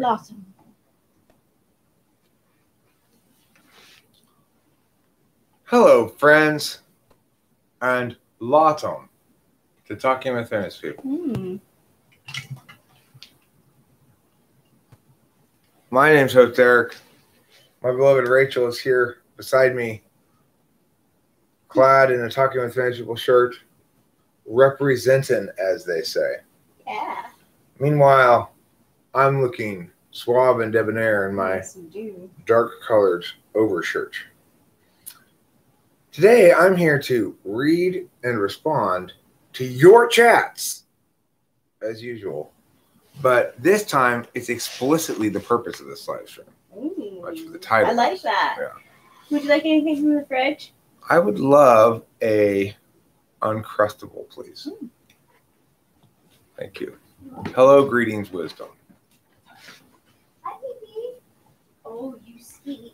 Blossom. Hello, friends, and Latom to Talking With Famous People. My name's Host Derek. My beloved Rachel is here beside me, clad in a Talking With Famous People shirt, representing, as they say. Yeah. Meanwhile, I'm looking suave and debonair in my dark-colored overshirt. Today, I'm here to read and respond to your chats, as usual. But this time, it's explicitly the purpose of this live stream. Ooh, much for the title. I like that. Yeah. Would you like anything from the fridge? I would love a Uncrustable, please. Ooh. Thank you. Hello, Greetings Wisdom. Hi, baby. Oh, you sweet.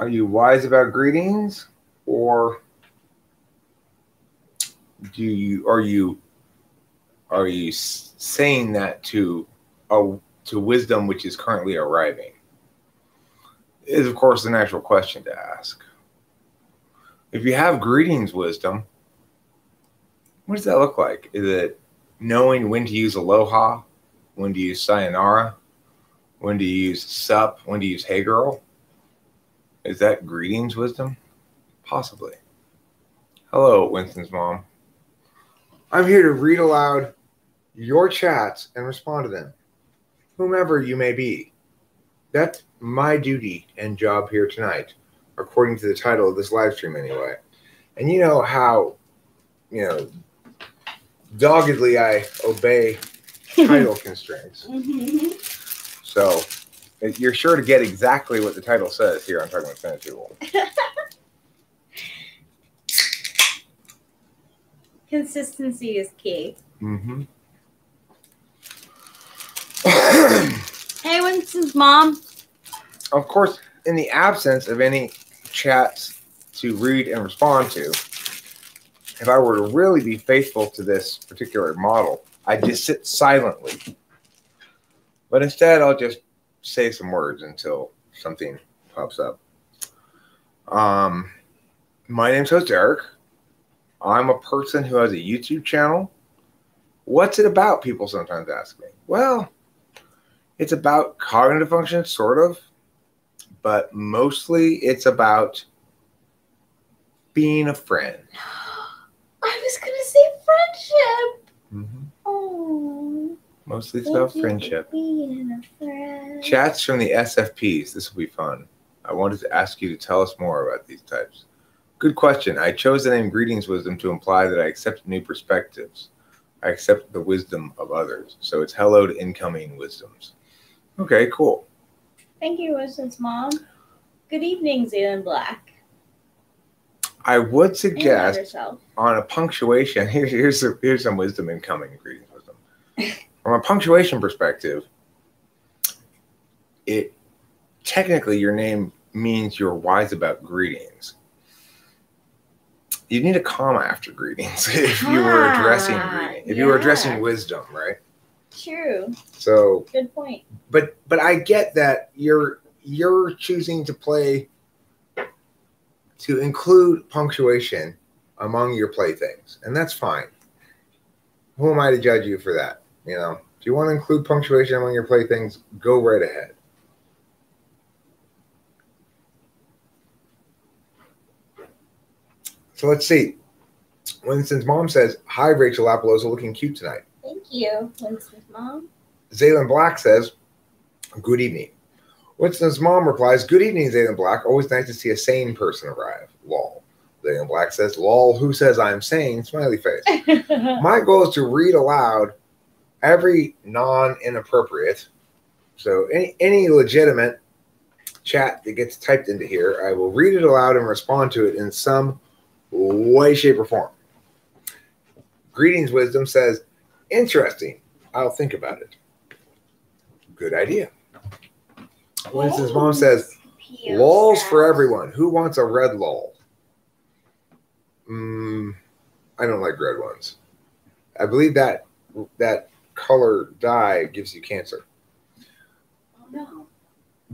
Are you wise about greetings? Or do you are you saying that to wisdom which is currently arriving? Is of course the natural question to ask. If you have greetings wisdom, what does that look like? Is it knowing when to use aloha, when to use sayonara, when to use sup, when to use hey girl? Is that greetings wisdom? Possibly. Hello, Winston's mom. I'm here to read aloud your chats and respond to them, whomever you may be. That's my duty and job here tonight, according to the title of this live stream anyway. And you know how, doggedly I obey title constraints. So you're sure to get exactly what the title says here on Talking With Famous People. Consistency is key. Hey, Winston's mom. Of course, in the absence of any chats to read and respond to, if I were to really be faithful to this particular model, I'd just sit silently. But instead, I'll just say some words until something pops up. My name's Host Eric. I'm a person who has a YouTube channel. What's it about? People sometimes ask me. Well, it's about cognitive function, sort of, but mostly it's about being a friend. I was going to say friendship. Oh. Mostly it's about friendship. Being a friend. Chats from the SFPs. This will be fun. I wanted to ask you to tell us more about these types. Good question. I chose the name Greetings Wisdom to imply that I accept new perspectives. I accept the wisdom of others. So it's hello to incoming wisdoms. Okay, cool. Thank you, Wisdom's mom. Good evening, Zaylen Black. I would suggest on a punctuation, here's some wisdom incoming, Greetings Wisdom. From a punctuation perspective, it technically your name means you're wise about greetings. You'd need a comma after greetings if you were addressing greetings. If you were addressing wisdom, right? True. So good point. But I get that you're choosing to play to include punctuation among your playthings, and that's fine. Who am I to judge you for that? You know, if you want to include punctuation among your playthings, go right ahead. So let's see. Winston's mom says, hi, Rachel Appaloza, looking cute tonight. Thank you, Winston's mom. Zaylen Black says, good evening. Winston's mom replies, good evening, Zaylen Black. Always nice to see a sane person arrive. Lol. Zaylen Black says, lol, who says I'm sane? Smiley face. My goal is to read aloud every non-inappropriate, so any legitimate chat that gets typed into here, I will read it aloud and respond to it in some way, shape, or form. Greetings Wisdom says, interesting. I'll think about it. Good idea. Winston's mom says, lols for everyone. Who wants a red lol? I don't like red ones. I believe that color dye gives you cancer. Oh, no.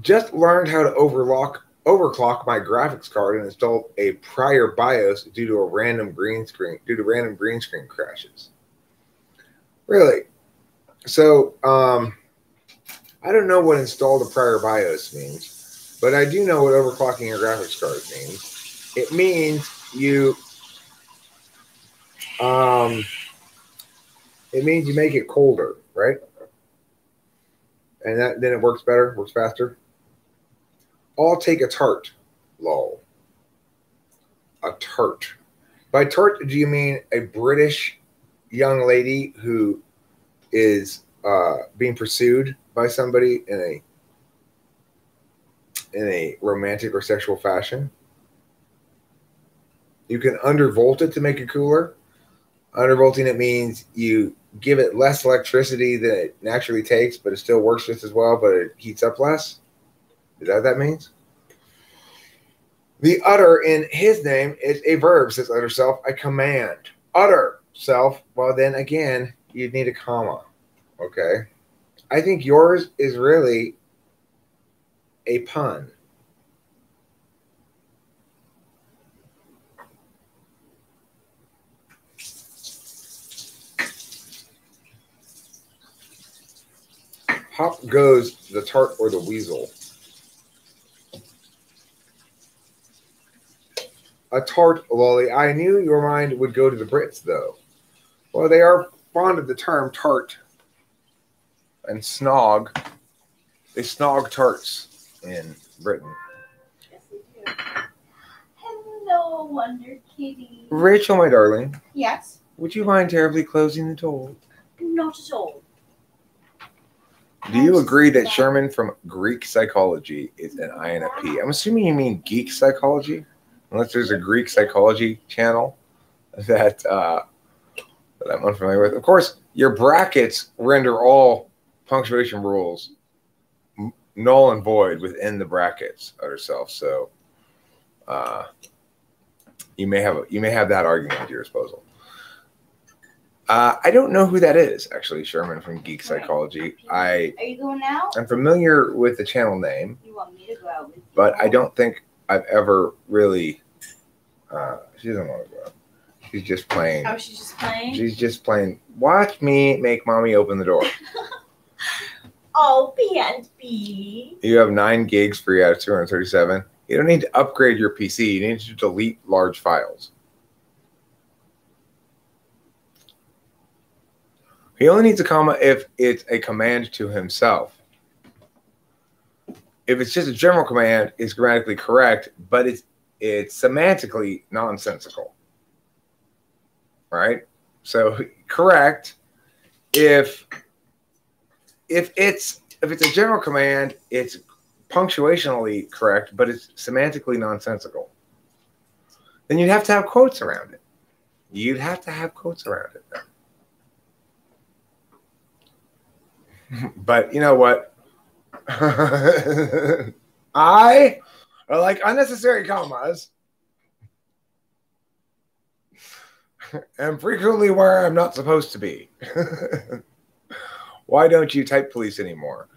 Just learned how to overclock my graphics card and installed a prior BIOS due to random green screen crashes. Really? So I don't know what installed a prior BIOS means, but I do know what overclocking your graphics card means. It means you it means you make it colder, right? And that then it works better, works faster. All take a tart, lol. A tart. By tart, do you mean a British young lady who is being pursued by somebody in a romantic or sexual fashion? You can undervolt it to make it cooler. Undervolting it means you give it less electricity than it naturally takes, but it still works just as well, but it heats up less. Is that what that means? The utter in his name is a verb, says utter self. I command. Utter self. Well, then again, you'd need a comma. Okay. I think yours is really a pun. Pop goes the tart or the weasel. A tart, lolly. I knew your mind would go to the Brits, though. Well, they are fond of the term tart and snog. They snog tarts in Britain. Yes, we do. Hello, Wonder Kitty. Rachel, my darling. Yes? Would you mind terribly closing the door? Not at all. Do you agree that Sherman from Greek Psychology is an INFP? I'm assuming you mean Geek Psychology. Unless there's a Greek psychology channel that I'm unfamiliar with. Of course, your brackets render all punctuation rules null and void within the brackets of yourself. So you may have that argument at your disposal. I don't know who that is, actually, Sherman from Geek Psychology. Right. Are you going now? I'm familiar with the channel name. You want me to go out with you? But I don't think I've ever really she doesn't want to go out. She's just playing. Oh, she's just playing? She's just playing. Watch me make mommy open the door. Oh, PNP. You have 9 gigs free out of 237. You don't need to upgrade your PC. You need to delete large files. He only needs a comma if it's a command to himself. If it's just a general command, it's grammatically correct, but it's semantically nonsensical, right? So correct if it's a general command, it's punctuationally correct, but it's semantically nonsensical. Then you'd have to have quotes around it. You'd have to have quotes around it, though. But you know what? I like unnecessary commas and frequently where I'm not supposed to be. Why don't you type police anymore?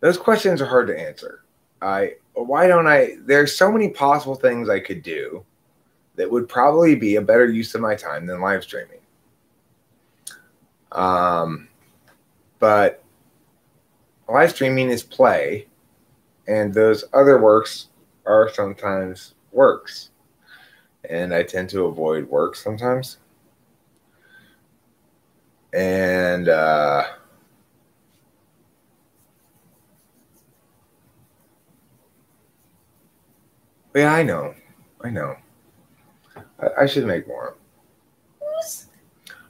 Those questions are hard to answer. There's so many possible things I could do that would probably be a better use of my time than live streaming. But live streaming is play, and those other works are sometimes works. And I tend to avoid work sometimes. And, yeah, I know. I should make more.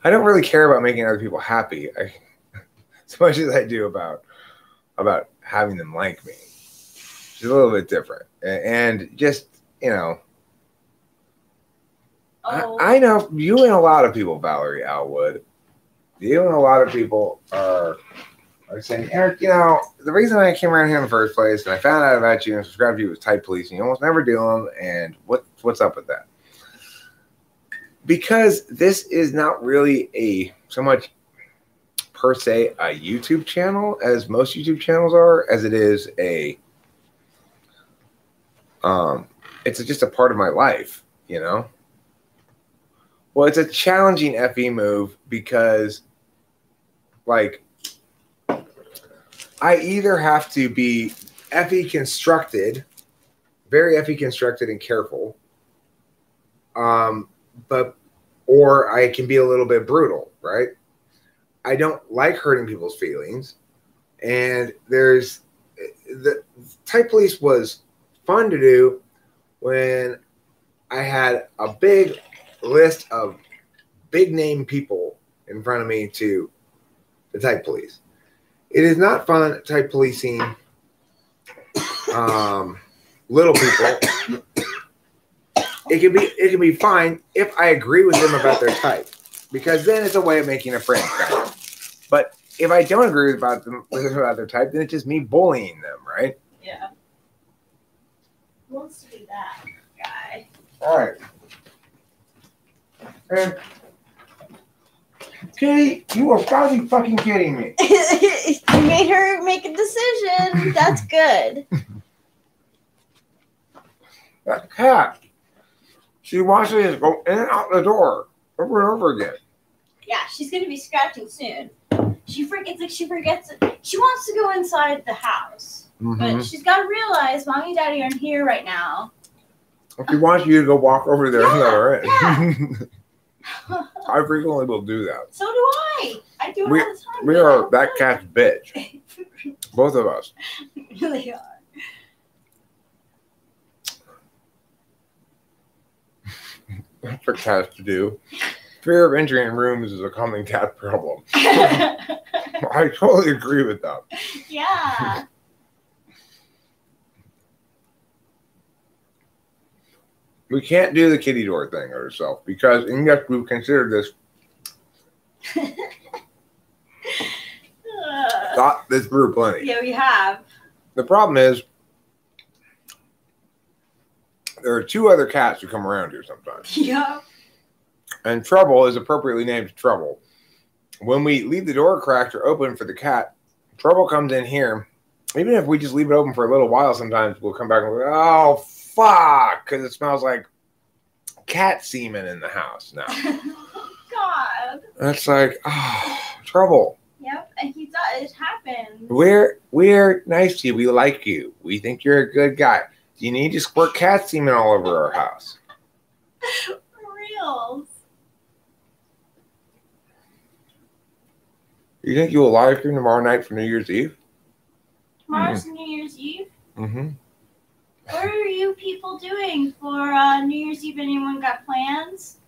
I don't really care about making other people happy as much as I do about having them like me. It's a little bit different. And just, you know, oh. I know you and a lot of people, Valerie Alwood. You and a lot of people are are saying, Eric, you know, the reason I came around here in the first place and I found out about you and subscribed to you was type policing. You almost never do them. And what's up with that? Because this is not really a so much per se a YouTube channel, as most YouTube channels are, as it is a it's just a part of my life, you know. Well, it's a challenging FE move because, like, I either have to be FE constructed, very FE constructed and careful, or I can be a little bit brutal, right? I don't like hurting people's feelings, and there's the type police was fun to do when I had a big list of big name people in front of me to the type police. It is not fun type policing little people. It can be fine if I agree with them about their type, because then it's a way of making a friend. Right? But if I don't agree about their type, then it's just me bullying them, right? Yeah. Who wants to be that guy? All right. And Kitty, you are probably fucking kidding me. You made her make a decision. That's good. That cat. She watches it go in and out the door over and over again. Yeah, she's going to be scratching soon. She forgets it. She wants to go inside the house. Mm-hmm. But she's got to realize Mommy and Daddy aren't here right now. If she wants you to go walk over there, yeah, all right. Yeah. I frequently will do that. So do I. I do it all the time. We are that cat's bitch. Both of us. We really are. That's for cats to do. Fear of injury in rooms is a common cat problem. I totally agree with that. Yeah. We can't do the kitty door thing ourselves because, and yes, we've considered this. Thought this through plenty. Yeah, we have. The problem is, there are two other cats who come around here sometimes. Yeah. And Trouble is appropriately named Trouble. When we leave the door cracked or open for the cat, Trouble comes in here. Even if we just leave it open for a little while, sometimes we'll come back and go, oh, fuck, because it smells like cat semen in the house now. Oh, God. That's like, oh, Trouble. Yep, and he does. It happens. We're nice to you. We like you. We think you're a good guy. You need to squirt cat semen all over our house. For reals. You think you will live stream tomorrow night for New Year's Eve? Tomorrow's New Year's Eve? Mm-hmm. What are you people doing for New Year's Eve? Anyone got plans?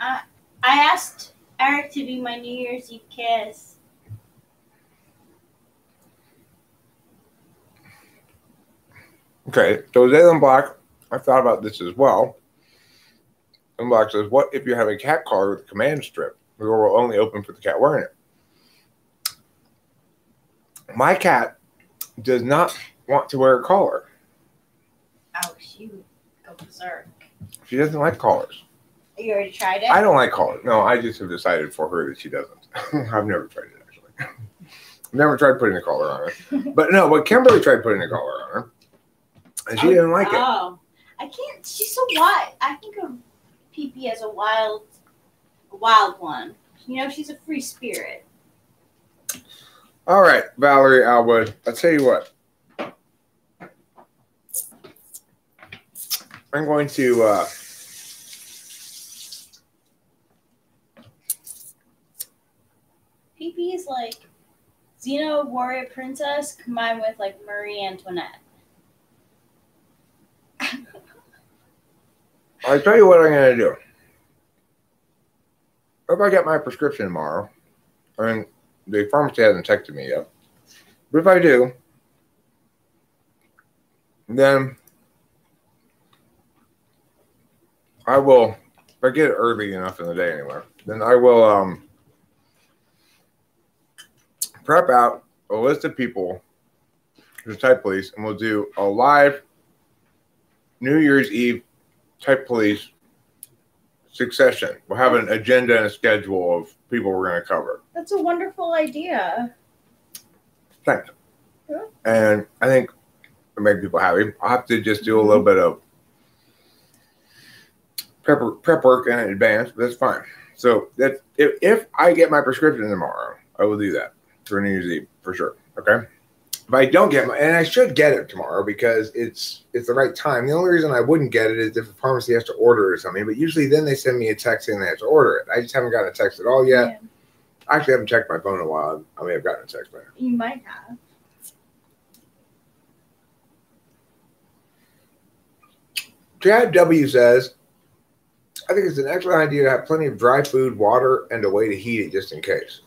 I asked Eric to do my New Year's Eve kiss. Okay, so Zaylen Black, I thought about this as well. And Black says, what if you have a cat collar with a command strip? The door will only open for the cat wearing it. My cat does not want to wear a collar. Oh, she would go berserk. She doesn't like collars. You already tried it? I don't like collars. No, I just have decided for her that she doesn't. I've never tried it, actually. I've never tried putting a collar on her. But no, but Kimberly tried putting a collar on her. And she didn't like it. Oh, I can't. She's so wild. I think of Pee-Pee as a wild one. You know, she's a free spirit. All right, Valerie Alwood. I'll tell you what. I'm going to Pee-Pee is like Xena warrior princess combined with like Marie Antoinette. I'll tell you what I'm going to do. If I get my prescription tomorrow, I mean, the pharmacy hasn't texted me yet, but if I do, then I will, if I get it early enough in the day anyway, then I will prep out a list of people, just type police, and we'll do a live New Year's Eve type police succession. We'll have an agenda and a schedule of people we're going to cover. That's a wonderful idea. Thanks. Yeah. And I think to make people happy, I'll have to just do a little bit of prep work in advance, but that's fine. So that's, if I get my prescription tomorrow, I will do that for New Year's Eve for sure. Okay. If I don't get my, and I should get it tomorrow because it's the right time. The only reason I wouldn't get it is if the pharmacy has to order it or something, but usually then they send me a text and they have to order it. I just haven't gotten a text at all yet. Yeah. I actually haven't checked my phone in a while. I may have gotten a text later. You might have. Chad W. says, I think it's an excellent idea to have plenty of dry food, water, and a way to heat it just in case.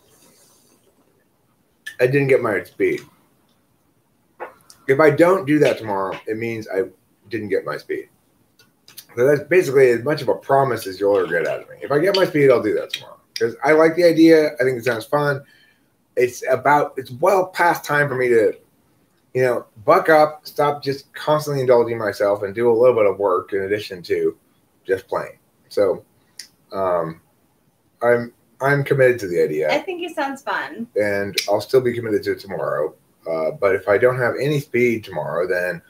I didn't get mine at speed. If I don't do that tomorrow, it means I didn't get my speed. So that's basically as much of a promise as you'll ever get out of me. If I get my speed, I'll do that tomorrow. Because I like the idea. I think it sounds fun. It's well past time for me to, you know, buck up, stop just constantly indulging myself and do a little bit of work in addition to just playing. So I'm committed to the idea. I think it sounds fun. And I'll still be committed to it tomorrow. But if I don't have any speed tomorrow, then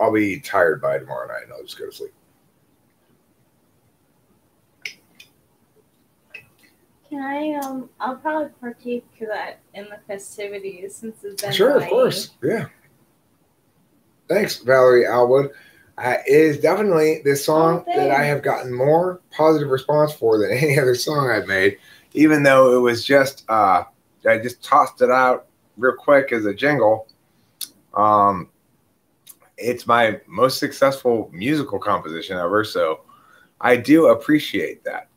I'll be tired by tomorrow night and I'll just go to sleep. Can I, I'll probably partake of that in the festivities since it's been Sure, of course. Yeah. Thanks, Valerie Alwood. It is definitely this song that I have gotten more positive response for than any other song I've made, even though it was just, I just tossed it out real quick as a jingle. It's my most successful musical composition ever, so I do appreciate that.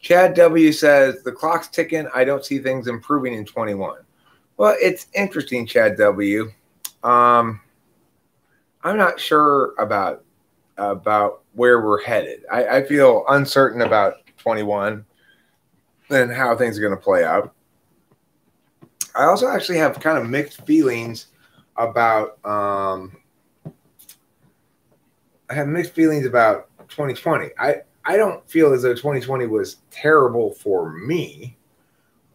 Chad W. says, the clock's ticking. I don't see things improving in 21. Well, it's interesting, Chad W. I'm not sure about where we're headed. I feel uncertain about 21 and how things are going to play out. I also actually have kind of mixed feelings about I have mixed feelings about 2020. I don't feel as though 2020 was terrible for me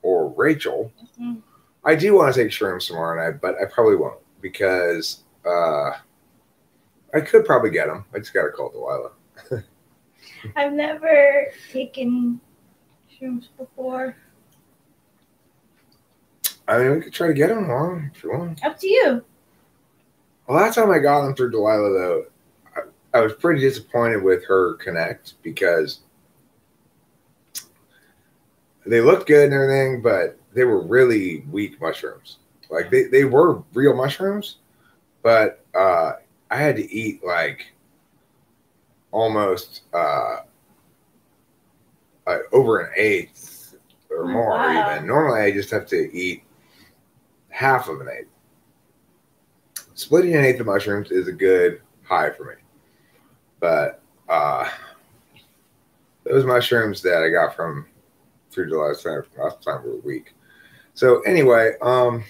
or Rachel. Mm-hmm. I do want to take shrooms tomorrow night, but I probably won't because I could probably get them. I just got to call Delilah. I've never taken shrooms before. I mean, we could try to get them along if you want. Up to you. The last time I got them through Delilah, though, I was pretty disappointed with her connect because they looked good and everything, but they were really weak mushrooms. Like they were real mushrooms, but I had to eat like almost over an eighth or more. Wow. Even normally, I just have to eat half of an eighth. Splitting an eighth of mushrooms is a good high for me. But those mushrooms that I got from through July last time were weak. So anyway, I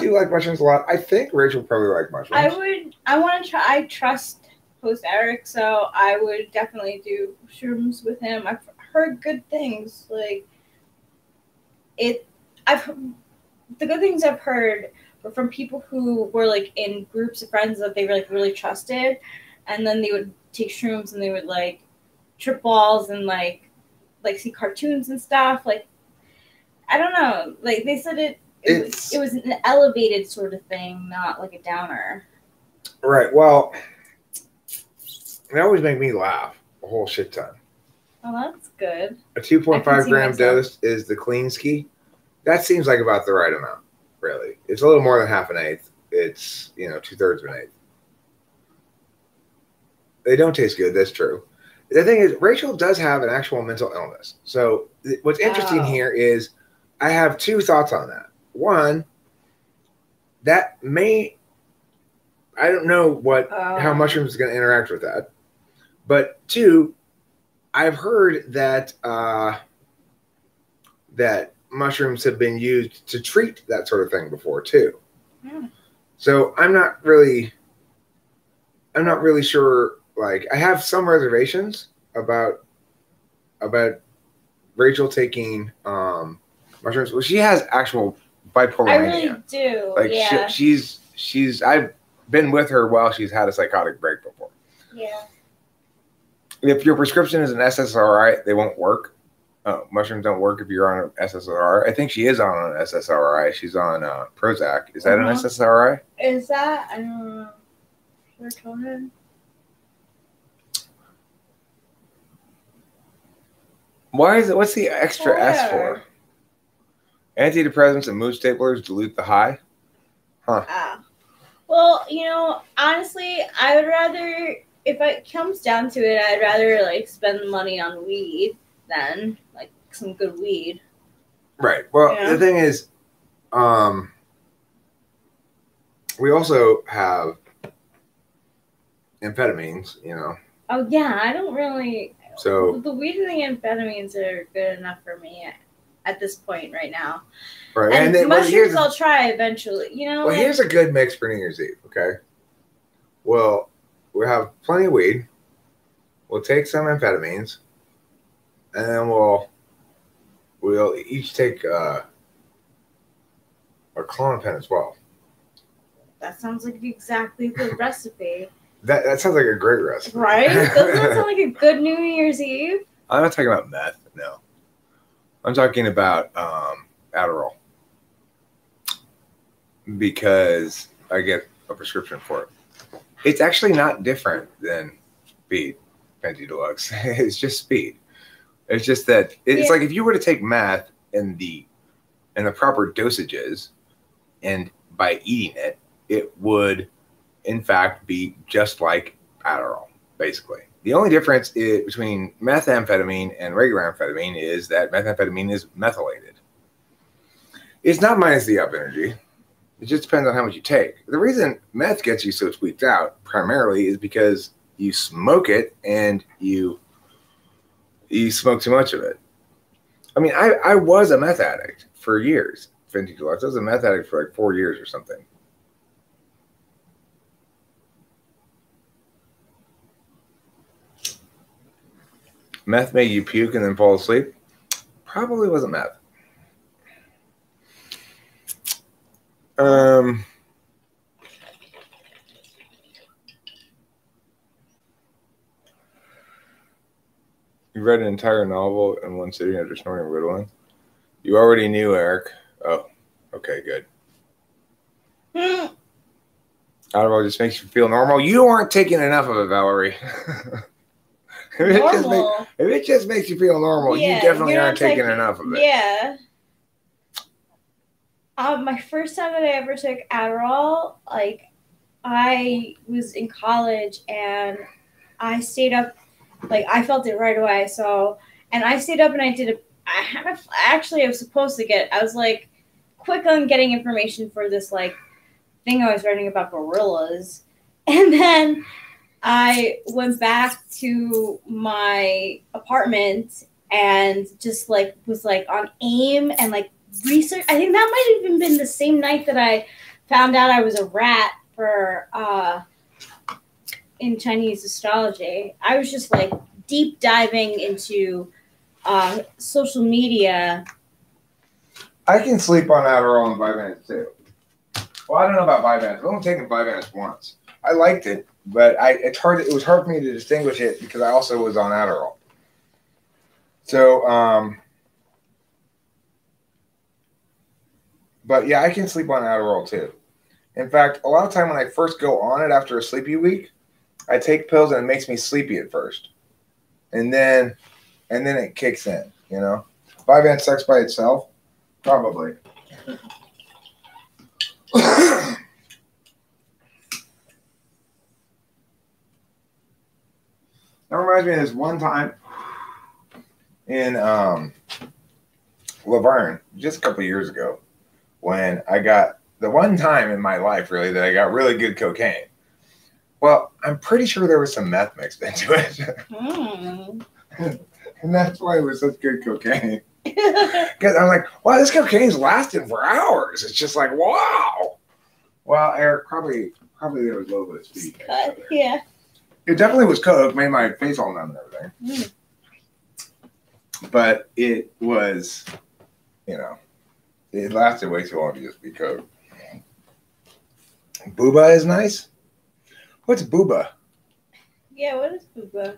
do like mushrooms a lot. I think Rachel probably likes mushrooms. I want to try. I trust host Eric, so I would definitely do shrooms with him. I've heard good things. The good things I've heard were from people who were like in groups of friends that they were like really trusted, and then they would take shrooms and they would like trip balls and like see cartoons and stuff. Like, I don't know. Like they said it was an elevated sort of thing, not like a downer. Right. Well, they always make me laugh a whole shit ton. Oh, well, that's good. A 2.5 gram dose is the clean ski. That seems like about the right amount, really. It's a little more than half an eighth. It's, you know, 2/3 of an eighth. They don't taste good. That's true. The thing is, Rachel does have an actual mental illness. So what's interesting here is I have two thoughts on that. One, that I don't know how mushrooms is going to interact with that. But two, I've heard that mushrooms have been used to treat that sort of thing before too. Yeah. So I'm not really sure. Like, I have some reservations about Rachel taking mushrooms. Well, she has actual bipolar. I really do. Like, yeah. she's I've been with her while she's had a psychotic break before. Yeah. If your prescription is an SSRI, they won't work. Mushrooms don't work if you're on an SSRI. I think she is on an SSRI. She's on Prozac. Is that an SSRI? Is that serotonin? Why is it? What's the extra S for? Antidepressants and mood staplers dilute the high. Huh. Well, you know, honestly, I would rather, if it comes down to it, I'd rather like spend the money on weed than like some good weed. Right. Well, you know? The thing is, we also have amphetamines. You know. Oh yeah, I don't really. So the weed and the amphetamines are good enough for me at this point right now. Right. And then, mushrooms I'll try eventually. You know. Well, like, here's a good mix for New Year's Eve. Okay. Well. We'll have plenty of weed. We'll take some amphetamines, and then we'll each take a Klonopin as well. That sounds like exactly the recipe. That sounds like a great recipe, right? Doesn't that sound like a good New Year's Eve? I'm not talking about meth. No, I'm talking about Adderall, because I get a prescription for it. It's actually not different than speed, Penti Deluxe. It's just speed. It's just that it's like if you were to take meth in the proper dosages, and by eating it, it would, in fact, be just like Adderall. Basically, the only difference between methamphetamine and regular amphetamine is that methamphetamine is methylated. It's not minus the up energy. It just depends on how much you take. The reason meth gets you so tweaked out primarily is because you smoke it and you smoke too much of it. I mean, I was a meth addict for years. Fenty Deluxe. I was a meth addict for like 4 years or something. Meth made you puke and then fall asleep? Probably wasn't meth. You read an entire novel in one sitting after snorting Ritalin. You already knew, Eric. Oh, okay, good. Adderall just makes you feel normal. You aren't taking enough of it, Valerie. If it just makes you feel normal, yeah, you definitely aren't taking enough of it. Yeah. My first time that I ever took Adderall, like, I was in college and I stayed up, like, I felt it right away. So, and I stayed up and I did I was supposed to get, I was like quick on getting information for this, like, thing I was writing about gorillas. And then I went back to my apartment and just like was like on AIM and like, research. I think that might have even been the same night that I found out I was a rat for in Chinese astrology. I was just like deep diving into social media. I can sleep on Adderall and Vyvanse too. Well, I don't know about Vyvanse. I've only taken Vyvanse once. I liked it, but it was hard for me to distinguish it because I also was on Adderall. So but yeah, I can sleep on Adderall too. In fact, a lot of time when I first go on it after a sleepy week, I take pills and it makes me sleepy at first, and then it kicks in. You know, Vyvanse sucks by itself, probably. That reminds me of this one time in Laverne, just a couple years ago. When I got the one time in my life, really, that I got really good cocaine. Well, I'm pretty sure there was some meth mixed into it. Mm. And that's why it was such good cocaine. Because I'm like, wow, this cocaine's lasting for hours. It's just like, wow. Well, Eric, probably there was a little bit of speed. Yeah. It definitely was coke. Made my face all numb and everything. Mm. But it was, you know, it lasted way too long to just be coke. Booba is nice. What's booba? Yeah, what is booba?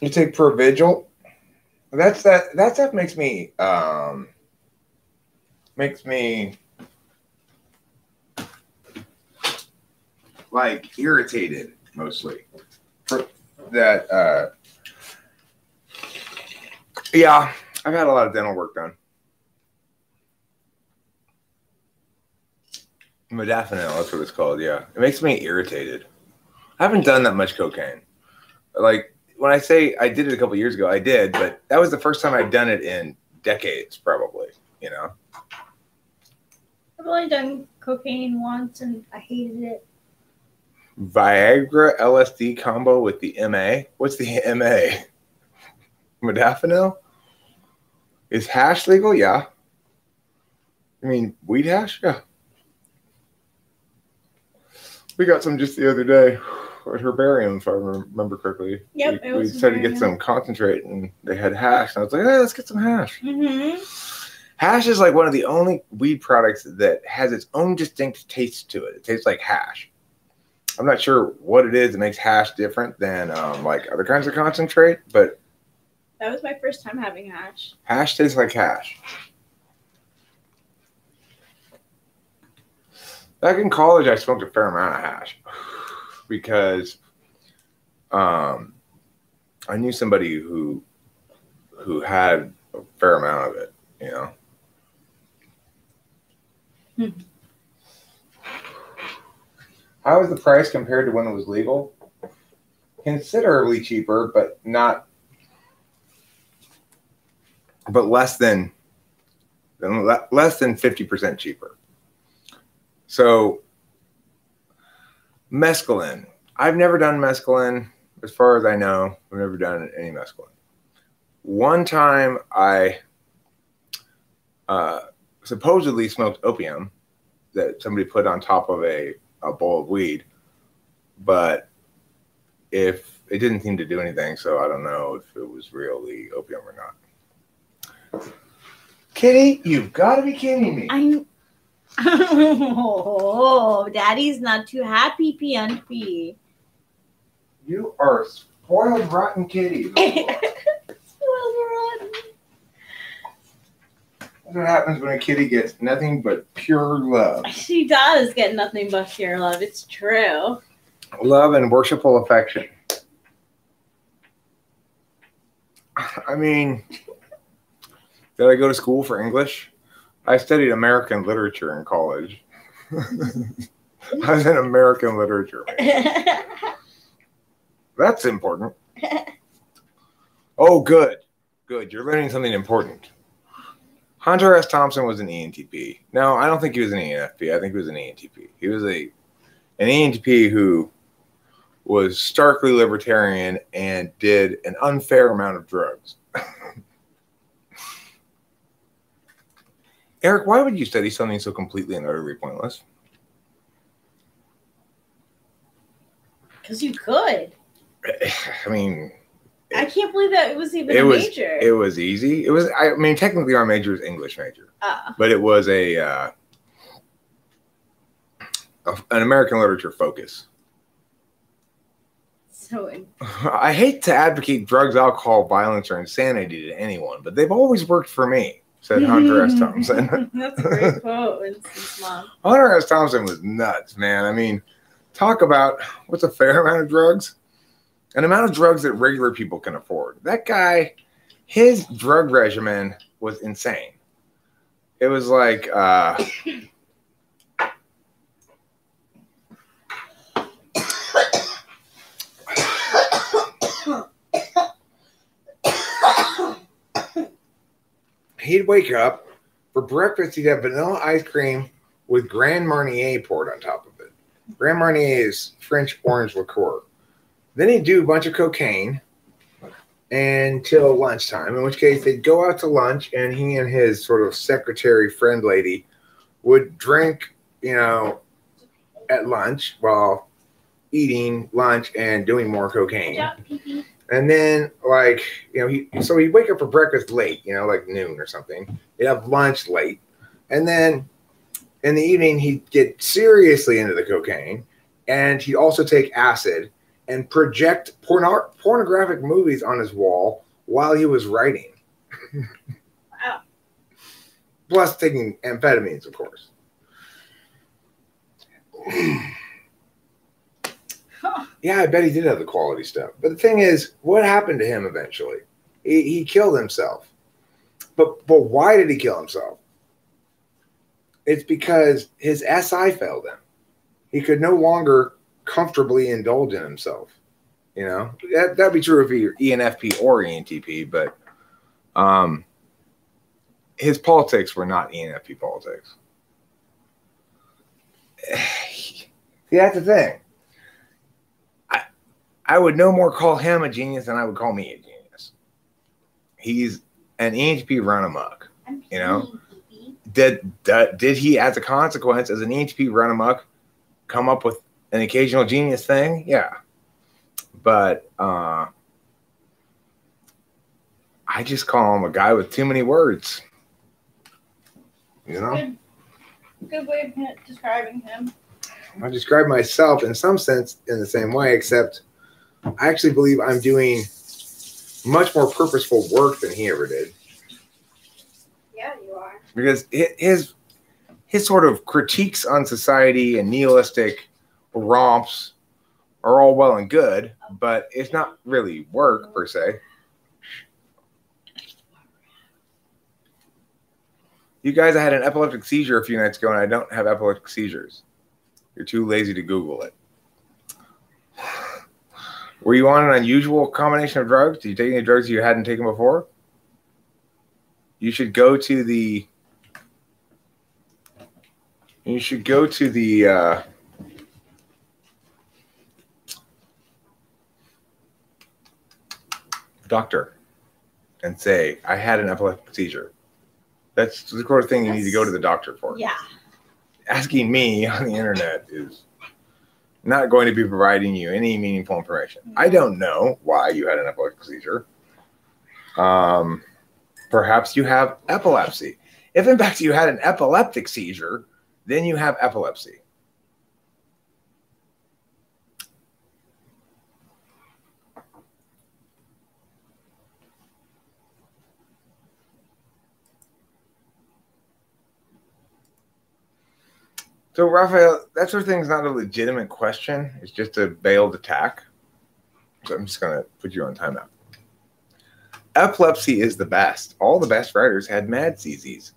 You take Provigil. That's that. That stuff makes me like irritated mostly. That yeah, I've had a lot of dental work done. Modafinil, that's what it's called. Yeah, it makes me irritated. I haven't done that much cocaine, like. When I say I did it a couple years ago, I did, but that was the first time I've done it in decades, probably, you know? I've only done cocaine once, and I hated it. Viagra LSD combo with the MA. What's the MA? Modafinil? Is hash legal? Yeah. I mean, weed hash? Yeah. We got some just the other day. Or Herbarium, if I remember correctly. Yep, we, it was. We decided to get some concentrate, and they had hash. And I was like, hey, let's get some hash. Mm-hmm. Hash is like one of the only weed products that has its own distinct taste to it. It tastes like hash. I'm not sure what it is that makes hash different than like other kinds of concentrate, but that was my first time having hash. Hash tastes like hash. Back in college, I smoked a fair amount of hash. Because I knew somebody who had a fair amount of it, you know. Hmm. How is the price compared to when it was legal? Considerably cheaper, but not, but less than 50% cheaper. So. Mescaline. I've never done mescaline. As far as I know, I've never done any mescaline. One time I supposedly smoked opium that somebody put on top of a bowl of weed, but if it didn't seem to do anything, so I don't know if it was really opium or not. Kitty, you've got to be kidding me. Oh, Daddy's not too happy, PNP. You are a spoiled rotten kitty. Spoiled rotten. That's what happens when a kitty gets nothing but pure love. She does get nothing but pure love. It's true. Love and worshipful affection. I mean, did I go to school for English? I studied American literature in college. I was in American literature. That's important. Oh, good. Good. You're learning something important. Hunter S. Thompson was an ENTP. No, I don't think he was an ENFP. I think he was an ENTP. He was an ENTP who was starkly libertarian and did an unfair amount of drugs. Eric, why would you study something so completely and utterly pointless? Because you could. I mean, I can't believe that it was even a major. It was easy. It was. I mean, technically, our major is English major, but it was an American literature focus. So I hate to advocate drugs, alcohol, violence, or insanity to anyone, but they've always worked for me. Said Hunter S. Thompson. That's a great quote, Winston's mom. Hunter S. Thompson was nuts, man. I mean, talk about what's a fair amount of drugs? An amount of drugs that regular people can afford. That guy, his drug regimen was insane. It was like, he'd wake up For breakfast, you'd have vanilla ice cream with Grand Marnier poured on top of it. Grand Marnier is French orange liqueur. Then he'd do a bunch of cocaine until lunchtime, in which case they'd go out to lunch, and he and his sort of secretary friend lady would drink, you know, at lunch while eating lunch and doing more cocaine. And then, like, you know, so he'd wake up for breakfast late, you know, like noon or something. He'd have lunch late. And then in the evening, he'd get seriously into the cocaine, and he'd also take acid and project pornographic movies on his wall while he was writing. Wow. Plus taking amphetamines, of course. Huh. Yeah, I bet he did have the quality stuff. But the thing is, what happened to him eventually? He killed himself. But why did he kill himself? It's because his SI failed him. He could no longer comfortably indulge in himself. You know, that'd be true if he were ENFP or ENTP, but his politics were not ENFP politics. See, that's the thing. I would no more call him a genius than I would call me a genius. He's an ENTP run amok, you know? Did he, as a consequence, as an ENTP run amok, come up with an occasional genius thing? Yeah. But I just call him a guy with too many words, you know? Good way of describing him. I describe myself in some sense in the same way, except I actually believe I'm doing much more purposeful work than he ever did. Yeah, you are. Because his sort of critiques on society and nihilistic romps are all well and good, but it's not really work per se. You guys, I had an epileptic seizure a few nights ago, and I don't have epileptic seizures. You're too lazy to Google it. Were you on an unusual combination of drugs? Did you take any drugs you hadn't taken before? You should go to the doctor and say, I had an epileptic seizure. That's the sort of thing you need to go to the doctor for. Yeah. Asking me on the internet is not going to be providing you any meaningful information. I don't know why you had an epileptic seizure. Perhaps you have epilepsy. If, in fact, you had an epileptic seizure, then you have epilepsy. So, Raphael, that sort of thing is not a legitimate question. It's just a veiled attack. So I'm just going to put you on timeout. Epilepsy is the best. All the best writers had mad CZs.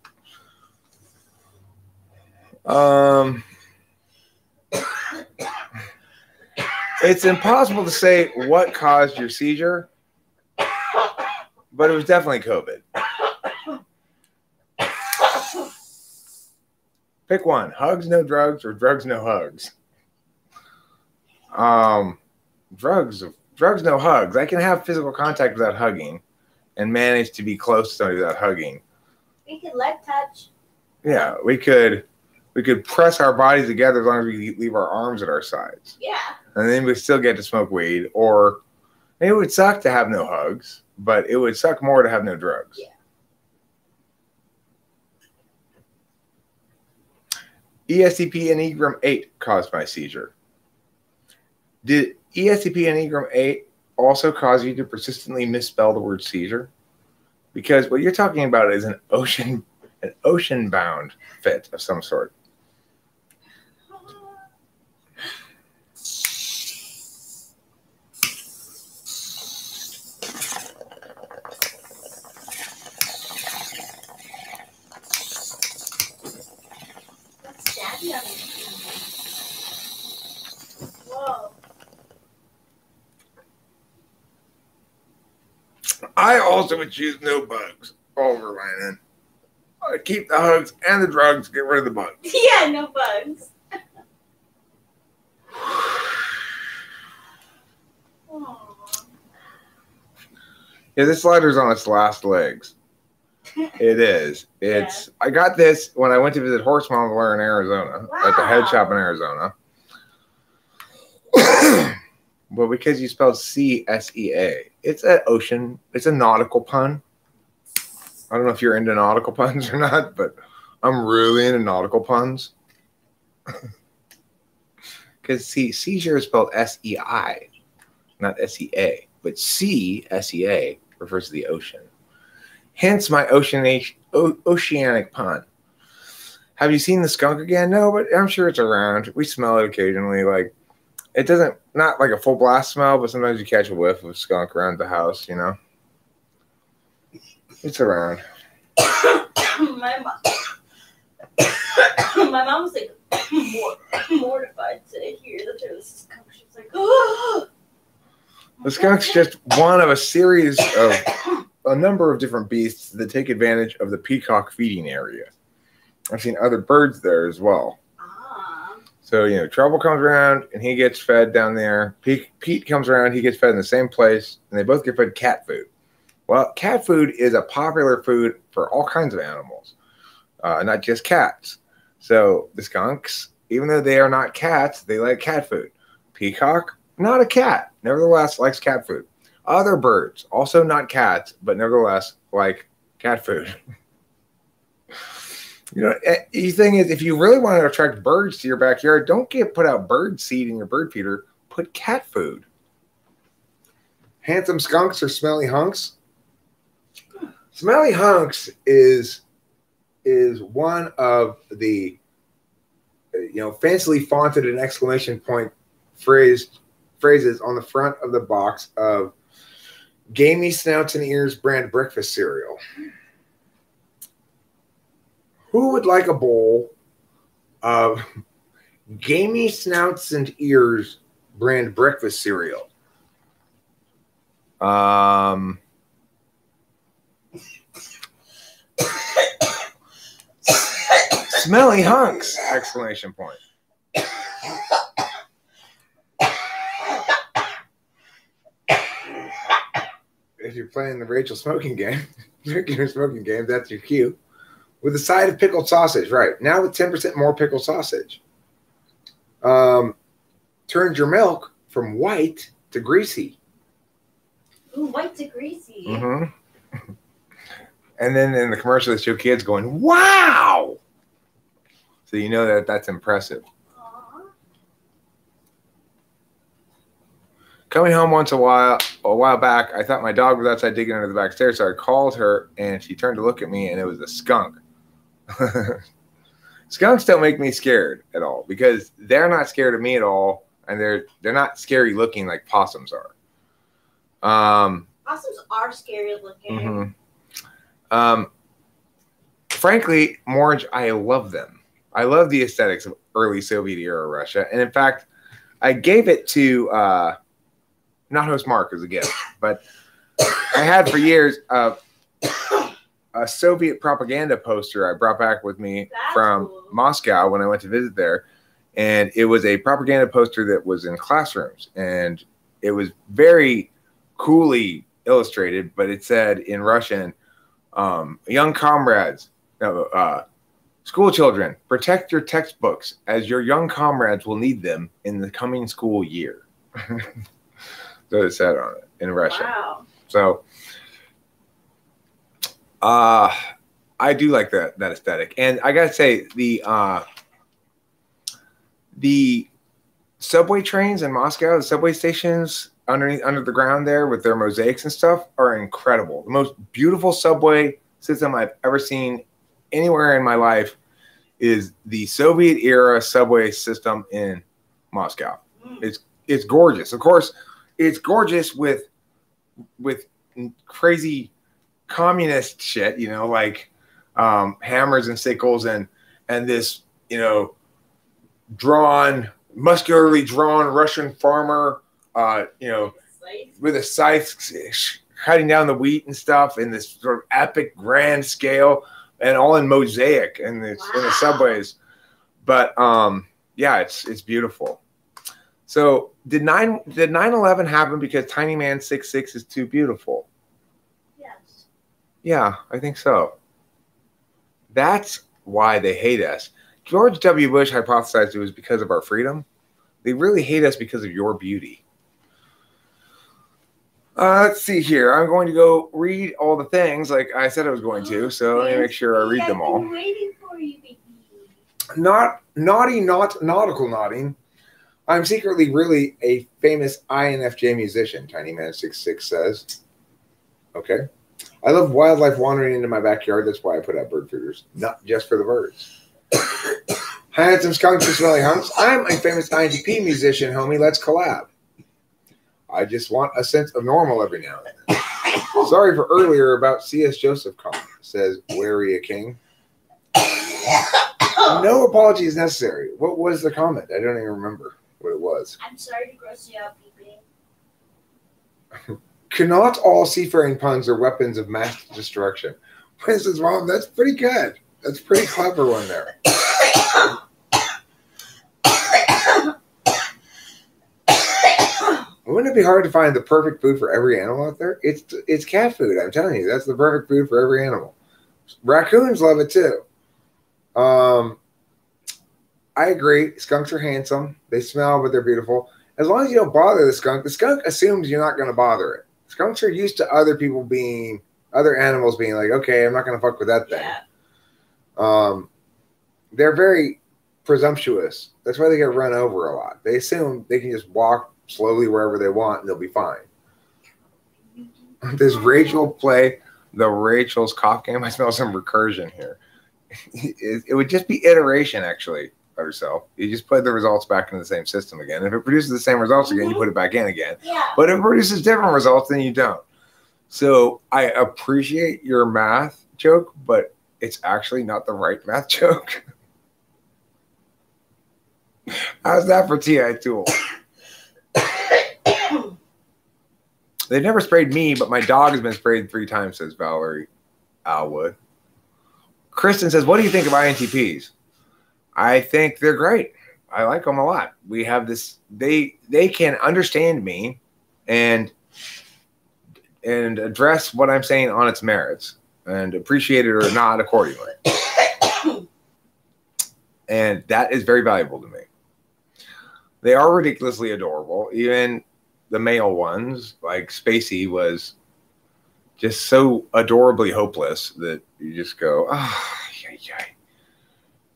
It's impossible to say what caused your seizure, but it was definitely COVID. Pick one: hugs, no drugs, or drugs, no hugs. Drugs, no hugs. I can have physical contact without hugging, and manage to be close to somebody without hugging. We could leg touch. Yeah, we could press our bodies together as long as we leave our arms at our sides. Yeah. And then we still get to smoke weed, or it would suck to have no hugs, but it would suck more to have no drugs. Yeah. ESCP and Enneagram 8 caused my seizure. Did ESCP and Enneagram 8 also cause you to persistently misspell the word seizure? Because what you're talking about is an ocean-bound fit of some sort. I also would choose no bugs over linen. Keep the hugs and the drugs. Get rid of the bugs. Yeah, no bugs. Yeah, this slider's on its last legs. It is. It's. Yeah. I got this when I went to visit Horse Mangler in Arizona, wow, at the head shop in Arizona. Well, because you spelled C-S-E-A. It's an ocean. It's a nautical pun. I don't know if you're into nautical puns or not, but I'm really into nautical puns. Because seizure is spelled S-E-I, not S-E-A. But C-S-E-A refers to the ocean. Hence my oceanic pun. Have you seen the skunk again? No, but I'm sure it's around. We smell it occasionally. Like, it doesn't, not like a full blast smell, but sometimes you catch a whiff of skunk around the house, you know? It's around. My mom was like mortified to hear that there was a skunk. She was like, oh. The skunk's just one of a series of a number of different beasts that take advantage of the peacock feeding area. I've seen other birds there as well. Ah. So, you know, Trouble comes around and he gets fed down there. Pete comes around, he gets fed in the same place, and they both get fed cat food. Well, cat food is a popular food for all kinds of animals, not just cats. So the skunks, even though they are not cats, they like cat food. Peacock, not a cat, nevertheless likes cat food. Other birds, also not cats, but nevertheless like cat food. You know, the thing is, if you really want to attract birds to your backyard, don't put out bird seed in your bird feeder. Put cat food. Handsome skunks or smelly hunks? Smelly hunks is one of the, you know, fancily fonted and exclamation point phrases on the front of the box of Gamey Snouts and Ears brand breakfast cereal. Who would like a bowl of Gamey Snouts and Ears brand breakfast cereal? Smelly hunks! Exclamation point. If you're playing the Rachel smoking game, your smoking game, that's your cue. With a side of pickled sausage, right? Now with 10% more pickled sausage. Turns your milk from white to greasy. Ooh, white to greasy. Mm-hmm. And then in the commercial, they show kids going, wow! So you know that that's impressive. Aww. Coming home once a while back, I thought my dog was outside digging under the back stairs, so I called her, and she turned to look at me, and it was a skunk. Skunks don't make me scared at all, because they're not scared of me at all, and they're not scary looking like possums are. Possums are scary looking. Mm-hmm. Frankly, Morge, I love them. I love the aesthetics of early Soviet era Russia. And in fact, I gave it to, not host Mark as a gift, but I had for years a Soviet propaganda poster I brought back with me from Moscow when I went to visit there. And it was a propaganda poster that was in classrooms. And it was very coolly illustrated, but it said in Russian, young comrades, school children, protect your textbooks as your young comrades will need them in the coming school year. So it said on it in Russian. Wow. So I do like that aesthetic. And I gotta say, the subway trains in Moscow, the subway stations underneath, under the ground there with their mosaics and stuff are incredible. The most beautiful subway system I've ever seen anywhere in my life is the Soviet era subway system in Moscow. It's gorgeous. Of course, it's gorgeous with crazy communist shit, you know, like hammers and sickles and this, you know, muscularly drawn Russian farmer, you know, with a scythe cutting down the wheat and stuff in this sort of epic grand scale. and all in mosaic, and it's in the subways. But yeah, it's beautiful. So did 9/11 happen because Tiny Man 66 is too beautiful? Yes. Yeah, I think so. That's why they hate us. George W. Bush hypothesized it was because of our freedom. They really hate us because of your beauty. Let's see here. I'm going to go read all the things like I said I was going to, so let me make sure I read them all. I've been waiting for you, baby. Not naughty, not nautical nodding. I'm secretly really a famous INFJ musician, Tiny Man 66 says. Okay. I love wildlife wandering into my backyard. That's why I put out bird feeders, not just for the birds. I had some skunks and smelly humps. I'm a famous INTP musician, homie. Let's collab. I just want a sense of normal every now and then. Sorry for earlier about C.S. Joseph comment, says Wary a King. No apology is necessary. What was the comment? I don't even remember what it was. I'm sorry to gross you out, beeping. Cannot all seafaring puns are weapons of mass destruction? Princess Mom, that's pretty good. That's a pretty clever one there. Wouldn't it be hard to find the perfect food for every animal out there? It's cat food, I'm telling you. That's the perfect food for every animal. Raccoons love it too. I agree. Skunks are handsome. They smell, but they're beautiful. As long as you don't bother the skunk assumes you're not going to bother it. Skunks are used to other animals being like, okay, I'm not going to fuck with that thing. Yeah. They're very presumptuous. That's why they get run over a lot. They assume they can just walk slowly wherever they want and they'll be fine. Does Rachel play the Rachel's cough game? I smell some recursion here. It would just be iteration, actually, by yourself. You just put the results back in the same system again. If it produces the same results again, you put it back in again. Yeah. But if it produces different results, then you don't. So I appreciate your math joke, but it's actually not the right math joke. How's that for T.I. Tool? They never sprayed me, but my dog has been sprayed 3 times, says Valerie Alwood. Kristen says, what do you think of INTPs? I think they're great. I like them a lot. We have this, they can understand me and address what I'm saying on its merits and appreciate it or not accordingly. And that is very valuable to me. They are ridiculously adorable. Even the male ones, like Spacey, was just so adorably hopeless that you just go, ah, oh, yay, yay.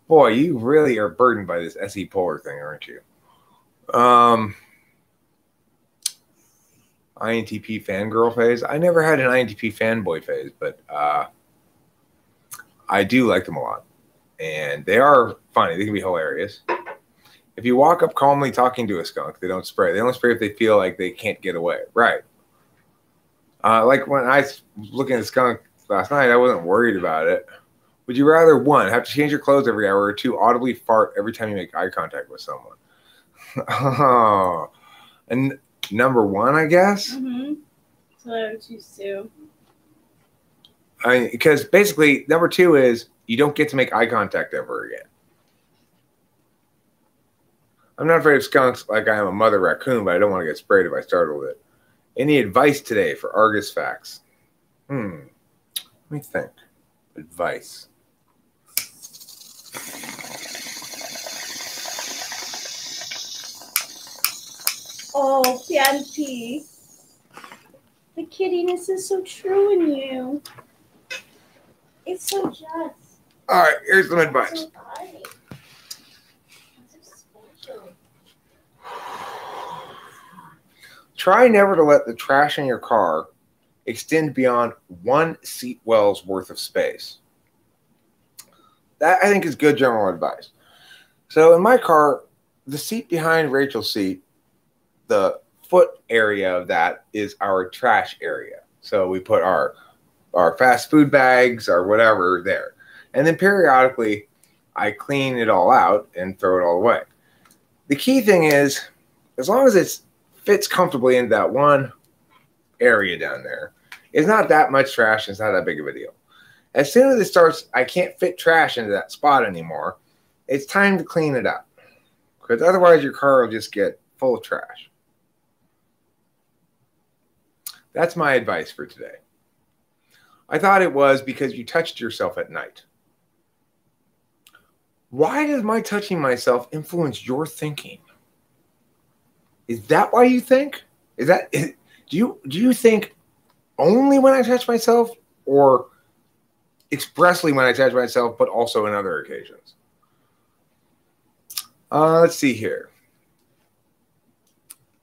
Boy, you really are burdened by this S.E. Polar thing, aren't you? INTP fangirl phase. I never had an INTP fanboy phase, but I do like them a lot. And they are funny. They can be hilarious. If you walk up calmly talking to a skunk, they don't spray. They only spray if they feel like they can't get away. Right. Like when I was looking at a skunk last night, I wasn't worried about it. Would you rather, 1, have to change your clothes every hour, or 2, audibly fart every time you make eye contact with someone? Oh. And number 1, I guess? Mm-hmm. That's what I would choose too. I mean, because basically, number 2 is you don't get to make eye contact ever again. I'm not afraid of skunks like I am a mother raccoon, but I don't want to get sprayed if I startled it. Any advice today for Argus facts? Let me think. Advice. Oh, Pianti. The kiddiness is so true in you. It's so just. All right, here's some advice. Try never to let the trash in your car extend beyond 1 seat well's worth of space. That, I think, is good general advice. So in my car, the seat behind Rachel's seat, the foot area of that is our trash area. So we put our fast food bags or whatever there. And then periodically, I clean it all out and throw it all away. The key thing is, as long as it's fits comfortably in that 1 area down there. It's not that much trash. It's not that big of a deal. As soon as it starts, I can't fit trash into that spot anymore. It's time to clean it up, because otherwise your car will just get full of trash. That's my advice for today. I thought it was because you touched yourself at night. Why does my touching myself influence your thinking? Is that why you think? Is that do you think only when I touch myself, or expressly when I touch myself, but also in other occasions? Let's see here.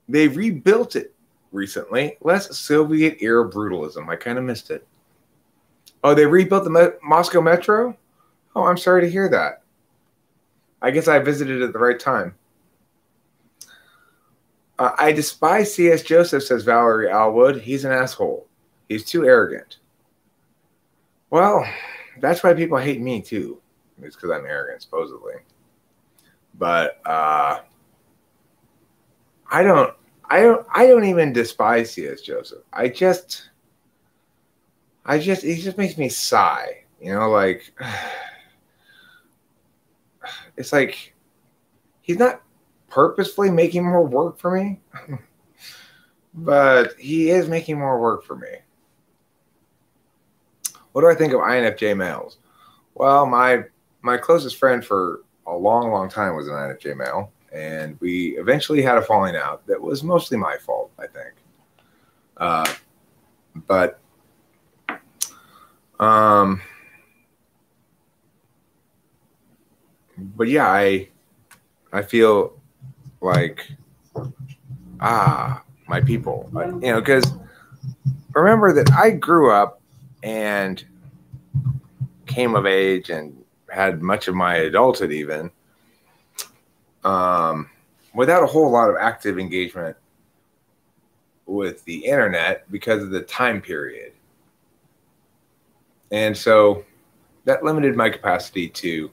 They rebuilt it recently. Less Soviet-era brutalism. I kind of missed it. Oh, they rebuilt the Moscow Metro? Oh, I'm sorry to hear that. I guess I visited at the right time. I despise C.S. Joseph, says Valerie Alwood. He's an asshole. He's too arrogant. Well, that's why people hate me, too. It's because I'm arrogant, supposedly. But I don't even despise C.S. Joseph. It just makes me sigh. You know, like... It's like he's not purposefully making more work for me, but he is making more work for me. What do I think of INFJ males? Well, my closest friend for a long, long time was an INFJ male, and we eventually had a falling out that was mostly my fault, I think. But yeah, I feel like, my people, but, you know, because remember that I grew up and came of age and had much of my adulthood even without a whole lot of active engagement with the internet because of the time period. And so that limited my capacity to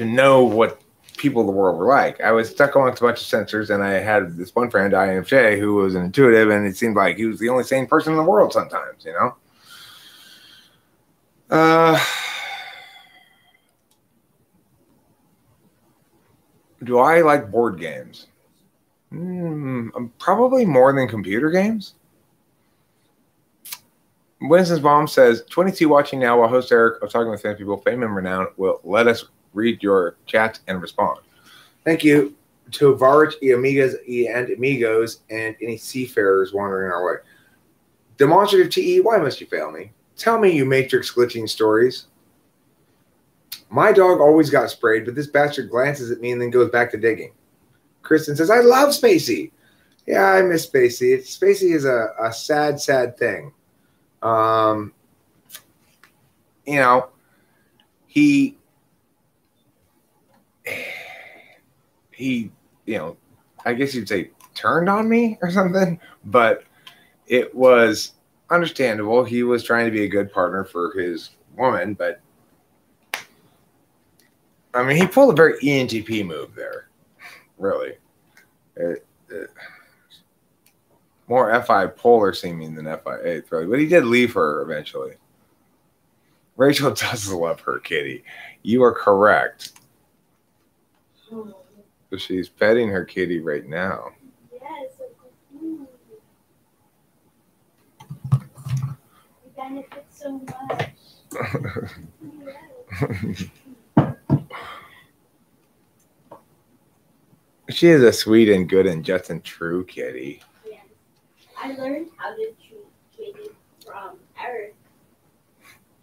know what people in the world were like. I was stuck amongst a bunch of sensors, and I had this one friend, INFJ, who was an intuitive, and it seemed like he was the only sane person in the world sometimes, you know? Do I like board games? Probably more than computer games. Winston's mom says, 22 watching now while host Eric of Talking With Famous People, fame and renown, will let us read your chats and respond. Thank you to Varich, Amigas, and Amigos, and any seafarers wandering our way. Demonstrative TE, why must you fail me? Tell me you matrix glitching stories. My dog always got sprayed, but this bastard glances at me and then goes back to digging. Kristen says, I love Spacey. Yeah, I miss Spacey. Spacey is a sad, sad thing. You know, he, you know, I guess you'd say turned on me or something, but it was understandable. He was trying to be a good partner for his woman, but I mean, he pulled a very ENTP move there, really. More FI polar seeming than FIA, but he did leave her eventually. Rachel does love her kitty. You are correct. So she's petting her kitty right now. Yes. We benefit so much. She is a sweet and good and just and true kitty. I learned how to treat kitty from Eric.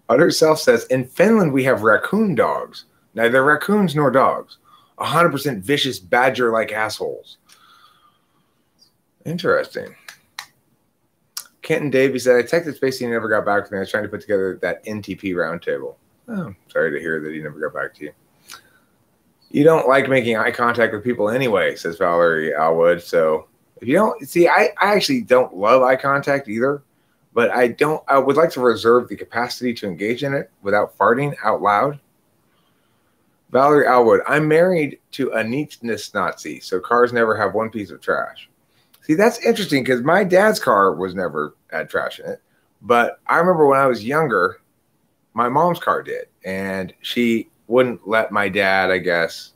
Utter Self says, in Finland, we have raccoon dogs. Neither raccoons nor dogs. 100% vicious badger-like assholes. Interesting. Kenton Davies said, I texted Spacey and never got back to me. I was trying to put together that NTP roundtable. Oh, sorry to hear that he never got back to you. You don't like making eye contact with people anyway, says Valerie Alwood, so... If you don't see, I actually don't love eye contact either, but I would like to reserve the capacity to engage in it without farting out loud. Valerie Alwood, I'm married to a neatness Nazi, so cars never have one piece of trash. See, that's interesting because my dad's car was never had trash in it. But I remember when I was younger, my mom's car did, and she wouldn't let my dad, I guess,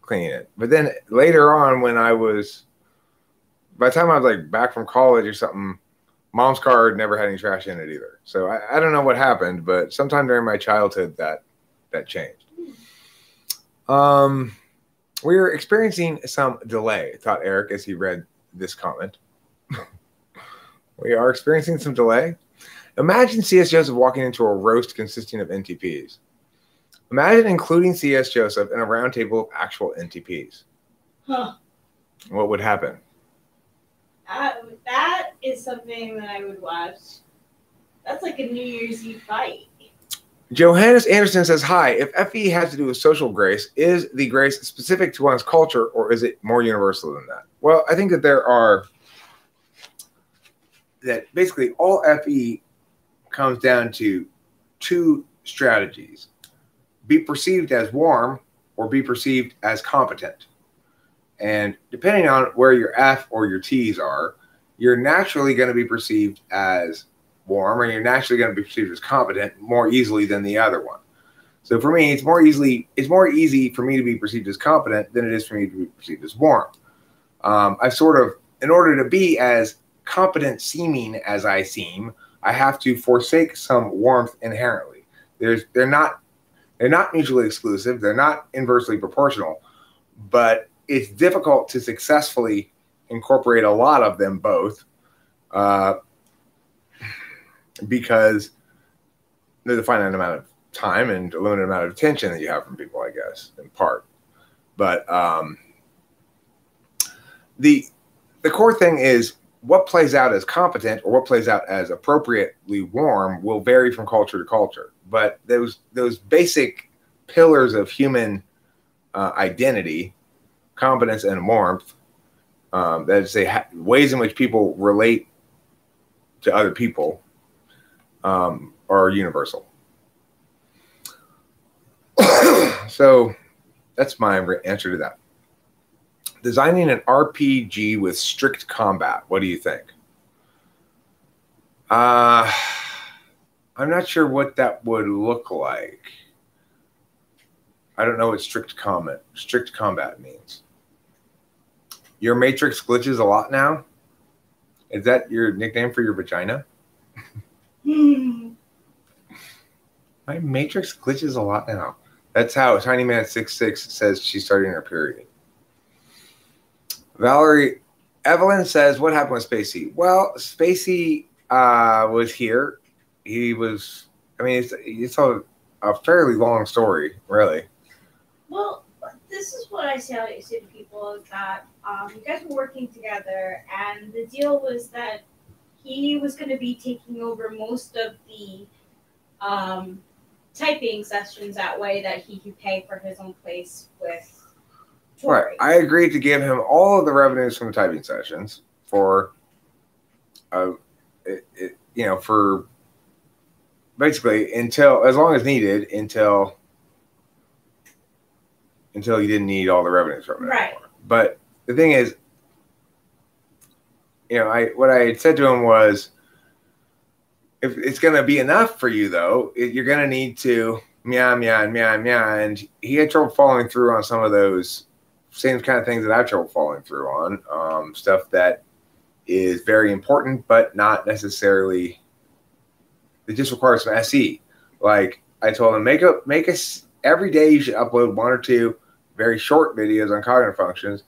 clean it. But then later on, when I was, by the time I was like back from college or something, mom's car never had any trash in it either. So I don't know what happened, but sometime during my childhood that changed. We're experiencing some delay, thought Eric as he read this comment. We are experiencing some delay. Imagine C.S. Joseph walking into a roast consisting of NTPs. Imagine including C.S. Joseph in a round table of actual NTPs. Huh. What would happen? That is something that I would watch. That's like a New Year's Eve fight. Johannes Anderson says, hi, if FE has to do with social grace, is the grace specific to one's culture, or is it more universal than that? Well, I think that that basically all FE comes down to two strategies: be perceived as warm or be perceived as competent. And depending on where your F or your T's are, you're naturally going to be perceived as warm, or you're naturally going to be perceived as competent more easily than the other one. So for me, it's more easy for me to be perceived as competent than it is for me to be perceived as warm. I sort of, in order to be as competent seeming as I seem, I have to forsake some warmth inherently. They're not mutually exclusive. They're not inversely proportional, but it's difficult to successfully incorporate a lot of them both, because there's a finite amount of time and a limited amount of attention that you have from people, I guess, in part. But the core thing is what plays out as competent or what plays out as appropriately warm will vary from culture to culture. But those basic pillars of human identity, competence and warmth, that is, ways in which people relate to other people, are universal. So that's my answer to that. Designing an RPG with strict combat. What do you think? I'm not sure what that would look like. I don't know what strict combat means. Your Matrix glitches a lot now? Is that your nickname for your vagina? My Matrix glitches a lot now. That's how TinyMan66 says she's starting her period. Valerie Evelyn says, what happened with Spacey? Well, Spacey was here. He was, I mean, it's a fairly long story, really. Well, this is what I say to people, that you guys were working together, and the deal was that he was going to be taking over most of the typing sessions, that way that he could pay for his own place with Tori. Right. I agreed to give him all of the revenues from the typing sessions for, you know, for basically until, as long as needed, until you didn't need all the revenues from it. Right. Anymore. But the thing is, you know, what I had said to him was, if it's going to be enough for you, though, you're going to need to meow, meow, meow, meow. And he had trouble following through on some of those same kind of things that I have trouble following through on, stuff that is very important, but not necessarily, it just requires some SE. Like I told him, make a every day you should upload one or two very short videos on cognitive functions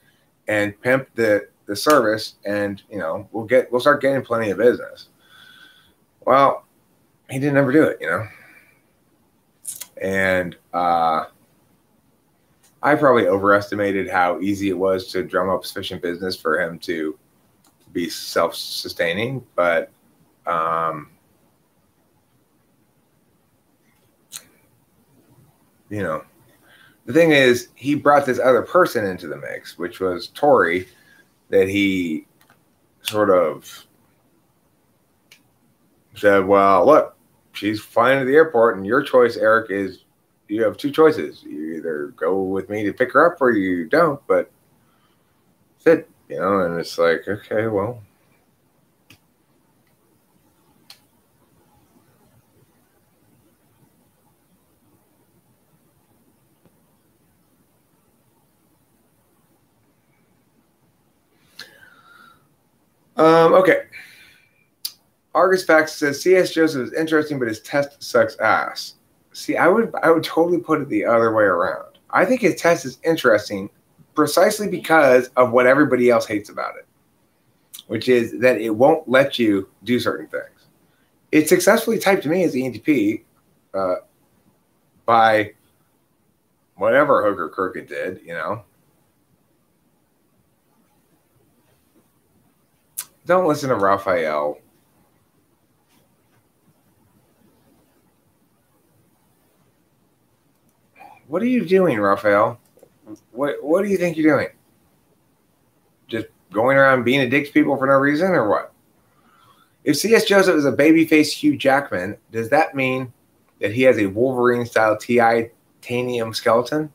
and pimp the service, and you know, we'll start getting plenty of business. Well, he didn't ever do it, you know. And I probably overestimated how easy it was to drum up sufficient business for him to be self-sustaining, but you know, the thing is, he brought this other person into the mix, which was Tori, that he sort of said, well, look, she's flying to the airport, and your choice, Eric, is you have two choices. You either go with me to pick her up or you don't, but that's it, you know. And it's like, okay, well, Okay. Argus Facts says C.S. Joseph is interesting, but his test sucks ass. See, I would totally put it the other way around. I think his test is interesting precisely because of what everybody else hates about it, which is that it won't let you do certain things. It successfully typed me as ENTP by whatever Hooker Crooked did, you know. Don't listen to Raphael. What are you doing, Raphael? What do you think you're doing? Just going around being a dick to people for no reason or what? If C.S. Joseph is a babyface Hugh Jackman, does that mean that he has a Wolverine-style titanium skeleton?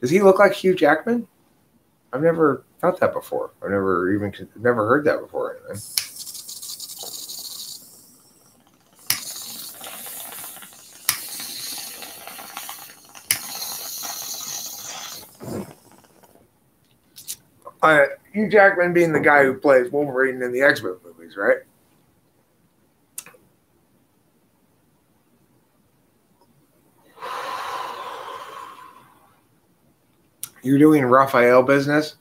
Does he look like Hugh Jackman? I've never thought that before. I've never heard that before. Anyway. Hugh Jackman being the guy who plays Wolverine in the X-Men movies, right? You're doing Raphael business?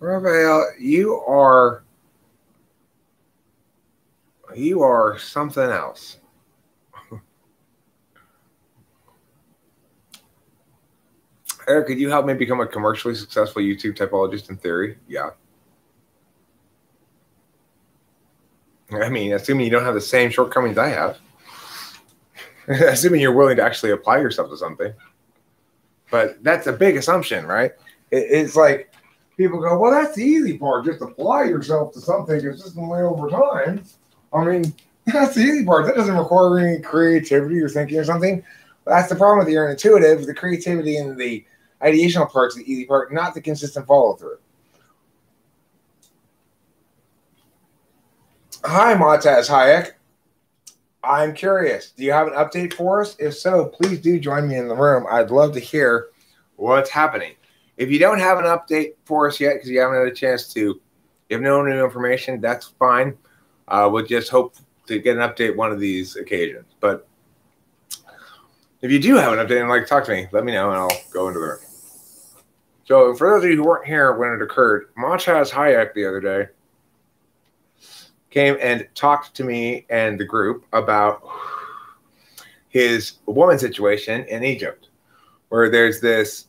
Raphael, you are something else. Eric, could you help me become a commercially successful YouTube typologist in theory? Yeah. I mean, assuming you don't have the same shortcomings I have. Assuming you're willing to actually apply yourself to something. But that's a big assumption, right? It's like people go, well, that's the easy part. Just apply yourself to something consistently over time. I mean, that's the easy part. That doesn't require any creativity or thinking or something. That's the problem with your intuitive. The creativity and the ideational part's the easy part, not the consistent follow-through. Hi, Motaz Hayek. I'm curious. Do you have an update for us? If so, please do join me in the room. I'd love to hear what's happening. If you don't have an update for us yet because you haven't had a chance to, if no new information, that's fine. We'll just hope to get an update one of these occasions. But if you do have an update and like to talk to me, let me know and I'll go into the room. So for those of you who weren't here when it occurred, Motaz Hayek the other day came and talked to me and the group about his woman situation in Egypt, where there's this,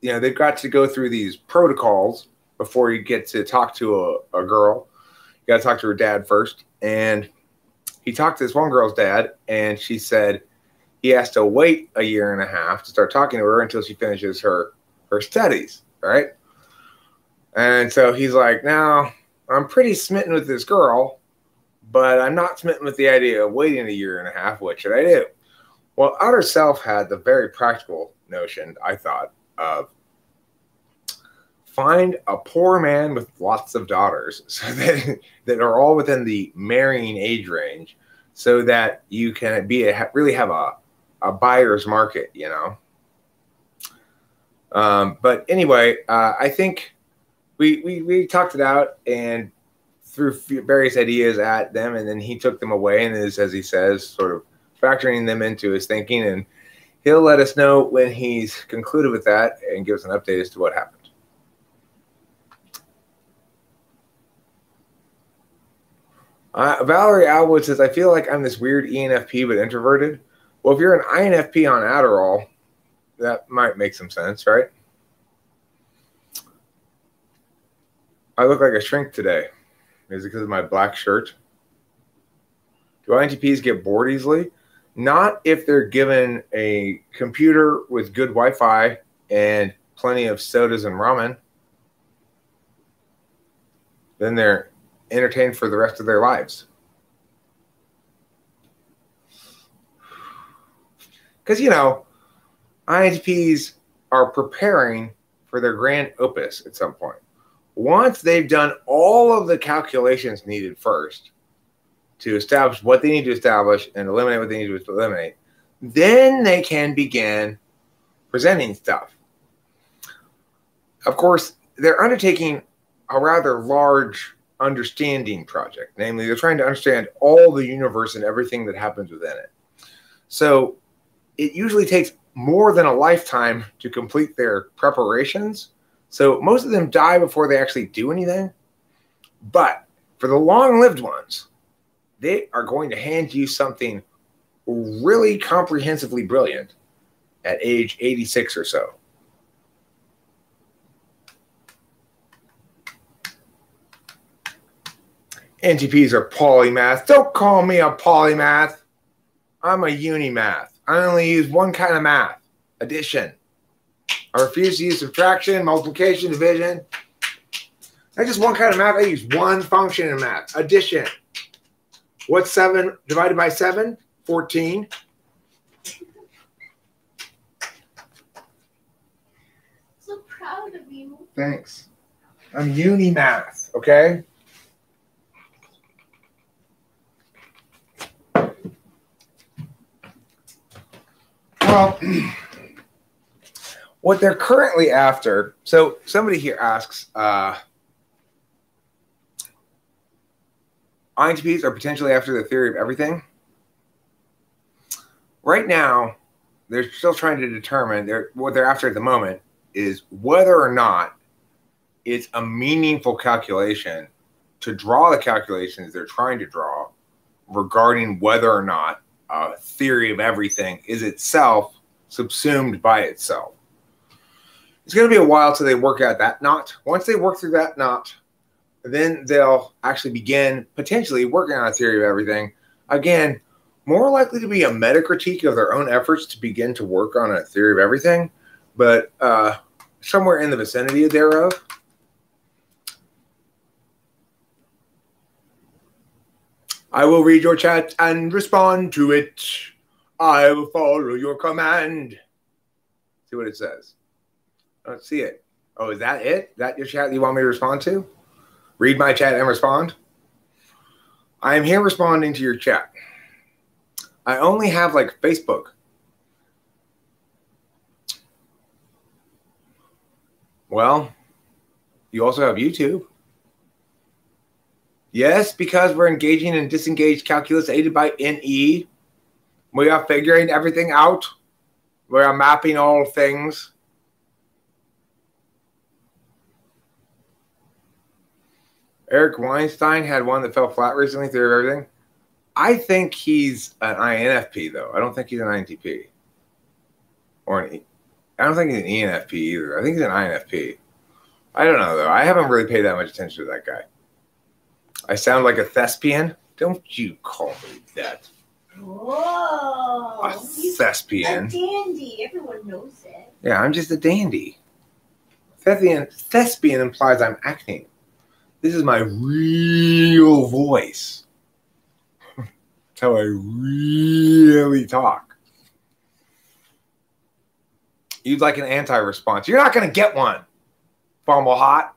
you know, they've got to go through these protocols before you get to talk to a girl. You got to talk to her dad first. And he talked to this one girl's dad, and she said he has to wait a year and a half to start talking to her until she finishes her studies, right? And so he's like, no, I'm pretty smitten with this girl, but I'm not smitten with the idea of waiting a year and a half. What should I do? Well, Outer Self had the very practical notion, I thought, of find a poor man with lots of daughters so that are all within the marrying age range so that you can really have a buyer's market, you know? But anyway, I think We talked it out and threw various ideas at them, and then he took them away and is, as he says, sort of factoring them into his thinking, and he'll let us know when he's concluded with that and give us an update as to what happened. Valerie Alwood says, I feel like I'm this weird ENFP but introverted. Well, if you're an INFP on Adderall, that might make some sense, right? I look like a shrink today. Is it because of my black shirt? Do INTPs get bored easily? Not if they're given a computer with good Wi-Fi and plenty of sodas and ramen. Then they're entertained for the rest of their lives. Because, you know, INTPs are preparing for their grand opus at some point. Once they've done all of the calculations needed first to establish what they need to establish and eliminate what they need to eliminate, then they can begin presenting stuff. Of course, they're undertaking a rather large understanding project. Namely, they're trying to understand all the universe and everything that happens within it. So it usually takes more than a lifetime to complete their preparations. So most of them die before they actually do anything. But for the long-lived ones, they are going to hand you something really comprehensively brilliant at age 86 or so. ENTPs are polymath. Don't call me a polymath. I'm a unimath. I only use one kind of math, addition. I refuse to use subtraction, multiplication, division. Not just one kind of math. I use one function in math, addition. What's 7 divided by 7? 14. So proud of you. Thanks. I'm unimath, okay? Well, what they're currently after, so somebody here asks, INTPs are potentially after the theory of everything. Right now, they're still trying to determine what they're after at the moment is whether or not it's a meaningful calculation to draw the calculations they're trying to draw regarding whether or not a theory of everything is itself subsumed by itself. It's going to be a while till they work out that knot. Once they work through that knot, then they'll actually begin potentially working on a theory of everything. Again, more likely to be a meta-critique of their own efforts to begin to work on a theory of everything, but somewhere in the vicinity thereof. I will read your chat and respond to it. I will follow your command. See what it says. I don't see it. Oh, is that it? Is that your chat you want me to respond to? Read my chat and respond. I am here responding to your chat. I only have like Facebook. Well, you also have YouTube. Yes, because we're engaging in disengaged calculus aided by NE. We are figuring everything out. We are mapping all things. Eric Weinstein had one that fell flat recently, theory of everything. I think he's an INFP, though. I don't think he's an INTP. Or an E. I don't think he's an ENFP either. I think he's an INFP. I don't know, though. I haven't really paid that much attention to that guy. I sound like a thespian. Don't you call me that. Whoa. A thespian. A dandy. Everyone knows it. Yeah, I'm just a dandy. Thespian implies I'm acting. This is my real voice. That's how I really talk. You'd like an anti-response. You're not going to get one. Fumble hot.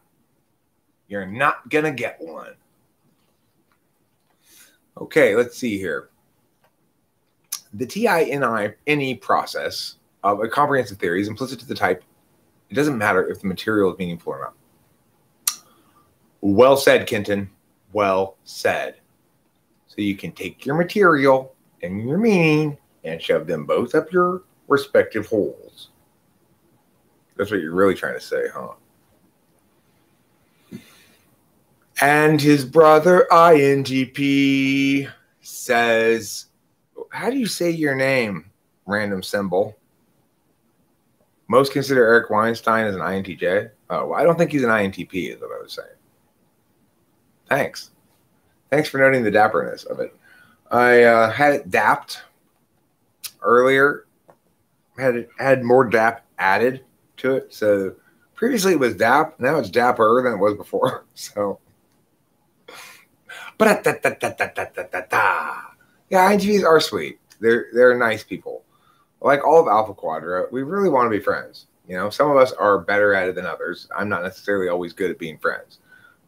You're not going to get one. Okay, let's see here. The TINI-NE process of a comprehensive theory is implicit to the type. It doesn't matter if the material is meaningful or not. Well said, Kenton. Well said. So you can take your material and your meaning and shove them both up your respective holes. That's what you're really trying to say, huh? And his brother, INTP, says, how do you say your name, random symbol? Most consider Eric Weinstein as an INTJ. Oh, well, I don't think he's an INTP is what I was saying. Thanks. Thanks for noting the dapperness of it. I had it dapped earlier. Had more dap added to it. So previously it was dap. Now it's dapper than it was before. So... But yeah, INTPs are sweet. They're nice people. Like all of Alpha Quadra, we really want to be friends. You know, some of us are better at it than others. I'm not necessarily always good at being friends.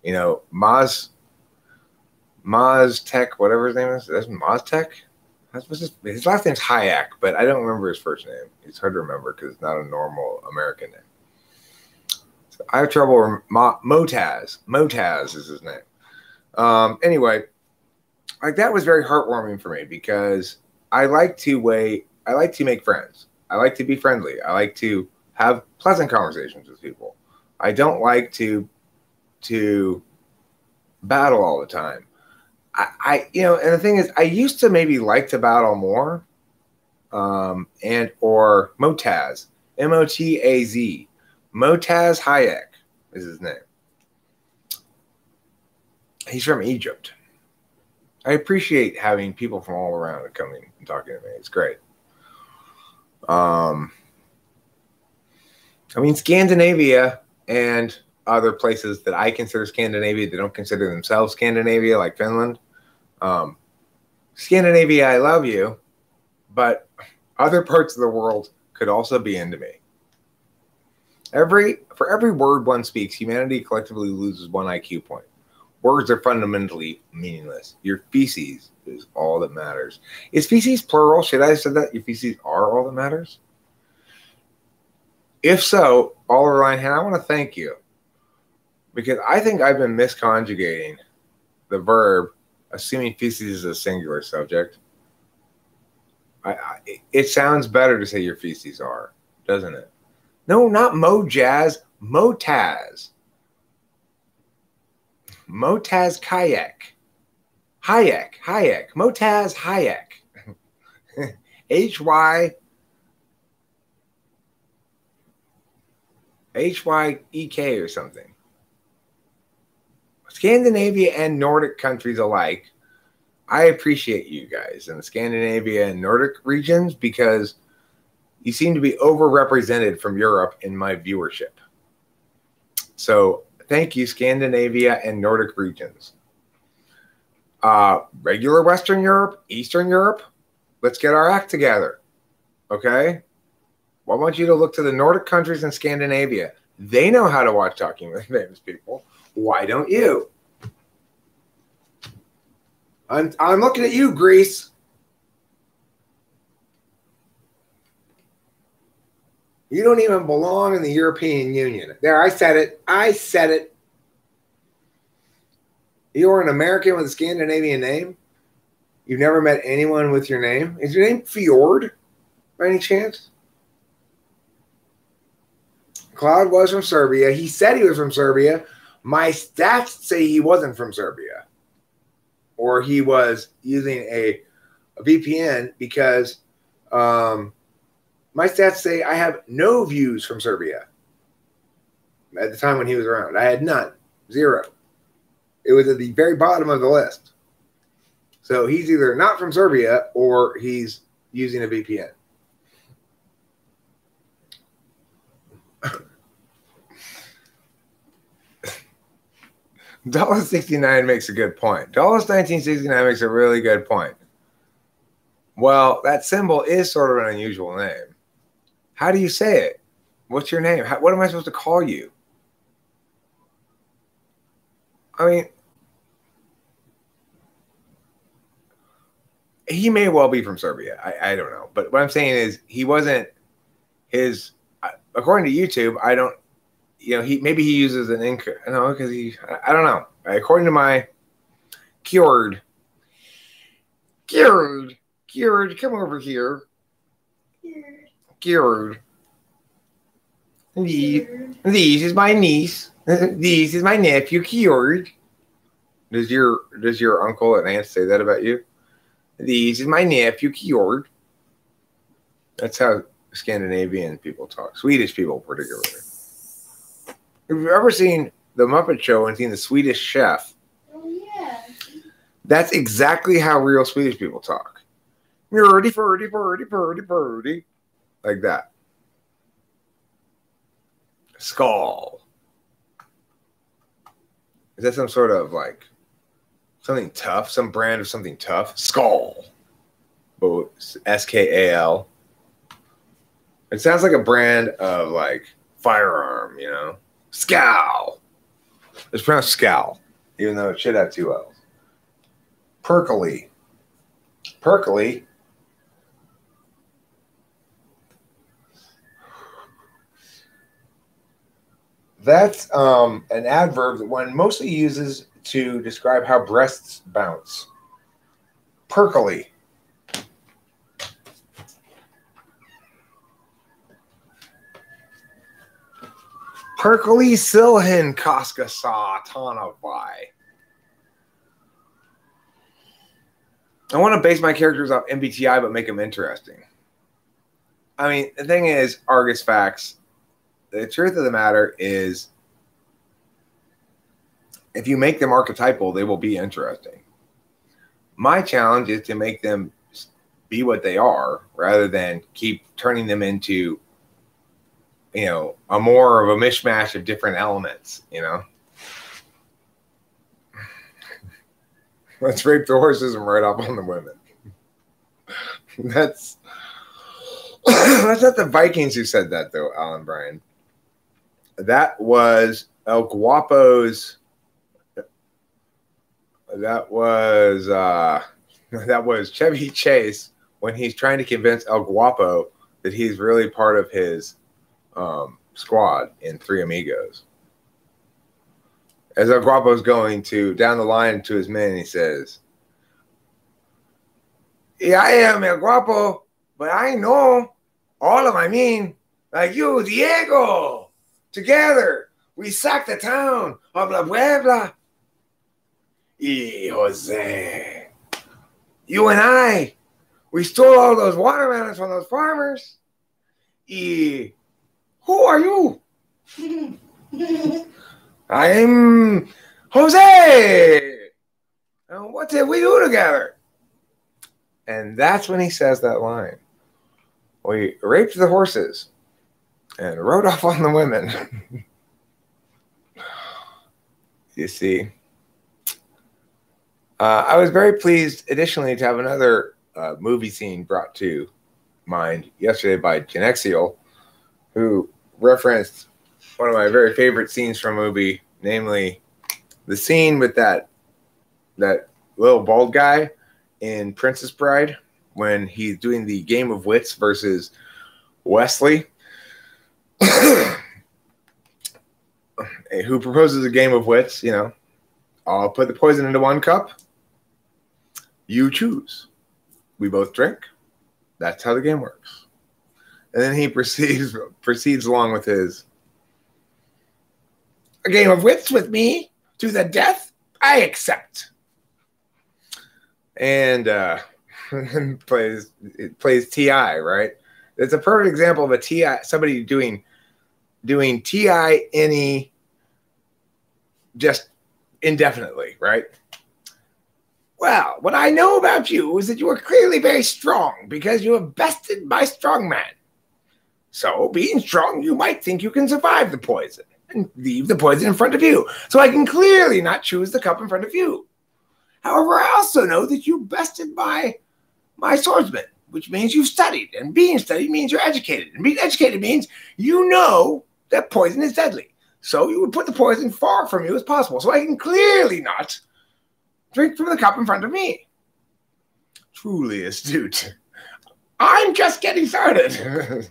You know, Maz Tech, whatever his name is. That's Maz Tech. His last name's Hayek, but I don't remember his first name. It's hard to remember because it's not a normal American name. I have trouble with Motaz. Motaz is his name. Anyway, like that was very heartwarming for me because I like to make friends. I like to be friendly. I like to have pleasant conversations with people. I don't like to battle all the time. And the thing is, I used to maybe like to battle more, or Motaz, M-O-T-A-Z, Motaz Hayek is his name. He's from Egypt. I appreciate having people from all around coming and talking to me. It's great. I mean, Scandinavia and other places that I consider Scandinavia that don't consider themselves Scandinavia, like Finland. Scandinavia, I love you, but other parts of the world could also be into me. For every word one speaks, humanity collectively loses one IQ point. Words are fundamentally meaningless. Your feces is all that matters. Is feces plural? Should I have said that? Your feces are all that matters? If so, Oliver Linehan, I want to thank you. Because I think I've been misconjugating the verb, assuming feces is a singular subject. It sounds better to say your feces are, doesn't it? No, not Mojaz, Motaz. Motaz Kayak. Hayek, Hayek, Motaz Hayek. H-Y-E-K or something. Scandinavia and Nordic countries alike, I appreciate you guys in the Scandinavia and Nordic regions because you seem to be overrepresented from Europe in my viewership. So thank you, Scandinavia and Nordic regions. Regular Western Europe, Eastern Europe, let's get our act together, okay? I want you to look to the Nordic countries and Scandinavia. They know how to watch Talking with Famous People. Why don't you? I'm looking at you, Greece. You don't even belong in the European Union. There, I said it. I said it. You're an American with a Scandinavian name. You've never met anyone with your name. Is your name Fjord by any chance? Claude was from Serbia. He said he was from Serbia. My stats say he wasn't from Serbia, or he was using a VPN because my stats say I have no views from Serbia at the time when he was around. I had none, zero. It was at the very bottom of the list. So he's either not from Serbia or he's using a VPN. $1.69 makes a good point. $19.69 makes a really good point. Well, that symbol is sort of an unusual name. How do you say it? What's your name? What am I supposed to call you? I mean, he may well be from Serbia. I don't know. But what I'm saying is he wasn't his, according to YouTube, I don't. You know, maybe he uses an ink. No, because I don't know. According to my cured, come over here. Cured. These is my niece. These is my nephew. Cured. Does your uncle and aunt say that about you? These is my nephew. Cured. That's how Scandinavian people talk. Swedish people, particularly. If you've ever seen The Muppet Show and seen The Swedish Chef, oh, yeah. That's exactly how real Swedish people talk. Birdie, birdie, birdie, birdie, birdie. Like that. Skull. Is that some sort of like something tough? Some brand of something tough? Skull. But S-K-A-L. It sounds like a brand of like firearm, you know? Scowl. It's pronounced scowl, even though it should have two L's. Perkily. Perkily. That's an adverb that one mostly uses to describe how breasts bounce. Perkily. Perkily silhin kaskasa tanavai. I want to base my characters off MBTI, but make them interesting. I mean, the thing is, Argus facts, the truth of the matter is if you make them archetypal, they will be interesting. My challenge is to make them be what they are rather than keep turning them into, you know, a more of a mishmash of different elements, you know. Let's rape the horses and ride up on the women. That's not the Vikings who said that, though, Alan Bryan. That was El Guapo's. That was Chevy Chase when he's trying to convince El Guapo that he's really part of his squad in Three Amigos. As El Guapo's going to down the line to his men, he says, "Yeah, I am El Guapo, but I know all of my men, like you, Diego. Together, we sack the town of La Puebla. Y Jose, you and I, we stole all those watermelons from those farmers. Y who are you?" "I'm Jose. And what did we do together?" And that's when he says that line. "We raped the horses and rode off on the women." You see. I was very pleased, additionally, to have another movie scene brought to mind yesterday by Genexial, who referenced one of my very favorite scenes from a movie, namely the scene with that little bald guy in Princess Bride when he's doing the game of wits versus Wesley, who proposes a game of wits, you know. "I'll put the poison into one cup. You choose. We both drink." That's how the game works. And then he proceeds along with his, "A game of wits with me to the death. I accept." And plays TI, right? It's a perfect example of a TI, somebody doing TI just indefinitely, right? "Well, what I know about you is that you are clearly very strong because you have bested my strongman. So, being strong, you might think you can survive the poison and leave the poison in front of you. So I can clearly not choose the cup in front of you. However, I also know that you bested my swordsman, which means you've studied. And being studied means you're educated. And being educated means you know that poison is deadly. So you would put the poison far from you as possible. So I can clearly not drink from the cup in front of me." Truly astute. "I'm just getting started."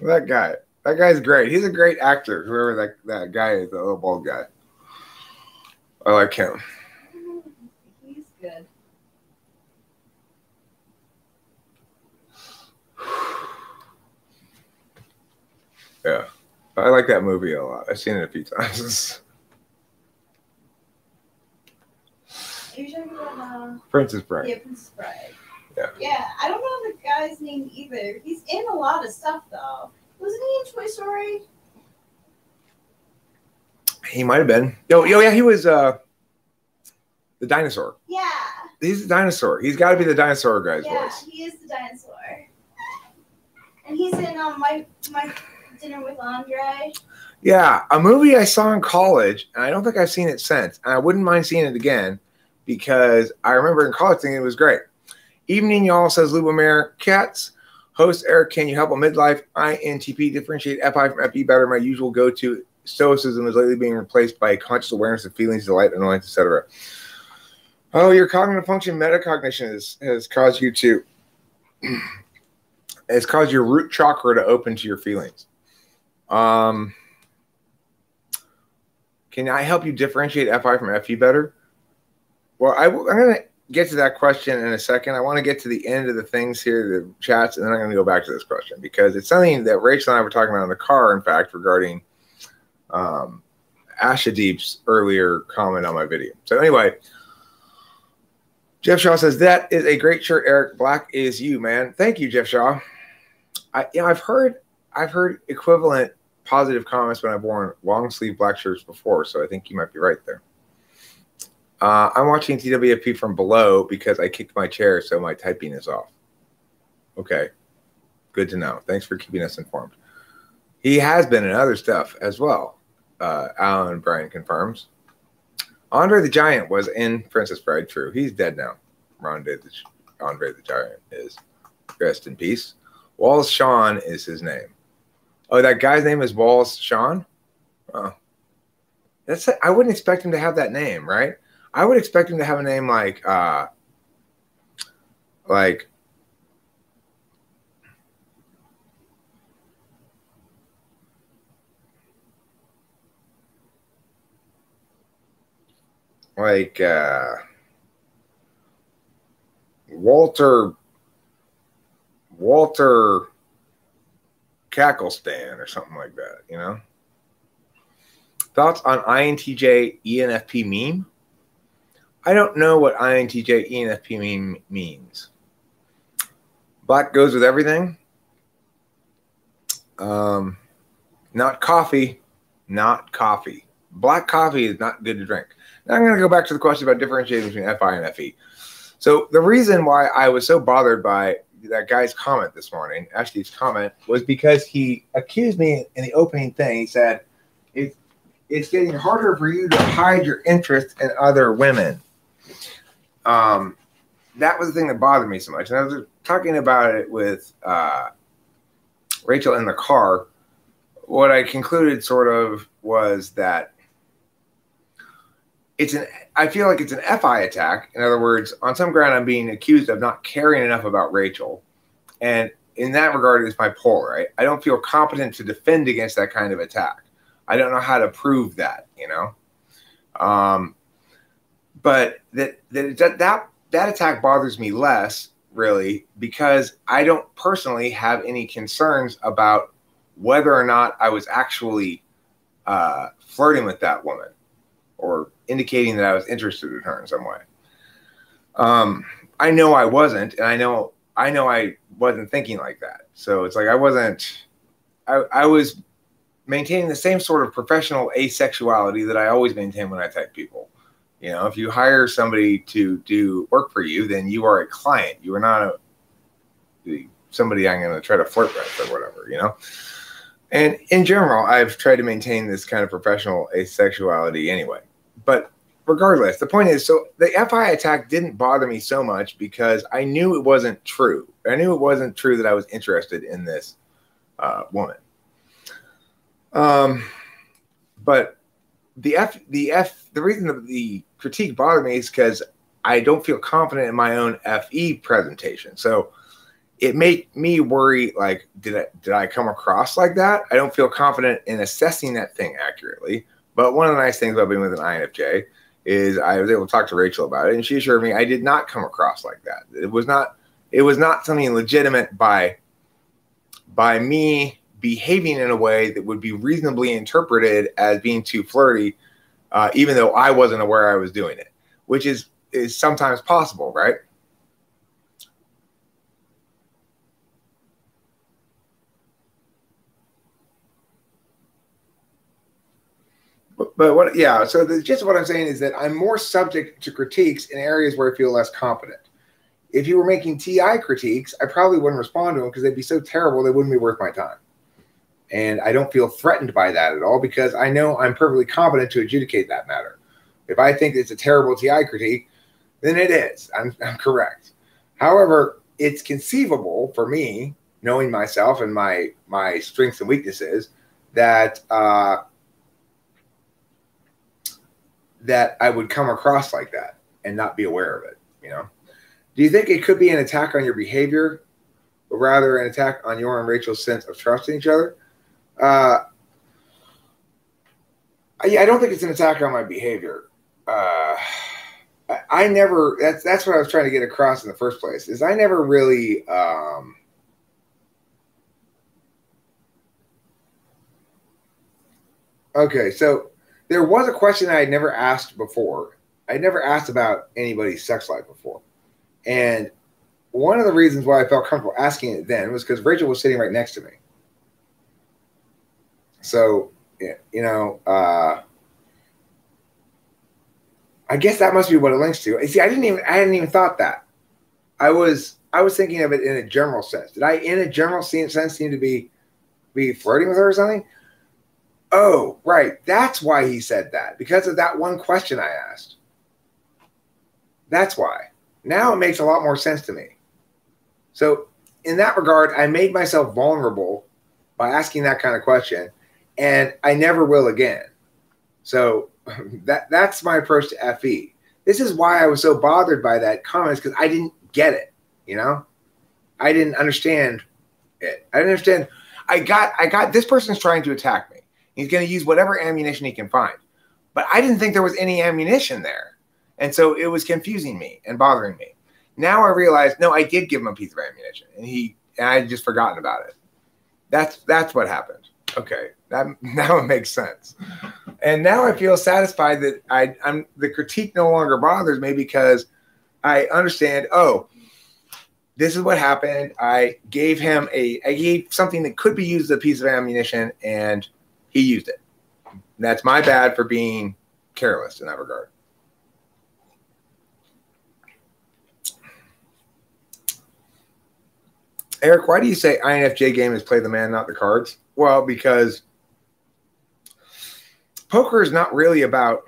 That guy. That guy's great. He's a great actor, whoever that guy is, the little bald guy. I like him. He's good. Yeah. I like that movie a lot. I've seen it a few times. Are you talking about Princess Bride? Yeah, Princess Bride. Yeah. Yeah, I don't know the guy's name either. He's in a lot of stuff, though. Wasn't he in Toy Story? He might have been. Yo, yeah, he was the dinosaur. Yeah. He's the dinosaur. He's got to be the dinosaur guy's voice. Yeah, he is the dinosaur. And he's in my Dinner with Andre. Yeah, a movie I saw in college, and I don't think I've seen it since. And I wouldn't mind seeing it again because I remember in college thinking it was great. "Evening, y'all," says Lubomir Katz. "Host Eric, can you help a midlife INTP differentiate FI from FE better? My usual go-to stoicism is lately being replaced by conscious awareness of feelings, delight, annoyance, etc." Oh, your cognitive function metacognition has caused you to has caused your root chakra to open to your feelings. Can I help you differentiate FI from FE better? Well, I'm going to get to that question in a second. I want to get to the end of the things here, the chats, and then I'm going to go back to this question because it's something that Rachel and I were talking about in the car, in fact, regarding Asha Deep's earlier comment on my video. So anyway, Jeff Shaw says, that is a great shirt, Eric. Black is you, man. Thank you, Jeff Shaw. I've heard equivalent positive comments when I've worn long sleeve black shirts before, so I think you might be right there. I'm watching TWFP from below because I kicked my chair, so my typing is off. Okay, good to know. Thanks for keeping us informed. He has been in other stuff as well, Alan Bryan confirms. Andre the Giant was in Princess Bride, true. He's dead now. Andre the Giant is. Rest in peace. Wallace Shawn is his name. Oh, that guy's name is Wallace Shawn? Oh. I wouldn't expect him to have that name, right? I would expect him to have a name like Walter Cacklestan or something like that, you know? Thoughts on INTJ ENFP meme? I don't know what INTJ ENFP meme means. Black goes with everything. Not coffee. Not coffee. Black coffee is not good to drink. Now I'm going to go back to the question about differentiating between FI and FE. So the reason why I was so bothered by that guy's comment this morning, Ashley's comment, was because he accused me in the opening thing. He said, it's getting harder for you to hide your interest in other women. That was the thing that bothered me so much. And I was talking about it with Rachel in the car. What I concluded sort of was that I feel like it's an FI attack. In other words, on some ground, I'm being accused of not caring enough about Rachel. And in that regard, it's my poll, right? I don't feel competent to defend against that kind of attack. I don't know how to prove that, you know? But that attack bothers me less, really, because I don't personally have any concerns about whether or not I was actually flirting with that woman or indicating that I was interested in her in some way. I know I wasn't, and I know I wasn't thinking like that. So it's like I was maintaining the same sort of professional asexuality that I always maintain when I type people. You know, if you hire somebody to do work for you, then you are a client. You are not somebody I'm going to try to flirt with or whatever, you know? And in general, I've tried to maintain this kind of professional asexuality anyway. But regardless, the point is, so the FI attack didn't bother me so much because I knew it wasn't true. I knew it wasn't true that I was interested in this woman. But the reason that the critique bothered me is because I don't feel confident in my own FE presentation. So it made me worry, like, did I come across like that? I don't feel confident in assessing that thing accurately. But one of the nice things about being with an INFJ is I was able to talk to Rachel about it, and she assured me I did not come across like that. It was not something legitimate by me behaving in a way that would be reasonably interpreted as being too flirty, even though I wasn't aware I was doing it, which is sometimes possible, right? So the gist of what I'm saying is that I'm more subject to critiques in areas where I feel less competent. If you were making TI critiques, I probably wouldn't respond to them because they'd be so terrible they wouldn't be worth my time. And I don't feel threatened by that at all because I know I'm perfectly competent to adjudicate that matter. If I think it's a terrible TI critique, then it is. I'm correct. However, it's conceivable for me, knowing myself and my strengths and weaknesses, that that I would come across like that and not be aware of it, you know? Do you think it could be an attack on your behavior, but rather an attack on your and Rachel's sense of trusting each other? I don't think it's an attack on my behavior. I never, that's what I was trying to get across in the first place, is I never really, okay, so there was a question I had never asked before. I never asked about anybody's sex life before. And one of the reasons why I felt comfortable asking it then was because Rachel was sitting right next to me. So, you know, I guess that must be what it links to. See, I hadn't even thought that. I was thinking of it in a general sense. Did I, in a general sense, seem to be flirting with her or something? Oh, right. That's why he said that, because of that one question I asked. That's why. Now it makes a lot more sense to me. So in that regard, I made myself vulnerable by asking that kind of question, and I never will again. So that's my approach to FE. This is why I was so bothered by that comment, because I didn't get it, you know? I didn't understand it. I didn't understand. I got this person's trying to attack me. He's going to use whatever ammunition he can find. But I didn't think there was any ammunition there. And so it was confusing me and bothering me. Now I realize, no, I did give him a piece of ammunition, and I had just forgotten about it. That's what happened. Okay, that now it makes sense. And now I feel satisfied that I'm the critique no longer bothers me, because I understand, oh, this is what happened. I gave something that could be used as a piece of ammunition, and he used it. And that's my bad for being careless in that regard. Eric, why do you say INFJ game is play the man, not the cards? Well, because poker is not really about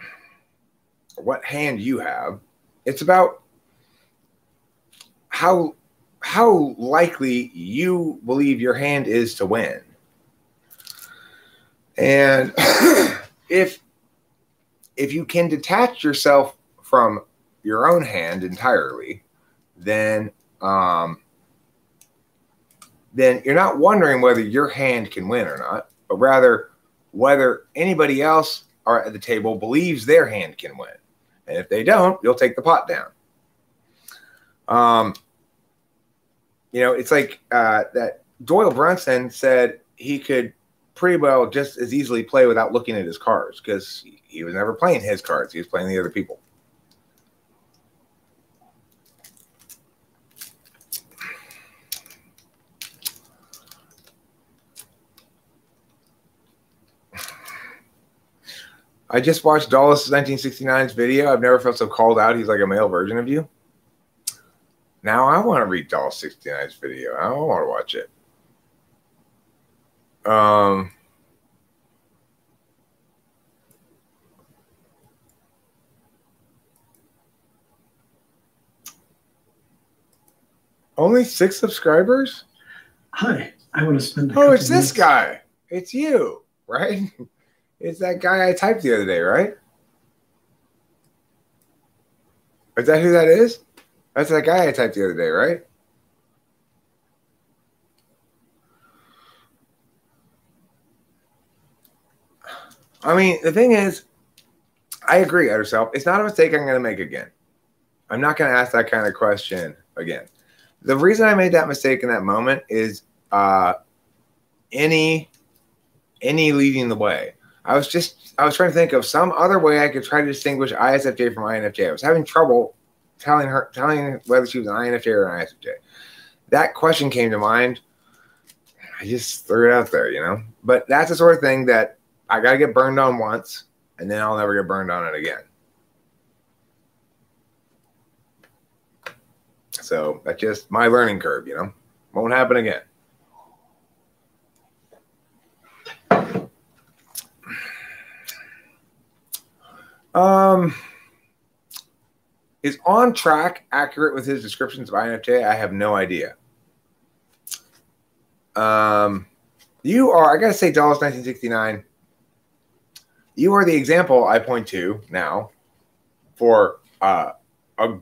what hand you have. It's about how likely you believe your hand is to win. And if you can detach yourself from your own hand entirely, then you're not wondering whether your hand can win or not, but rather whether anybody else at the table believes their hand can win. And if they don't, you'll take the pot down. You know, it's like that Doyle Brunson said he could pretty well just as easily play without looking at his cards, because he was never playing his cards. He was playing the other people. I just watched Dulles' 1969's video. I've never felt so called out. He's like a male version of you. Now I want to read Dulles' 69's video. I don't want to watch it. Only 6 subscribers? Hi. I want to spend a it's this guy. It's you, right? It's that guy I typed the other day, right? Is that who that is? That's that guy I typed the other day, right? I mean, the thing is, I agree, Utter Self. It's not a mistake I'm going to make again. I'm not going to ask that kind of question again. The reason I made that mistake in that moment is any leading the way. I was trying to think of some other way I could try to distinguish ISFJ from INFJ. I was having trouble telling whether she was an INFJ or an ISFJ. That question came to mind. I just threw it out there, you know. But that's the sort of thing that I got to get burned on once, and then I'll never get burned on it again. So that's just my learning curve, you know. Won't happen again. Is on track accurate with his descriptions of INFJ? I have no idea. You are, I gotta say, Dulles 1969, you are the example I point to now for a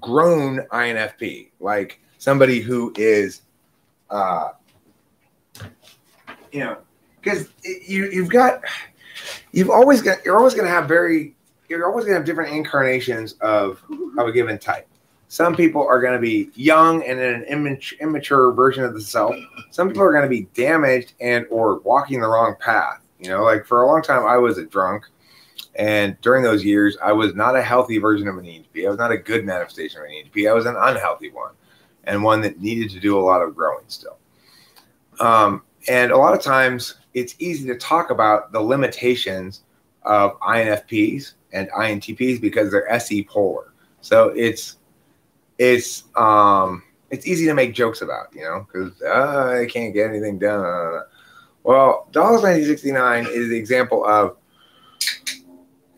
grown INFP, like somebody who is, you know, because you've got, You're always going to have different incarnations of a given type. Some people are going to be young and in an immature version of the self. Some people are going to be damaged or walking the wrong path. You know, like for a long time, I was a drunk. And during those years, I was not a healthy version of an ENTP. I was not a good manifestation of an ENTP. I was an unhealthy one, and one that needed to do a lot of growing still. And a lot of times, it's easy to talk about the limitations of INFPs and INTPs because they're SE polar. So it's easy to make jokes about, you know, because I can't get anything done. Well, Dollars 1969 is the example of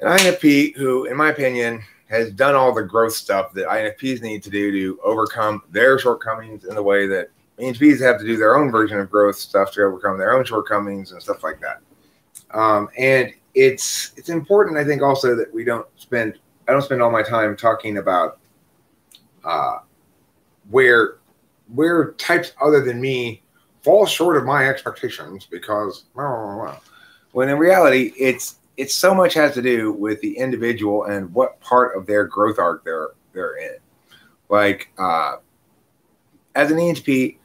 an INFP who, in my opinion, has done all the growth stuff that INFPs need to do to overcome their shortcomings in the way that ENTPs have to do their own version of growth stuff to overcome their own shortcomings and stuff like that. And it's important, I think, also that we don't spend all my time talking about where types other than me fall short of my expectations because when in reality it's so much has to do with the individual and what part of their growth arc they're in. Like as an ENTP,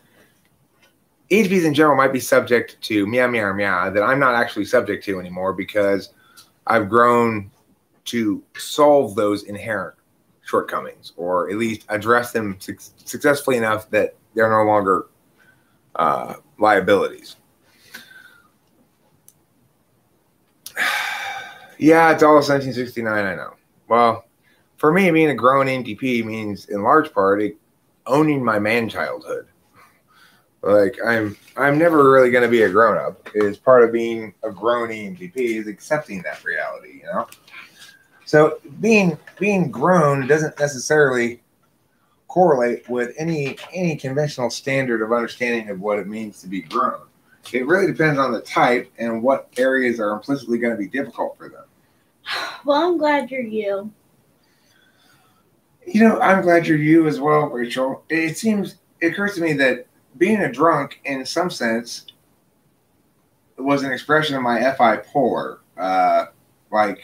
ENTPs in general might be subject to meow, meow, meow that I'm not actually subject to anymore because I've grown to solve those inherent shortcomings or at least address them successfully enough that they're no longer liabilities. Yeah, it's all 1969, I know. Well, for me, being a grown ENTP means, in large part, owning my man-childhood. Like, I'm never really going to be a grown-up. It's part of being a grown ENTP is accepting that reality, you know? So being grown doesn't necessarily correlate with any conventional standard of understanding of what it means to be grown. It really depends on the type and what areas are implicitly going to be difficult for them. Well, I'm glad you're you. You know, I'm glad you're you as well, Rachel. It occurs to me that being a drunk, in some sense, was an expression of my FI polar. Like,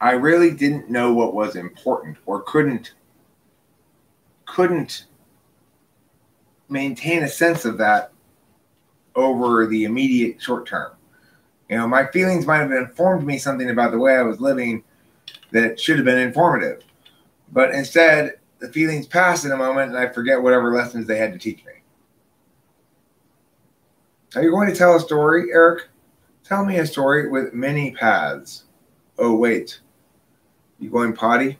I really didn't know what was important or couldn't maintain a sense of that over the immediate short term. You know, my feelings might have informed me something about the way I was living that should have been informative. But instead, the feelings pass in a moment and I forget whatever lessons they had to teach me. Are you going to tell a story, Eric? Tell me a story with many paths. Oh, wait. You going potty?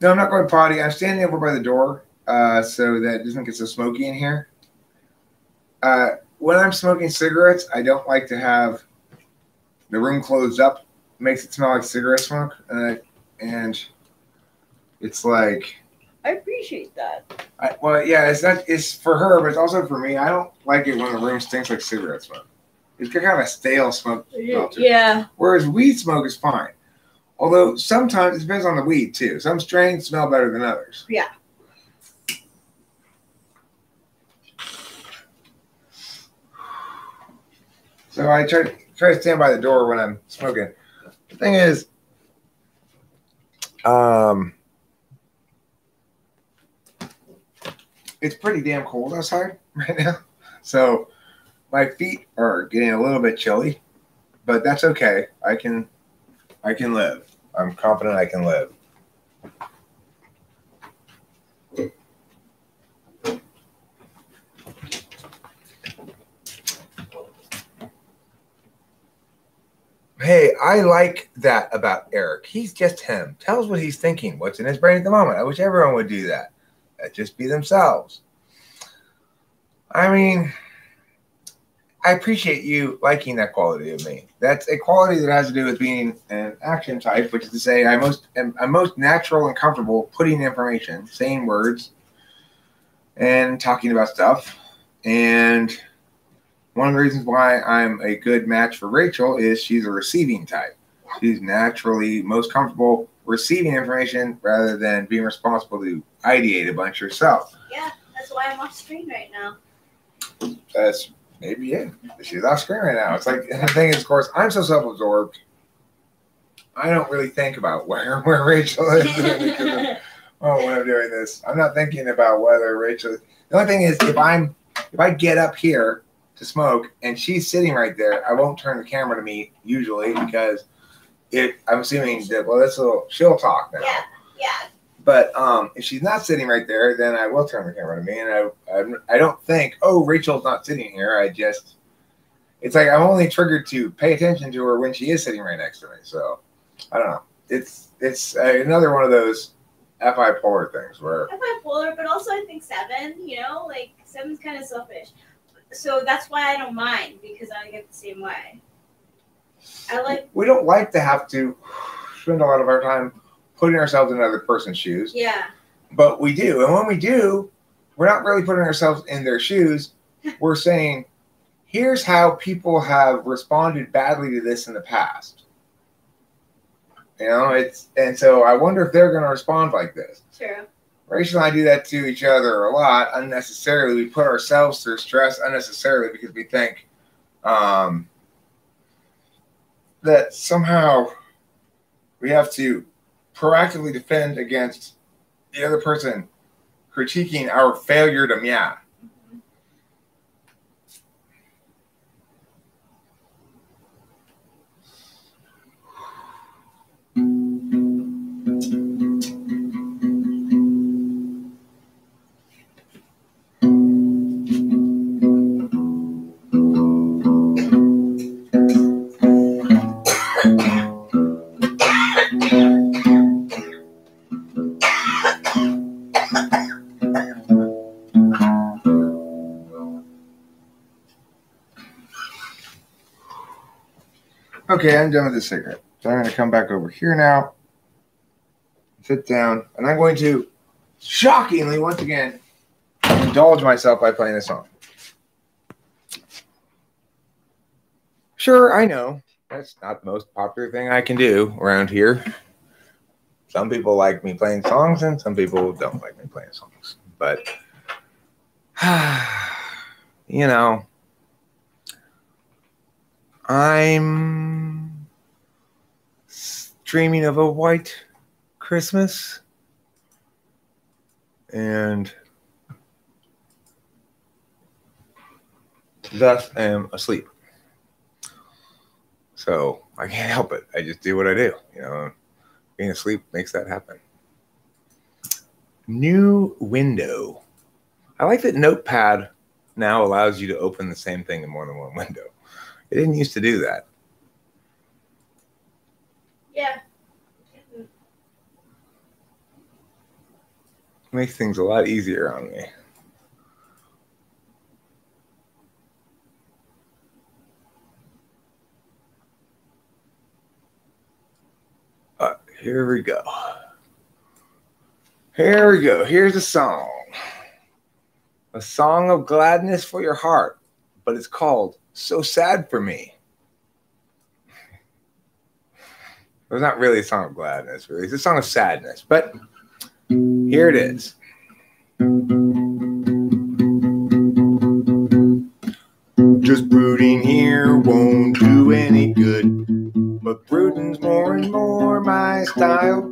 No, I'm not going potty. I'm standing over by the door so that it doesn't get so smoky in here. When I'm smoking cigarettes, I don't like to have the room closed up. It makes it smell like cigarette smoke. And it's like... I appreciate that. Well, yeah, it's for her, but it's also for me. I don't like it when the room stinks like cigarette smoke. It's kind of a stale smoke filter. Yeah. Whereas weed smoke is fine. Although sometimes, it depends on the weed, too. Some strains smell better than others. Yeah. So I try to stand by the door when I'm smoking. The thing is, it's pretty damn cold outside right now. So my feet are getting a little bit chilly, but that's okay. I can live. I'm confident I can live. Hey, I like that about Eric. He's just him. Tell us what he's thinking, what's in his brain at the moment. I wish everyone would do that. That'd just be themselves. I mean, I appreciate you liking that quality of me. That's a quality that has to do with being an action type, which is to say I'm most natural and comfortable putting information, saying words, and talking about stuff. And one of the reasons why I'm a good match for Rachel is she's a receiving type. She's naturally most comfortable receiving information rather than being responsible to ideate a bunch herself. Yeah, that's why I'm off screen right now. That's maybe she's off screen right now. It's like, the thing is, of course, I'm so self-absorbed. I don't really think about where Rachel is because of, oh, when I'm doing this, I'm not thinking about whether Rachel. The only thing is, if I get up here to smoke and she's sitting right there, I won't turn the camera to me usually because I'm assuming that she'll talk now. Yeah, yeah. But if she's not sitting right there, then I will turn the camera to me, and I don't think, oh, Rachel's not sitting here. It's like I'm only triggered to pay attention to her when she is sitting right next to me. So I don't know. It's another one of those bipolar things where bipolar, but also I think seven. You know, like seven's kind of selfish, so that's why I don't mind because I get the same way. We don't like to have to spend a lot of our time putting ourselves in another person's shoes. Yeah. But we do. And when we do, we're not really putting ourselves in their shoes. We're saying, here's how people have responded badly to this in the past. You know, and so I wonder if they're going to respond like this. True. Rachel and I do that to each other a lot unnecessarily. We put ourselves through stress unnecessarily because we think that somehow we have to proactively defend against the other person critiquing our failure to meow. Mm-hmm. Okay, I'm done with this cigarette. So I'm going to come back over here now, sit down, and I'm going to shockingly, once again, indulge myself by playing this song. Sure, I know. That's not the most popular thing I can do around here. Some people like me playing songs, and some people don't like me playing songs. But, you know, I'm dreaming of a white Christmas, and thus I am asleep. So I can't help it. I just do what I do. You know, being asleep makes that happen. New window. I like that Notepad now allows you to open the same thing in more than one window. It didn't used to do that. Yeah. Makes things a lot easier on me. Here we go. Here we go. Here's a song. A song of gladness for your heart, but it's called So Sad for Me. It's not really a song of gladness, really. It's a song of sadness. But here it is. Just brooding here won't do any good, but brooding's more and more my style.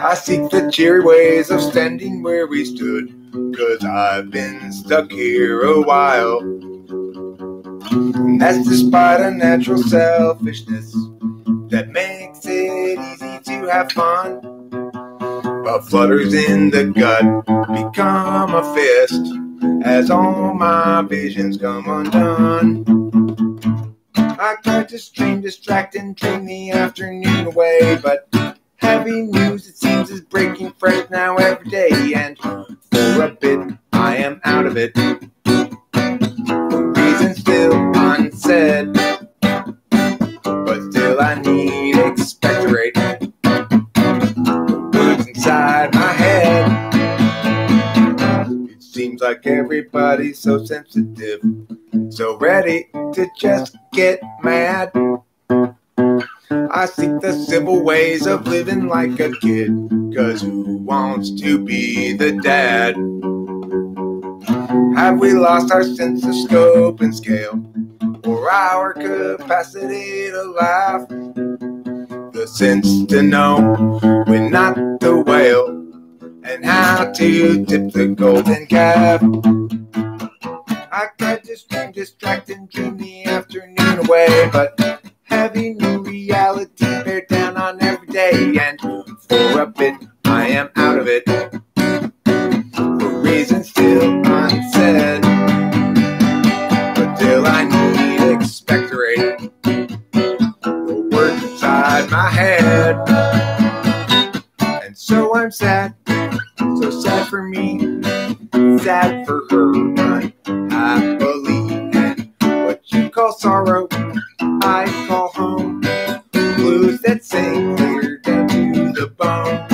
I seek the cheery ways of standing where we stood, 'cause I've been stuck here a while. And that's despite a natural selfishness that makes it easy to have fun, but flutters in the gut become a fist as all my visions come undone. I tried to stream, distract, and dream the afternoon away, but heavy news it seems is breaking fresh now every day, and for a bit I am out of it. Still unsaid, but still I need expectorate. Words inside my head. It seems like everybody's so sensitive, so ready to just get mad. I seek the civil ways of living like a kid, 'cause who wants to be the dad? Have we lost our sense of scope and scale, or our capacity to laugh? The sense to know we're not the whale, and how to tip the golden calf. I tried to scream, distract, and dream the afternoon away, but heavy new reality bear down on every day, and for a bit I am out of it, for reasons still unsaid, until I need to expectorate the words inside my head. And so I'm sad, so sad for me, sad for her, but happily. And what you call sorrow, I call home. Blues that sing clear down to the bone.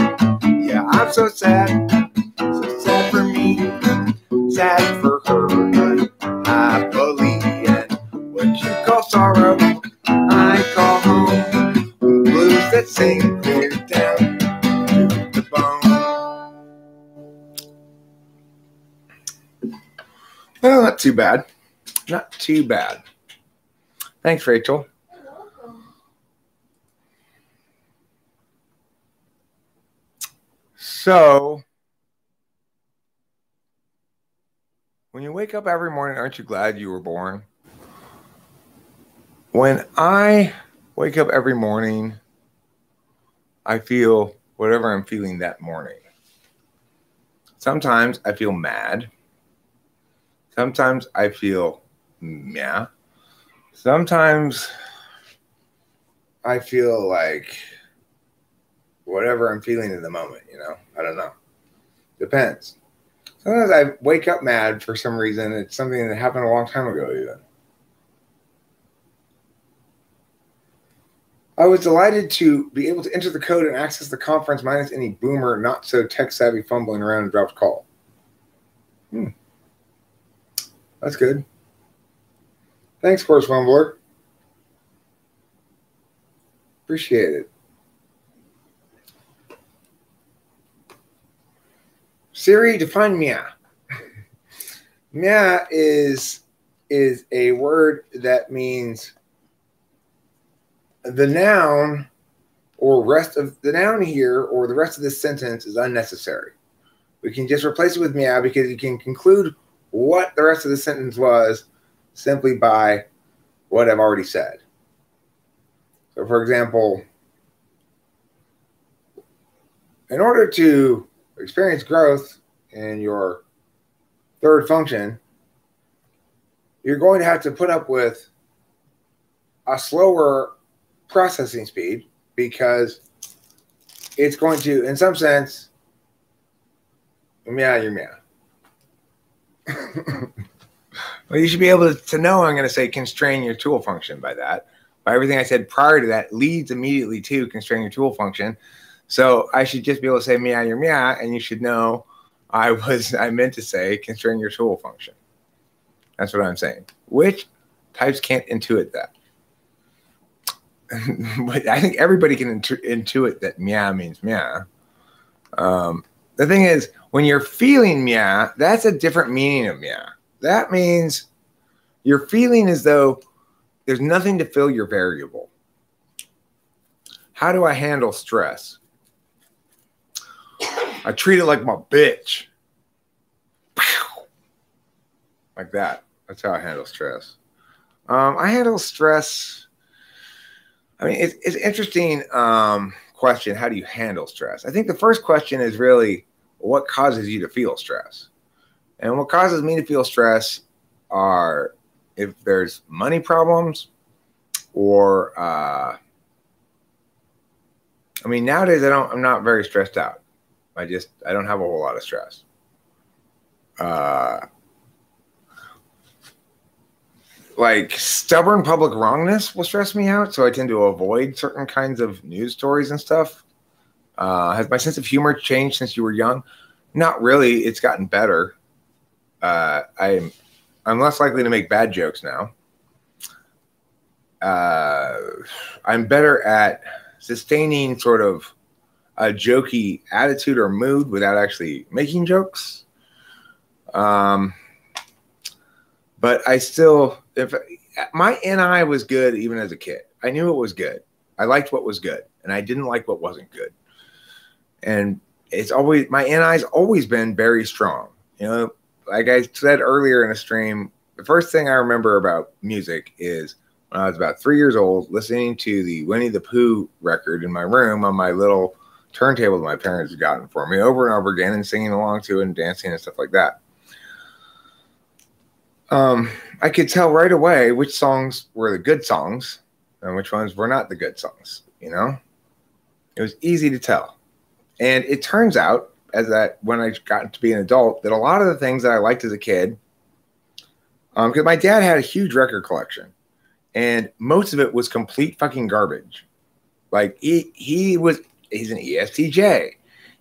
Yeah, I'm so sad for me, sad for her, but happily. And what you call sorrow, I call home. Blues that sing clear down to the bone. Well, not too bad. Not too bad. Thanks, Rachel. You're welcome. So, when you wake up every morning, aren't you glad you were born? When I wake up every morning, I feel whatever I'm feeling that morning. Sometimes I feel mad. Sometimes I feel meh. Sometimes I feel like whatever I'm feeling in the moment, you know? I don't know. Depends. Sometimes I wake up mad for some reason. It's something that happened a long time ago, even. I was delighted to be able to enter the code and access the conference minus any boomer, not so tech-savvy fumbling around and dropped call. That's good. Thanks, Course Fumbler. Appreciate it. Siri, define meow. Meow is a word that means the noun or rest of the noun here or the rest of this sentence is unnecessary. We can just replace it with meow because you can conclude what the rest of the sentence was simply by what I've already said. So, for example, in order to experience growth in your third function, you're going to have to put up with a slower processing speed because it's going to, in some sense, meow your meow. Well, you should be able to know I'm going to say constrain your tool function by that. By everything I said prior to that leads immediately to constrain your tool function. So I should just be able to say meow your meow, and you should know I meant to say constrain your tool function. That's what I'm saying. Which types can't intuit that? But I think everybody can intuit that meow means meow. The thing is, when you're feeling meow, that's a different meaning of meow. That means you're feeling as though there's nothing to fill your variable. How do I handle stress? I treat it like my bitch. Like that. That's how I handle stress. I handle stress. I mean, it's an interesting question. How do you handle stress? I think the first question is really what causes you to feel stress? And what causes me to feel stress are if there's money problems or, I mean, nowadays I'm not very stressed out. I don't have a whole lot of stress. Like stubborn public wrongness will stress me out. So I tend to avoid certain kinds of news stories and stuff. Has my sense of humor changed since you were young? Not really. It's gotten better. I'm less likely to make bad jokes now. I'm better at sustaining sort of a jokey attitude or mood without actually making jokes. But I still, if my NI was good even as a kid. I knew it was good. I liked what was good, and I didn't like what wasn't good. And it's always, my NI's always been very strong. You know, like I said earlier in a stream, the first thing I remember about music is when I was about 3 years old, listening to the Winnie the Pooh record in my room on my little turntable that my parents had gotten for me over and over again, and singing along to and dancing and stuff like that. I could tell right away which songs were the good songs and which ones were not the good songs, you know? It was easy to tell. And it turns out, as that when I got to be an adult, that a lot of the things that I liked as a kid, because my dad had a huge record collection, and most of it was complete fucking garbage. Like, he's an ESTJ.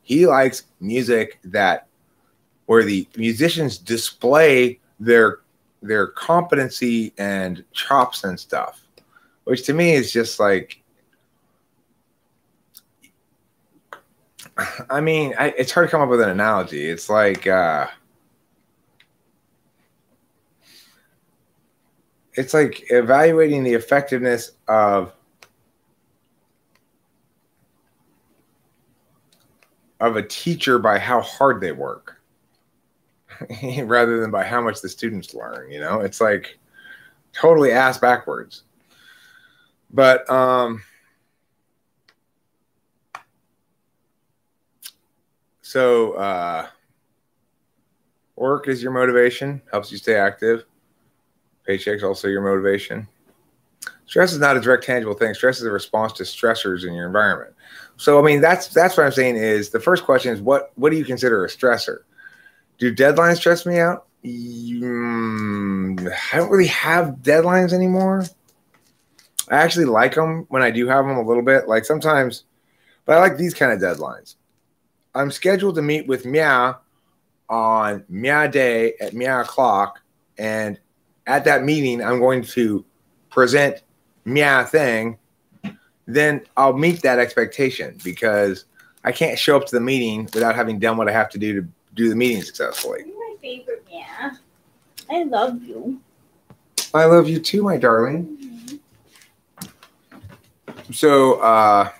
He likes music that, where the musicians display their competency and chops and stuff, which to me is just like, I mean, it's hard to come up with an analogy. It's like, evaluating the effectiveness of a teacher by how hard they work rather than by how much the students learn, you know? It's like totally ass backwards. But work is your motivation, helps you stay active. Paycheck's also your motivation. Stress is not a direct tangible thing. Stress is a response to stressors in your environment. So, I mean, that's what I'm saying is the first question is what do you consider a stressor? Do deadlines stress me out? I don't really have deadlines anymore. I actually like them when I do have them a little bit. Like sometimes, but I like these kind of deadlines. I'm scheduled to meet with Mia on Mia Day at Mia o'clock, and at that meeting, I'm going to present Mia thing. Then I'll meet that expectation because I can't show up to the meeting without having done what I have to do the meeting successfully. You're my favorite, Mia. I love you. I love you too, my darling. Mm-hmm. So,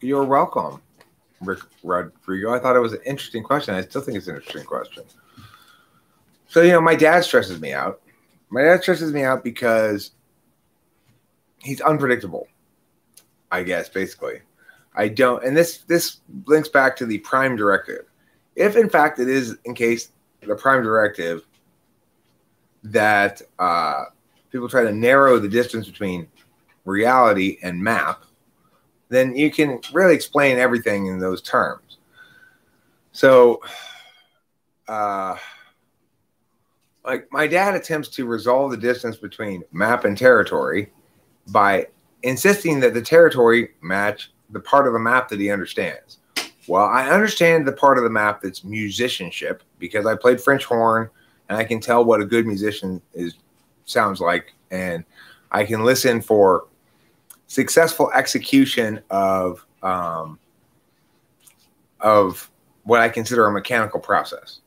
you're welcome, Rick Rodrigo. I thought it was an interesting question. I still think it's an interesting question. So, you know, my dad stresses me out. My dad stresses me out because he's unpredictable, I guess, basically. I don't, and this links back to the prime directive. If, in fact, it is in case the prime directive that people try to narrow the distance between reality and map, then you can really explain everything in those terms. So, like my dad attempts to resolve the distance between map and territory by insisting that the territory match the part of the map that he understands. Well, I understand the part of the map that's musicianship because I played French horn and I can tell what a good musician sounds like, and I can listen for successful execution of what I consider a mechanical process.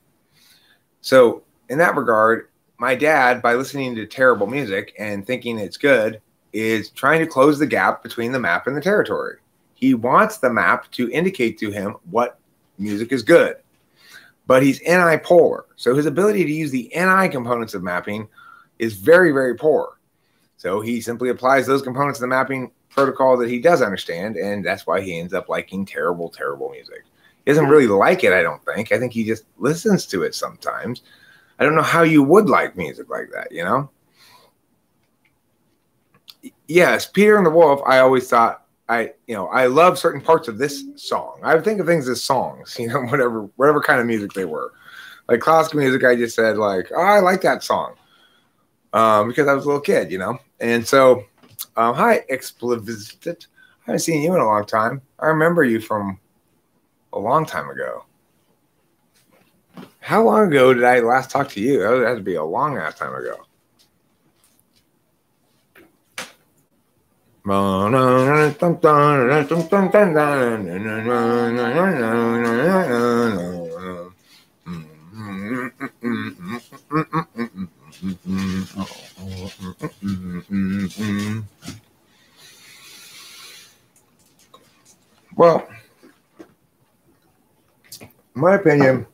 So in that regard, my dad, by listening to terrible music and thinking it's good, is trying to close the gap between the map and the territory. He wants the map to indicate to him what music is good, but he's NI poor. So his ability to use the NI components of mapping is very, very poor. So he simply applies those components of the mapping protocol that he does understand, and that's why he ends up liking terrible, terrible music. He doesn't really like it, I don't think. I think he just listens to it sometimes. I don't know how you would like music like that, you know? Yes, Peter and the Wolf, I always thought, I love certain parts of this song. I would think of things as songs, you know, whatever kind of music they were. Like classical music, I just said, like, oh, I like that song. Because I was a little kid, you know? And so, hi, Explicit. I haven't seen you in a long time. I remember you from a long time ago. How long ago did I last talk to you? That had to be a long ass time ago. Well, in my opinion,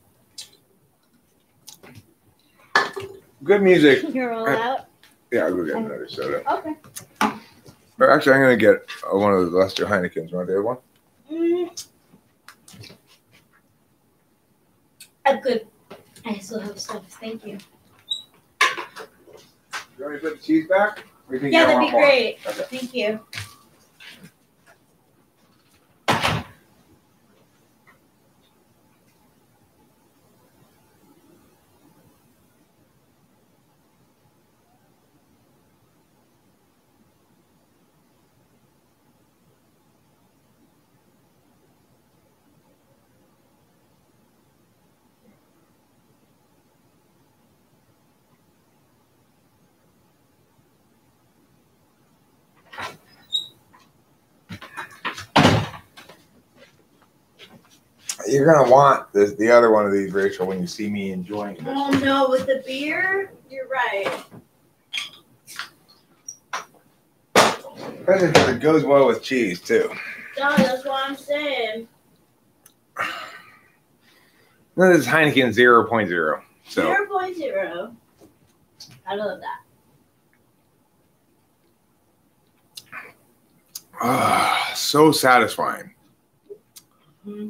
good music. You're all out? Yeah, I'll go get another soda. Okay. Or actually, I'm going to get one of the Lester Heinekens. Want to have one? I'm good. I still have stuff. Thank you. Do you want me to put the cheese back? Yeah, that'd be great. Okay. Thank you. You're gonna want this, the other one of these, Rachel, when you see me enjoying it. Oh no, with the beer? You're right. It goes well with cheese too. No, that's what I'm saying. No, this is Heineken 0.0. So. 0.0. I love that. Ah, so satisfying. Mm-hmm.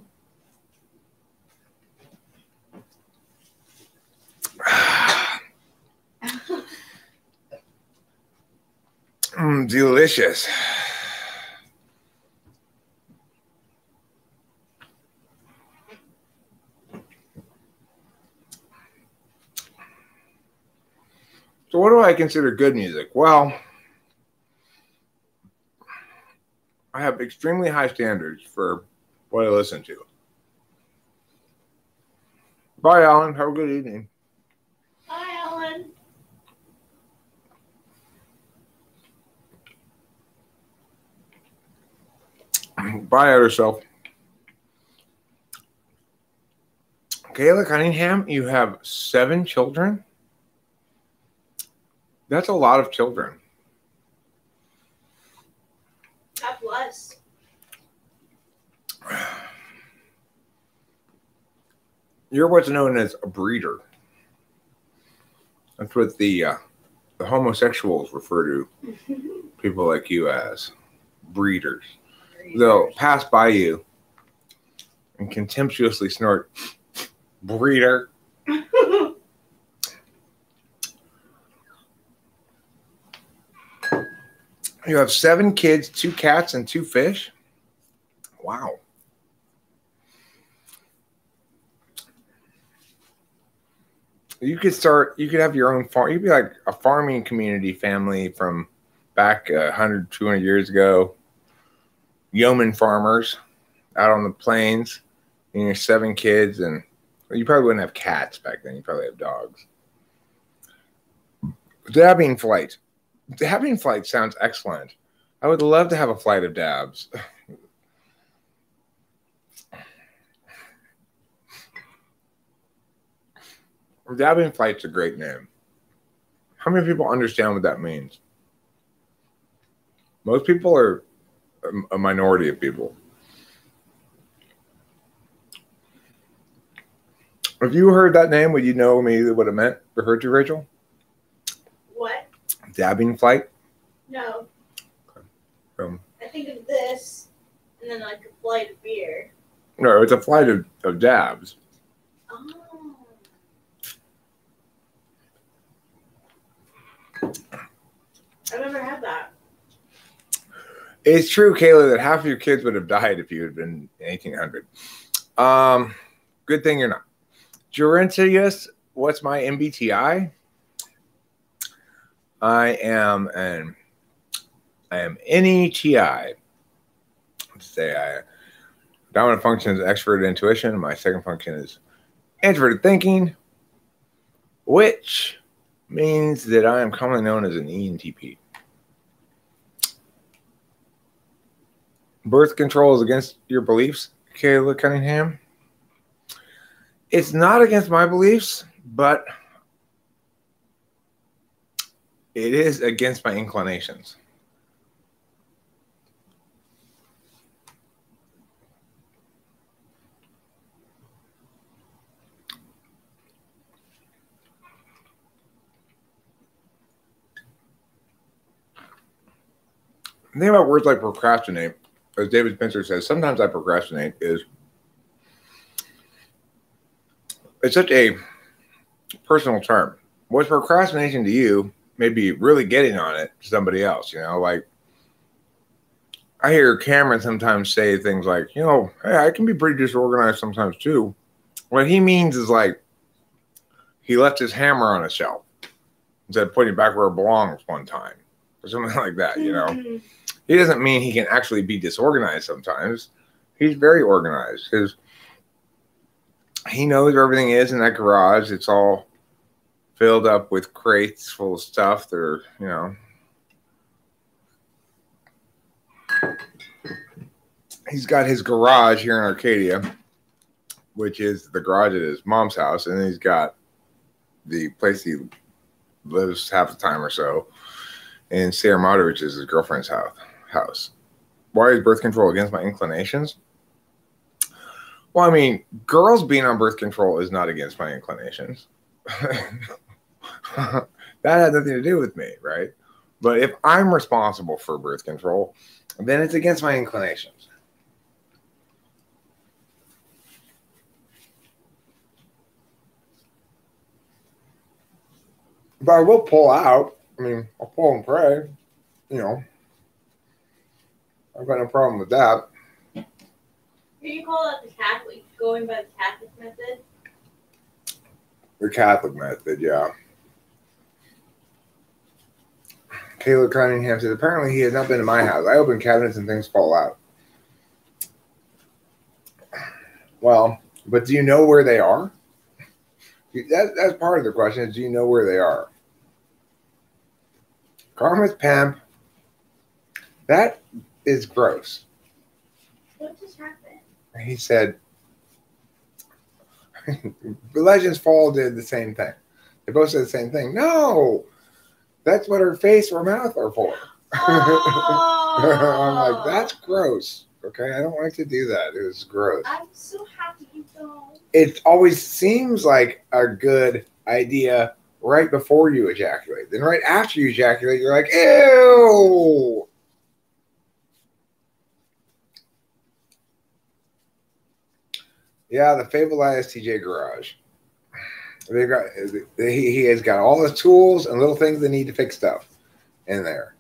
Delicious. So what do I consider good music? Well, I have extremely high standards for what I listen to. Bye, Alan. Have a good evening. Bye, Outer Self. Kayla Cunningham, you have 7 children? That's a lot of children. God bless. You're what's known as a breeder. That's what the homosexuals refer to people like you as, breeders. They'll pass by you and contemptuously snort, breeder. You have 7 kids, 2 cats, and 2 fish? Wow. You could start, you could have your own farm. You'd be like a farming community family from back 100, 200 years ago. Yeoman farmers out on the plains, and your 7 kids, and well, you probably wouldn't have cats back then. You probably have dogs. Dabbing flight. Dabbing flight sounds excellent. I would love to have a flight of dabs. Dabbing flight's a great name. How many people understand what that means? Most people are a minority of people. If you heard that name, would you know me what it meant? Referred to, Rachel? What? Dabbing flight? No. Okay. I think of this, and then like a flight of beer. No, it's a flight of dabs. Oh. I've never had that. It's true, Kayla, that half of your kids would have died if you had been 1800. Good thing you're not. Gerontius, what's my MBTI? I am NETI. Dominant function is extroverted intuition. My second function is introverted thinking, which means that I am commonly known as an ENTP. Birth control is against your beliefs, Kayla Cunningham. It's not against my beliefs, but it is against my inclinations. The thing about words like procrastinate, as David Spencer says, sometimes I procrastinate, is it's such a personal term. What's procrastination to you may be really getting on it to somebody else, you know, like I hear Cameron sometimes say things like, you know, hey, I can be pretty disorganized sometimes too. What he means is like he left his hammer on a shelf instead of putting it back where it belongs one time or something like that, you know. He doesn't mean he can actually be disorganized sometimes. He's very organized. He knows where everything is in that garage. It's all filled up with crates full of stuff that are, you know. He's got his garage here in Arcadia, which is the garage at his mom's house. And then he's got the place he lives half the time or so in Sierra Madre, which is his girlfriend's house. Why is birth control against my inclinations? Well, I mean, girls being on birth control is not against my inclinations. That had nothing to do with me, right? But if I'm responsible for birth control, then it's against my inclinations. But I will pull out. I mean, I'll pull and pray. You know, I've got no problem with that. Can you call it the Catholic, going by the Catholic method? The Catholic method, yeah. Taylor Cunningham says, apparently he has not been to my house. I open cabinets and things fall out. Well, but do you know where they are? That's part of the question is, do you know where they are? Karma's pimp. That is gross. What just happened? He said, the Legends Fall did the same thing. They both said the same thing. No! That's what her face or mouth are for. Oh. I'm like, that's gross. Okay, I don't like to do that. It was gross. I'm so happy you don't. It always seems like a good idea right before you ejaculate. Then right after you ejaculate, you're like, ew. Yeah, the fabled ISTJ garage. They've got, he has got all the tools and little things they need to fix stuff in there.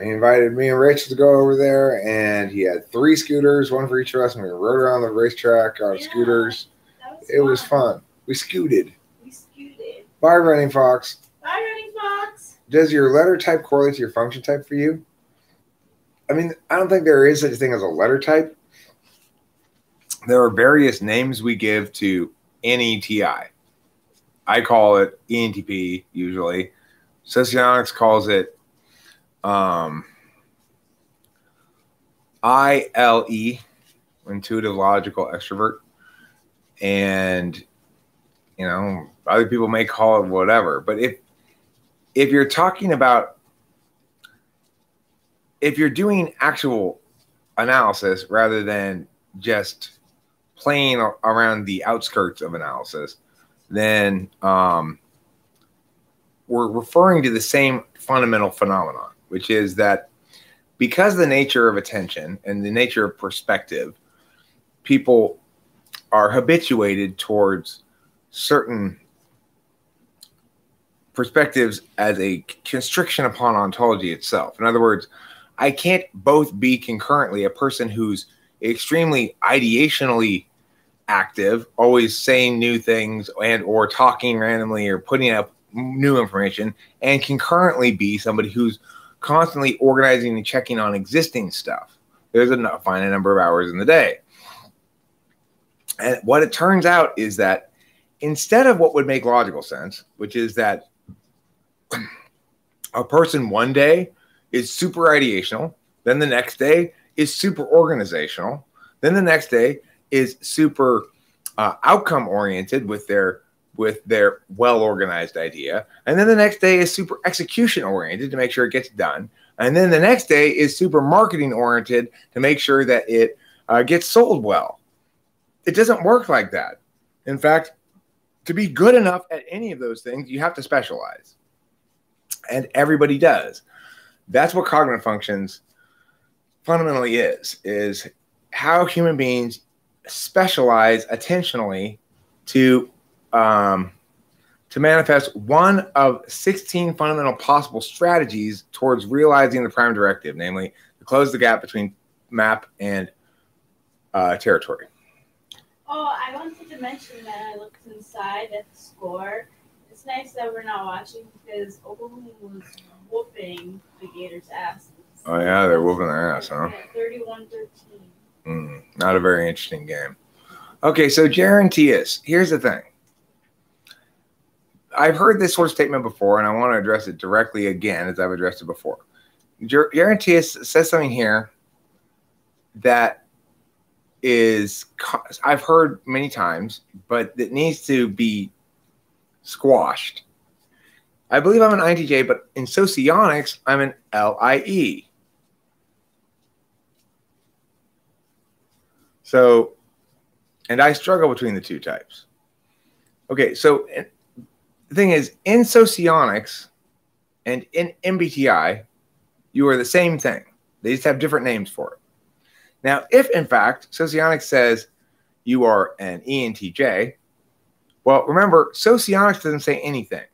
He invited me and Rachel to go over there, and he had 3 scooters, one for each of us, and we rode around the racetrack on scooters. It was fun. We scooted. Bye, Running Fox. Bye, Running Fox. Does your letter type correlate to your function type for you? I mean, I don't think there is such a thing as a letter type. There are various names we give to any TI. I call it ENTP usually. Socionics calls it ILE, intuitive logical extrovert. And, you know, other people may call it whatever. But if you're talking about, if you're doing actual analysis rather than just playing around the outskirts of analysis, then we're referring to the same fundamental phenomenon, which is that because the nature of attention and the nature of perspective, people are habituated towards certain perspectives as a constriction upon ontology itself. In other words, I can't both be concurrently a person who's extremely ideationally active, always saying new things and or talking randomly or putting up new information, and concurrently be somebody who's constantly organizing and checking on existing stuff. There's a finite number of hours in the day. And what it turns out is that instead of what would make logical sense, which is that a person one day is super ideational, then the next day is super organizational, then the next day is super outcome oriented with their well organized idea, and then the next day is super execution oriented to make sure it gets done, and then the next day is super marketing oriented to make sure that it gets sold well. It doesn't work like that. In fact, to be good enough at any of those things, you have to specialize, and everybody does. That's what cognitive functions fundamentally is how human beings specialize attentionally to manifest one of 16 fundamental possible strategies towards realizing the prime directive, namely to close the gap between map and territory. Oh, I wanted to mention that I looked inside at the score. It's nice that we're not watching because Oklahoma was whooping the Gators' asses. Oh, yeah, they're whooping their ass, huh? 31-13. Not a very interesting game. Okay, so Gerontius, here's the thing. I've heard this sort of statement before, and I want to address it directly again as I've addressed it before. Gerontius says something here that is, I've heard many times, but it needs to be squashed. I believe I'm an INTJ, but in Socionics, I'm an LIE. So, and I struggle between the two types. Okay, so the thing is, in Socionics and in MBTI, you are the same thing. They just have different names for it. Now, if, in fact, Socionics says you are an ENTJ, well, remember, Socionics doesn't say anything.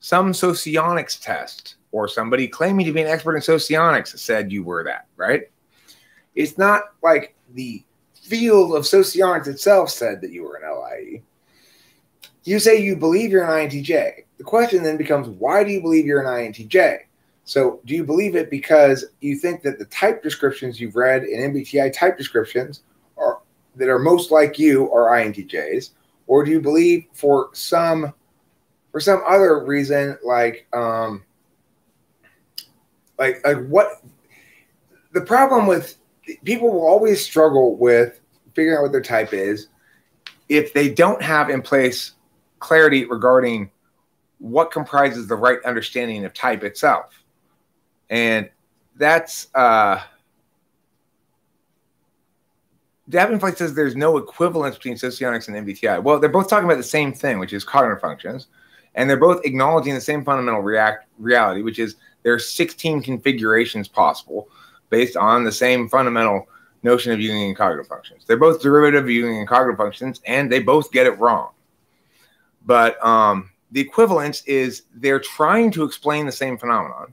Some Socionics test or somebody claiming to be an expert in Socionics said you were that, right? It's not like the field of Socionics itself said that you were an LIE. You say you believe you're an INTJ. The question then becomes, why do you believe you're an INTJ? So do you believe it because you think that the type descriptions you've read in MBTI type descriptions are, that are most like you are INTJs? Or do you believe for some other reason, like what the problem with people will always struggle with figuring out what their type is if they don't have in place clarity regarding what comprises the right understanding of type itself. And that's Davenport says there's no equivalence between Socionics and MBTI. Well, they're both talking about the same thing, which is cognitive functions, and they're both acknowledging the same fundamental reality, which is there are 16 configurations possible based on the same fundamental notion of Jungian cognitive functions. They're both derivative of Jungian cognitive functions, and they both get it wrong. But the equivalence is they're trying to explain the same phenomenon,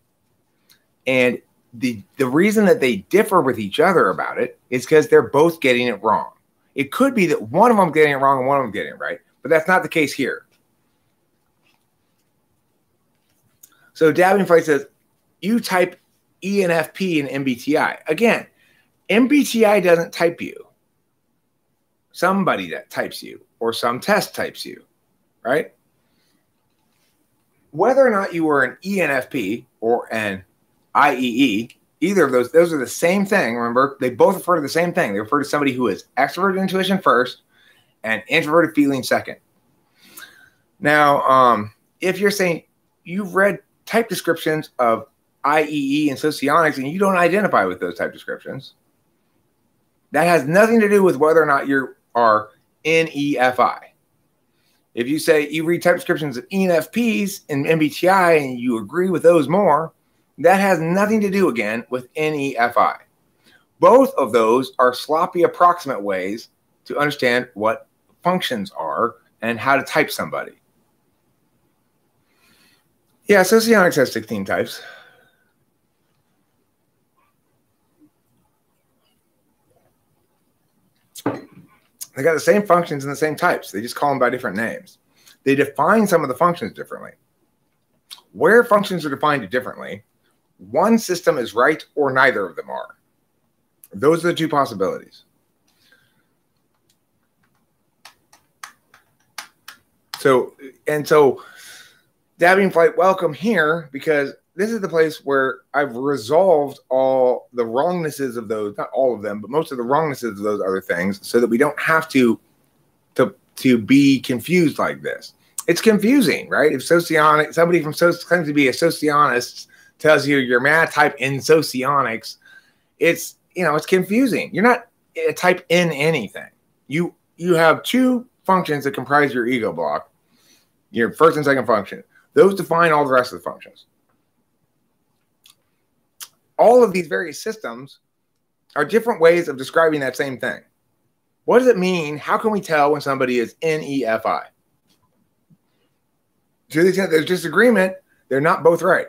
and the reason that they differ with each other about it is because they're both getting it wrong. It could be that one of them getting it wrong and one of them getting it right, but that's not the case here. So Davenport says, you type ENFP in MBTI. Again, MBTI doesn't type you. Somebody that types you or some test types you, right? Whether or not you were an ENFP or an IEE, either of those are the same thing. Remember, they both refer to the same thing. They refer to somebody who is extroverted intuition first and introverted feeling second. Now, if you're saying you've read type descriptions of IEE and Socionics and you don't identify with those type descriptions, that has nothing to do with whether or not you are NEFI. If you say you read type descriptions of ENFPs and MBTI and you agree with those more, that has nothing to do, again, with NEFI. Both of those are sloppy approximate ways to understand what functions are and how to type somebody. Yeah, Socionics has 16 types. They got the same functions and the same types. They just call them by different names. They define some of the functions differently. Where functions are defined differently, one system is right or neither of them are. Those are the two possibilities. So Davenport, welcome here, because this is the place where I've resolved all the wrongnesses of those, not all of them, but most of the wrongnesses of those other things so that we don't have to be confused like this. It's confusing, right? If somebody from claims to be a Socionist tells you you're a type in Socionics, it's, you know, it's confusing. You're not a type in anything. You have two functions that comprise your ego block, your first and second function. Those define all the rest of the functions. All of these various systems are different ways of describing that same thing. What does it mean? How can we tell when somebody is NEFI? To the extent there's disagreement, they're not both right.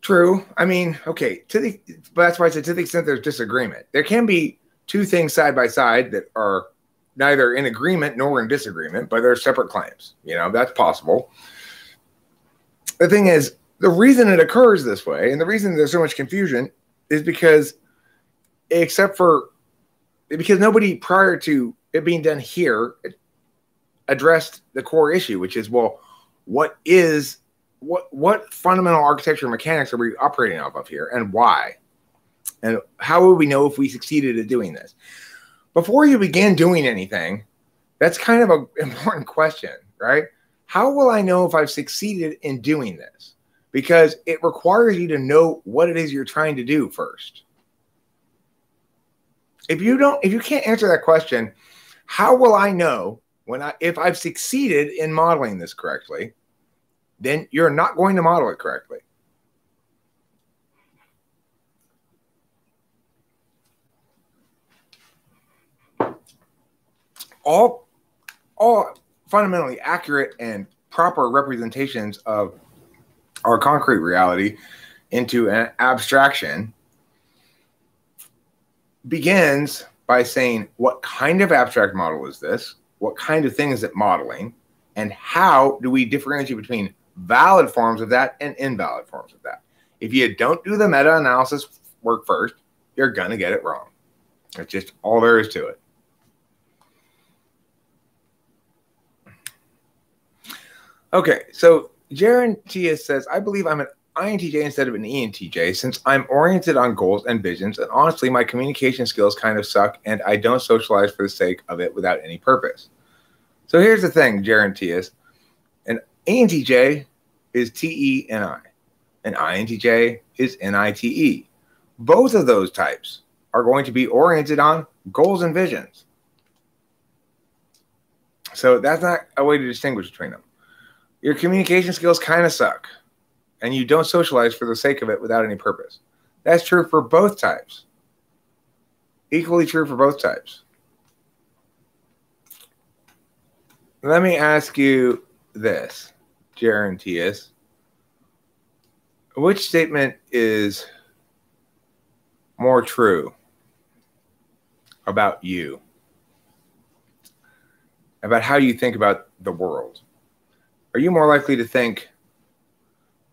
True. I mean, okay. But that's why I said to the extent there's disagreement. There can be two things side by side that are neither in agreement nor in disagreement, but they're separate claims. You know, that's possible. The thing is, the reason it occurs this way and the reason there's so much confusion is because, because nobody prior to it being done here addressed the core issue, which is, well, what fundamental architecture mechanics are we operating off of here, and why? And how would we know if we succeeded at doing this? Before you begin doing anything, that's kind of an important question, right? How will I know if I've succeeded in doing this? Because it requires you to know what it is you're trying to do first. If you can't answer that question, how will I know if I've succeeded in modeling this correctly? Then you're not going to model it correctly. All fundamentally accurate and proper representations of our concrete reality into an abstraction begins by saying, what kind of abstract model is this? What kind of thing is it modeling? And how do we differentiate between valid forms of that and invalid forms of that? If you don't do the meta-analysis work first, you're going to get it wrong. That's just all there is to it. Okay, so Jaron Tias says, I believe I'm an INTJ instead of an ENTJ since I'm oriented on goals and visions, and honestly, my communication skills kind of suck, and I don't socialize for the sake of it without any purpose. So here's the thing, Jaron Tias. An ENTJ is T-E-N-I. An INTJ is N-I-T-E. Both of those types are going to be oriented on goals and visions. So that's not a way to distinguish between them. Your communication skills kind of suck, and you don't socialize for the sake of it without any purpose. That's true for both types. Equally true for both types. Let me ask you this, Jaron Tias. Which statement is more true about you? About how you think about the world? Are you more likely to think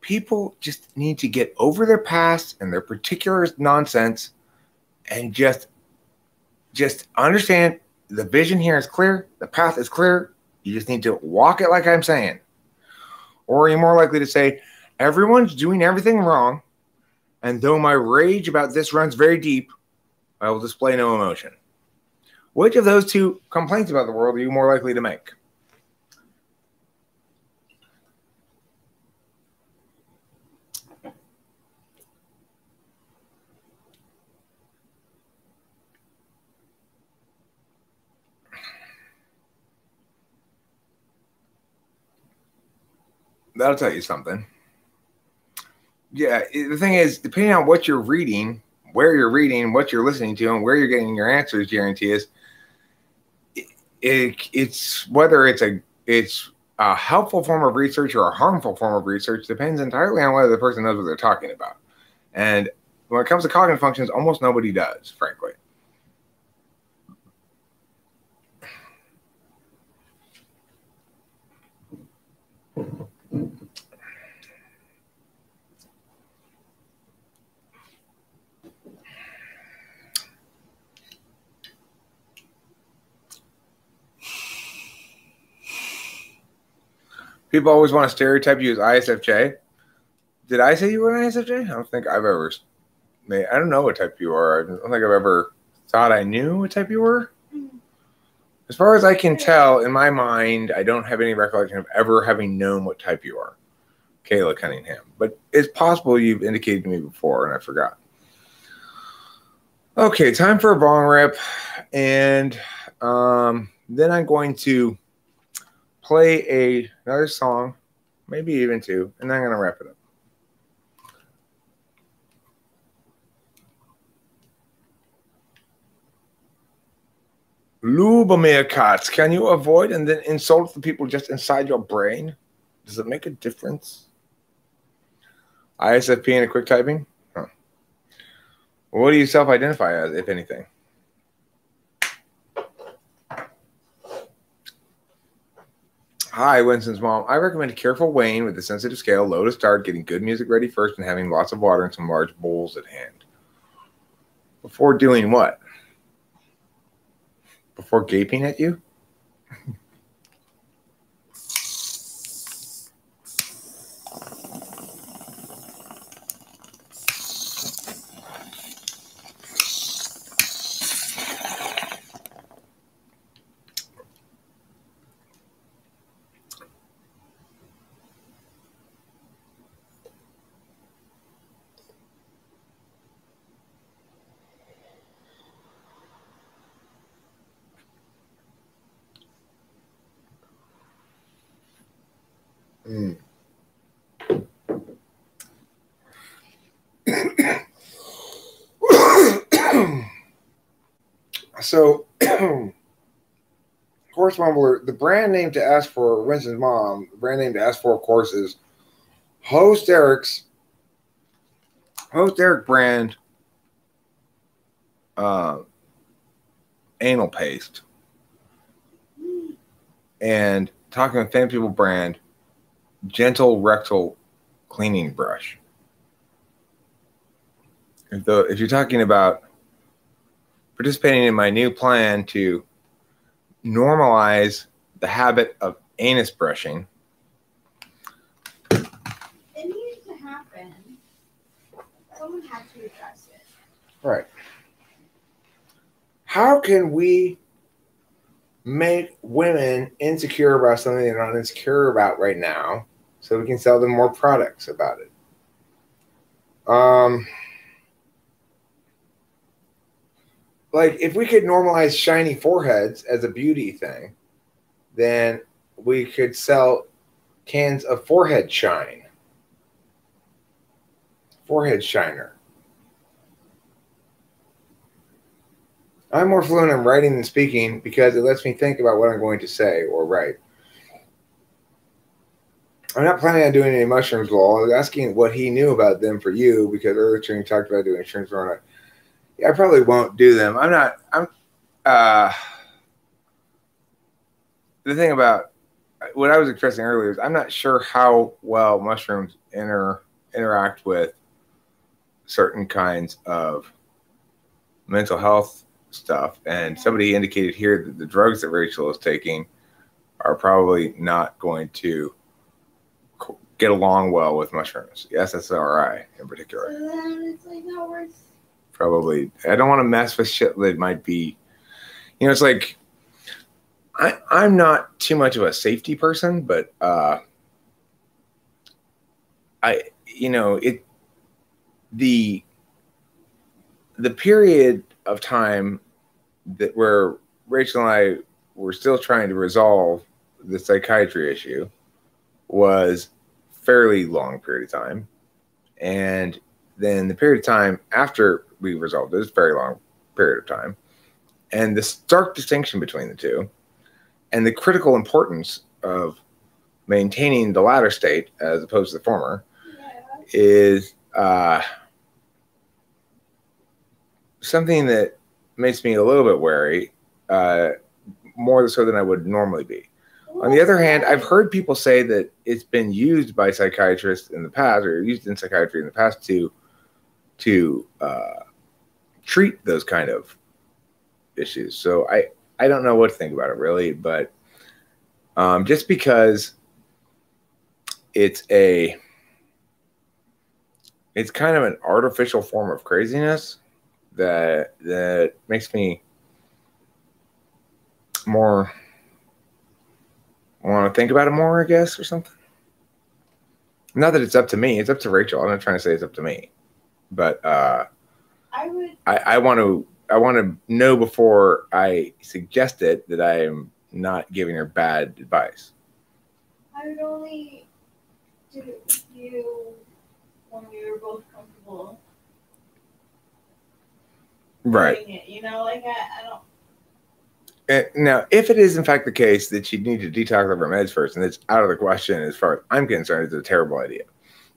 people just need to get over their past and their particular nonsense and just understand the vision here is clear, the path is clear, you just need to walk it like I'm saying? Or are you more likely to say, everyone's doing everything wrong, and though my rage about this runs very deep, I will display no emotion? Which of those two complaints about the world are you more likely to make? That'll tell you something. Yeah, the thing is, depending on what you're reading, where you're reading, what you're listening to, and where you're getting your answers, guarantee is, it's whether it's a helpful form of research or a harmful form of research depends entirely on whether the person knows what they're talking about. And when it comes to cognitive functions, almost nobody does, frankly. People always want to stereotype you as ISFJ. Did I say you were an ISFJ? I don't think I've ever. I don't know what type you are. I don't think I've ever thought I knew what type you were. As far as I can tell, in my mind, I don't have any recollection of ever having known what type you are, Kayla Cunningham. But it's possible you've indicated to me before, and I forgot. Okay, time for a bong rip. And then I'm going to play another song, maybe even two, and then I'm going to wrap it up. Lubomir Katz, can you avoid and then insult the people just inside your brain? Does it make a difference? ISFP and a quick typing? Huh. What do you self-identify as, if anything? Hi, Winston's mom. I recommend a careful weighing with a sensitive scale, low to start, getting good music ready first, and having lots of water and some large bowls at hand. Before doing what? Before gaping at you? So, Course Mumbler, the brand name to ask for, Winston's mom, the brand name to ask for, of course, is Host Eric brand anal paste and Talking With Famous People brand gentle rectal cleaning brush. If you're talking about participating in my new plan to normalize the habit of anus brushing. It needed to happen. Someone had to address it. Right. How can we make women insecure about something they're not insecure about right now so we can sell them more products about it? Like, if we could normalize shiny foreheads as a beauty thing, then we could sell cans of forehead shine. Forehead shiner. I'm more fluent in writing than speaking because it lets me think about what I'm going to say or write. I'm not planning on doing any mushrooms, lol. I was asking what he knew about them for you because earlier you talked about doing insurance or not. Yeah, I probably won't do them. The thing about what I was expressing earlier is I'm not sure how well mushrooms interact with certain kinds of mental health stuff. And somebody indicated here that the drugs that Rachel is taking are probably not going to get along well with mushrooms. The SSRI in particular. So then it's like not worth. Probably, I don't want to mess with shit that might be, you know, it's like, I'm not too much of a safety person, but, the period of time that where Rachel and I were still trying to resolve the psychiatry issue was fairly long period of time. And then the period of time after we resolved it, it's a very long period of time. And the stark distinction between the two and the critical importance of maintaining the latter state as opposed to the former is something that makes me a little bit wary, more so than I would normally be. On the other hand, I've heard people say that it's been used by psychiatrists in the past or used in psychiatry in the past to treat those kind of issues. So I don't know what to think about it really, but just because it's kind of an artificial form of craziness that makes me more want to think about it more, I guess, or something. Not that it's up to me, it's up to Rachel. I'm not trying to say it's up to me. But I want to know before I suggest it that I am not giving her bad advice. I would only do it with you when we were both comfortable. Right. Doing it, you know, like I don't. Now, if it is in fact the case that you need to detox off her meds first, and it's out of the question as far as I'm concerned, it's a terrible idea.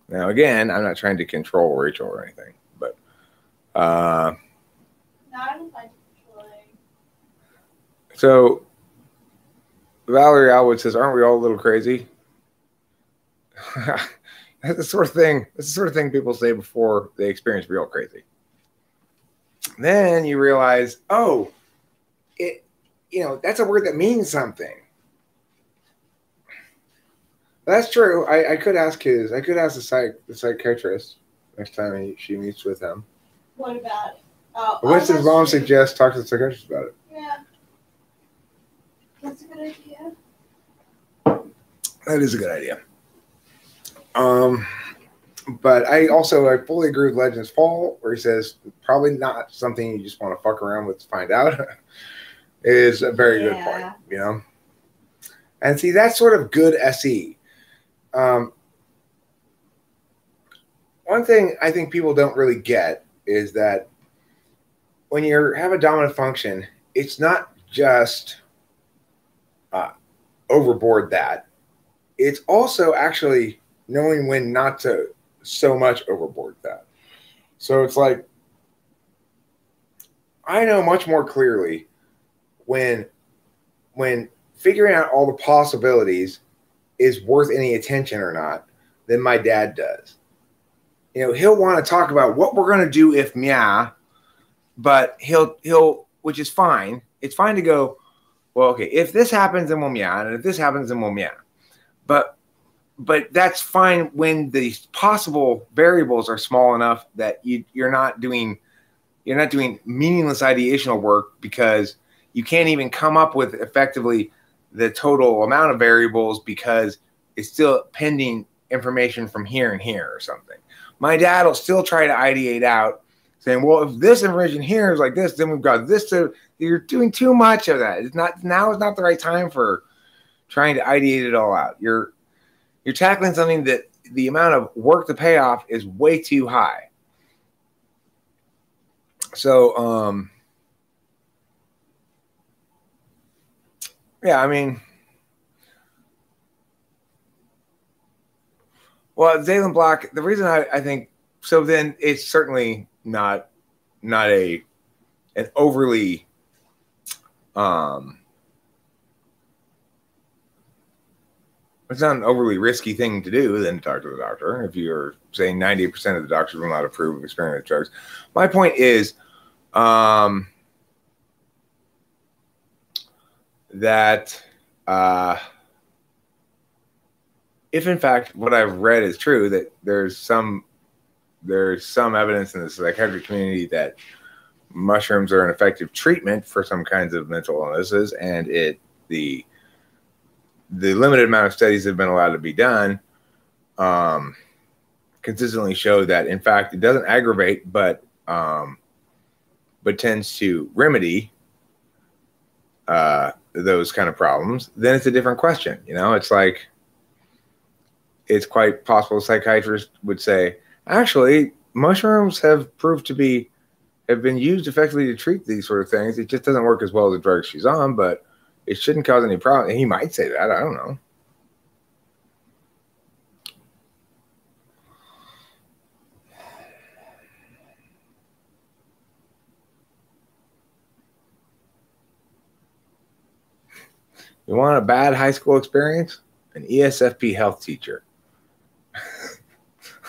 Now, again, I'm not trying to control Rachel or anything, but no, I don't like controlling. So Valerie Alwood says, "Aren't we all a little crazy?" That's the sort of thing. That's the sort of thing people say before they experience real crazy. Then you realize, oh, it, you know, that's a word that means something. That's true. I could ask his. I could ask the psychiatrist next time she meets with him. What about it? What's his mom suggest? Talk to the psychiatrist about it. Yeah, that's a good idea. That is a good idea. But I fully agree with Legends Fall, where he says probably not something you just want to fuck around with to find out. Is a very good point, you know. And see, that's sort of good SE. One thing I think people don't really get is that when you have a dominant function, it's not just overboard that. It's also actually knowing when not to so much overboard that. So it's like, I know much more clearly when figuring out all the possibilities is worth any attention or not than my dad does. You know, he'll want to talk about what we're going to do if meow, but he'll, which is fine. It's fine to go, well, okay, if this happens, then we'll meow. And if this happens, then we'll meow. But that's fine when the possible variables are small enough that you're not doing meaningless ideational work, because you can't even come up with effectively the total amount of variables because it's still pending information from here and here or something. My dad will still try to ideate out saying, well, if this information here is like this, then we've got this. To, you're doing too much of that. It's not, now is not the right time for trying to ideate it all out. You're tackling something that the amount of work to pay off is way too high. So, yeah, I mean, well, Zaylen Black, the reason I think, so then it's certainly not an overly, it's not an overly risky thing to do than to talk to the doctor if you're saying 98% of the doctors will not approve of experimental drugs. My point is that if in fact what I've read is true, that there's some evidence in the psychiatric community that mushrooms are an effective treatment for some kinds of mental illnesses, and the limited amount of studies that have been allowed to be done consistently show that, in fact, it doesn't aggravate, but tends to remedy those kind of problems. Then it's a different question. You know, it's like, it's quite possible a psychiatrist would say, actually, mushrooms have proved to be, have been used effectively to treat these sort of things. It just doesn't work as well as the drugs she's on, but it shouldn't cause any problem. He might say that. I don't know. You want a bad high school experience? An ESFP health teacher.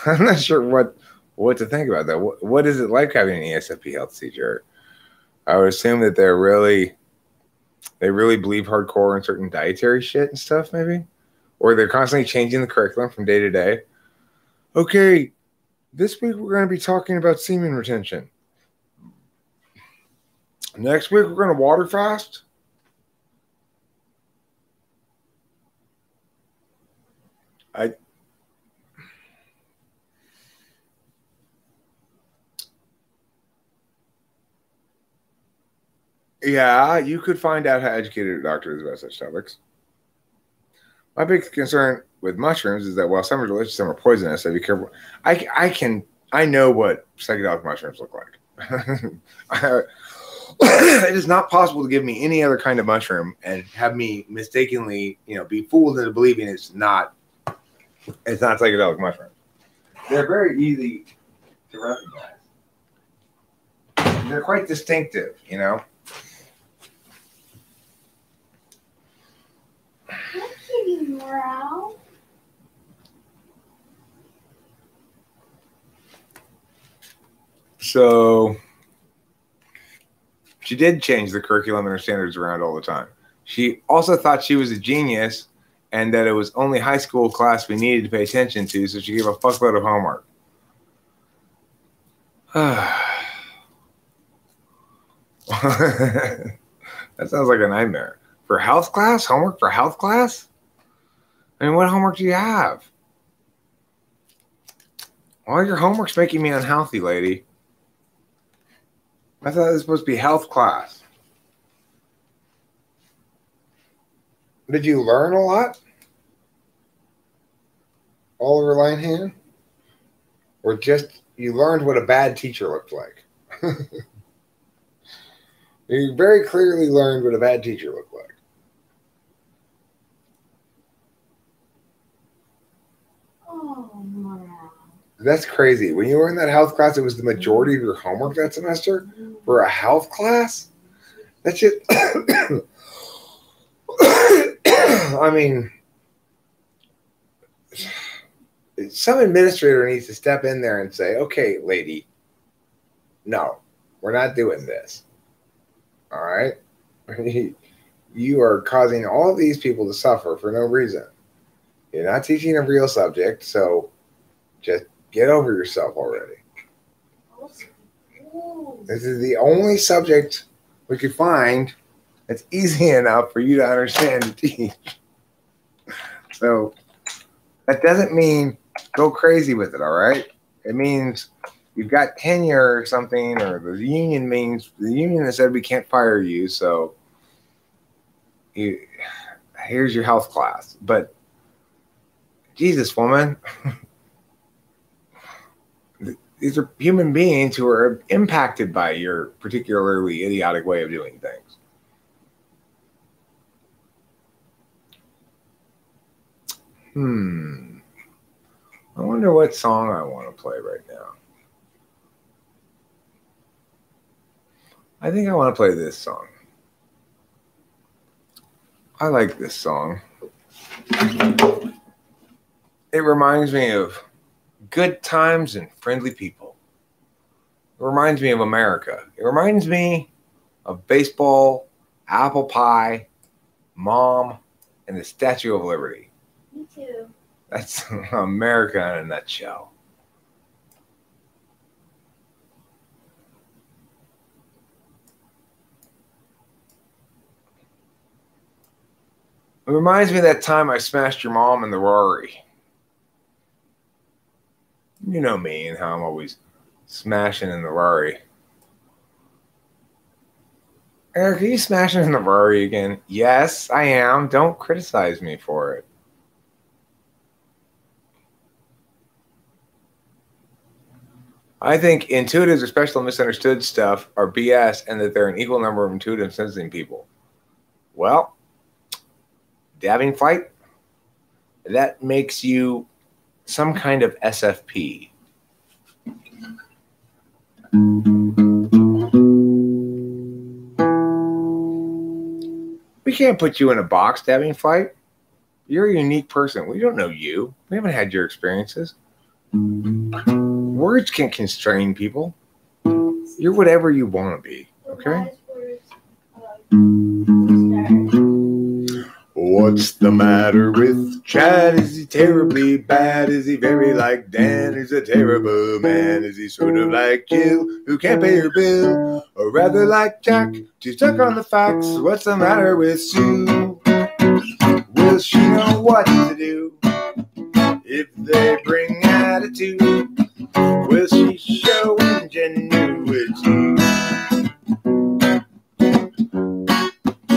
I'm not sure what to think about that. What is it like having an ESFP health teacher? I would assume that they're really... they really believe hardcore in certain dietary shit and stuff, maybe? Or they're constantly changing the curriculum from day to day. Okay, this week we're going to be talking about semen retention. Next week we're going to water fast. Yeah, you could find out how educated a doctor is about such topics. My big concern with mushrooms is that while some are delicious, some are poisonous, so be careful. I know what psychedelic mushrooms look like. I, It is not possible to give me any other kind of mushroom and have me mistakenly, be fooled into believing it's not psychedelic mushrooms. They're very easy to recognize. They're quite distinctive, Thank you, bro. So she did change the curriculum and her standards around all the time. She also thought she was a genius and that it was only high school class we needed to pay attention to, so she gave a fuckload of homework. That sounds like a nightmare. For health class? Homework for health class? I mean, what homework do you have? All your homework's making me unhealthy, lady. I thought it was supposed to be health class. Did you learn a lot? Oliver Linehan? Or just you learned what a bad teacher looked like? You very clearly learned what a bad teacher looked like. Oh, my. That's crazy. When you were in that health class, it was the majority of your homework that semester for a health class? That shit. I mean, some administrator needs to step in there and say, okay, lady, no, we're not doing this. All right? You are causing all these people to suffer for no reason. You're not teaching a real subject, so just get over yourself already. This is the only subject we could find that's easy enough for you to understand and teach. So that doesn't mean go crazy with it, all right? It means you've got tenure or something, or the union means the union has said we can't fire you, so here's your health class. But Jesus, woman. These are human beings who are impacted by your particularly idiotic way of doing things. I wonder what song I want to play right now. I think I want to play this song. I like this song. It reminds me of good times and friendly people. It reminds me of America. It reminds me of baseball, apple pie, mom, and the Statue of Liberty. Me too. That's America in a nutshell. It reminds me of that time I smashed your mom in the Rari. You know me and how I'm always smashing in the Rari. Eric, are you smashing in the Rari again? Yes, I am. Don't criticize me for it. I think intuitives, especially misunderstood stuff, are BS, and that there are an equal number of intuitive sensing people. Well, dabbing flight, that makes you some kind of SFP. We can't put you in a box, Dabbing Flight. You're a unique person. We don't know you. We haven't had your experiences. Words can constrain people. You're whatever you want to be, okay? What's the matter with Chad? Is he terribly bad? Is he very like Dan? He's a terrible man. Is he sort of like Jill, who can't pay her bill? Or rather like Jack, she's stuck on the facts. What's the matter with Sue? Will she know what to do if they bring attitude? Will she show ingenuity?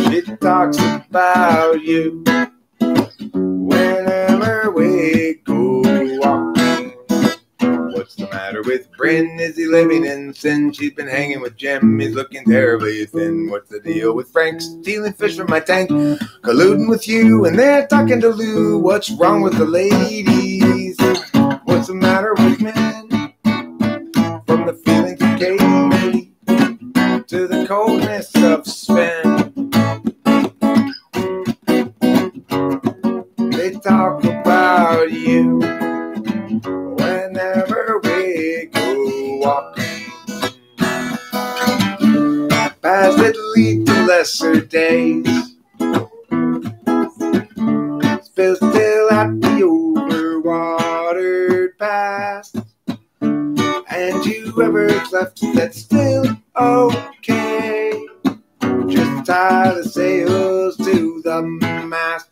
It talks about you whenever we go walking. What's the matter with Bryn? Is he living in sin? She's been hanging with Jim. He's looking terribly thin. What's the deal with Frank? Stealing fish from my tank. Colluding with you, and they're talking to Lou. What's wrong with the ladies? What's the matter with men? From the feelings of Katie to the coldness of Sven. They talk about you whenever we go walking. Paths that lead to lesser days spill still at the overwatered past. And whoever's left, that's still okay. Just tie the sails to the mast.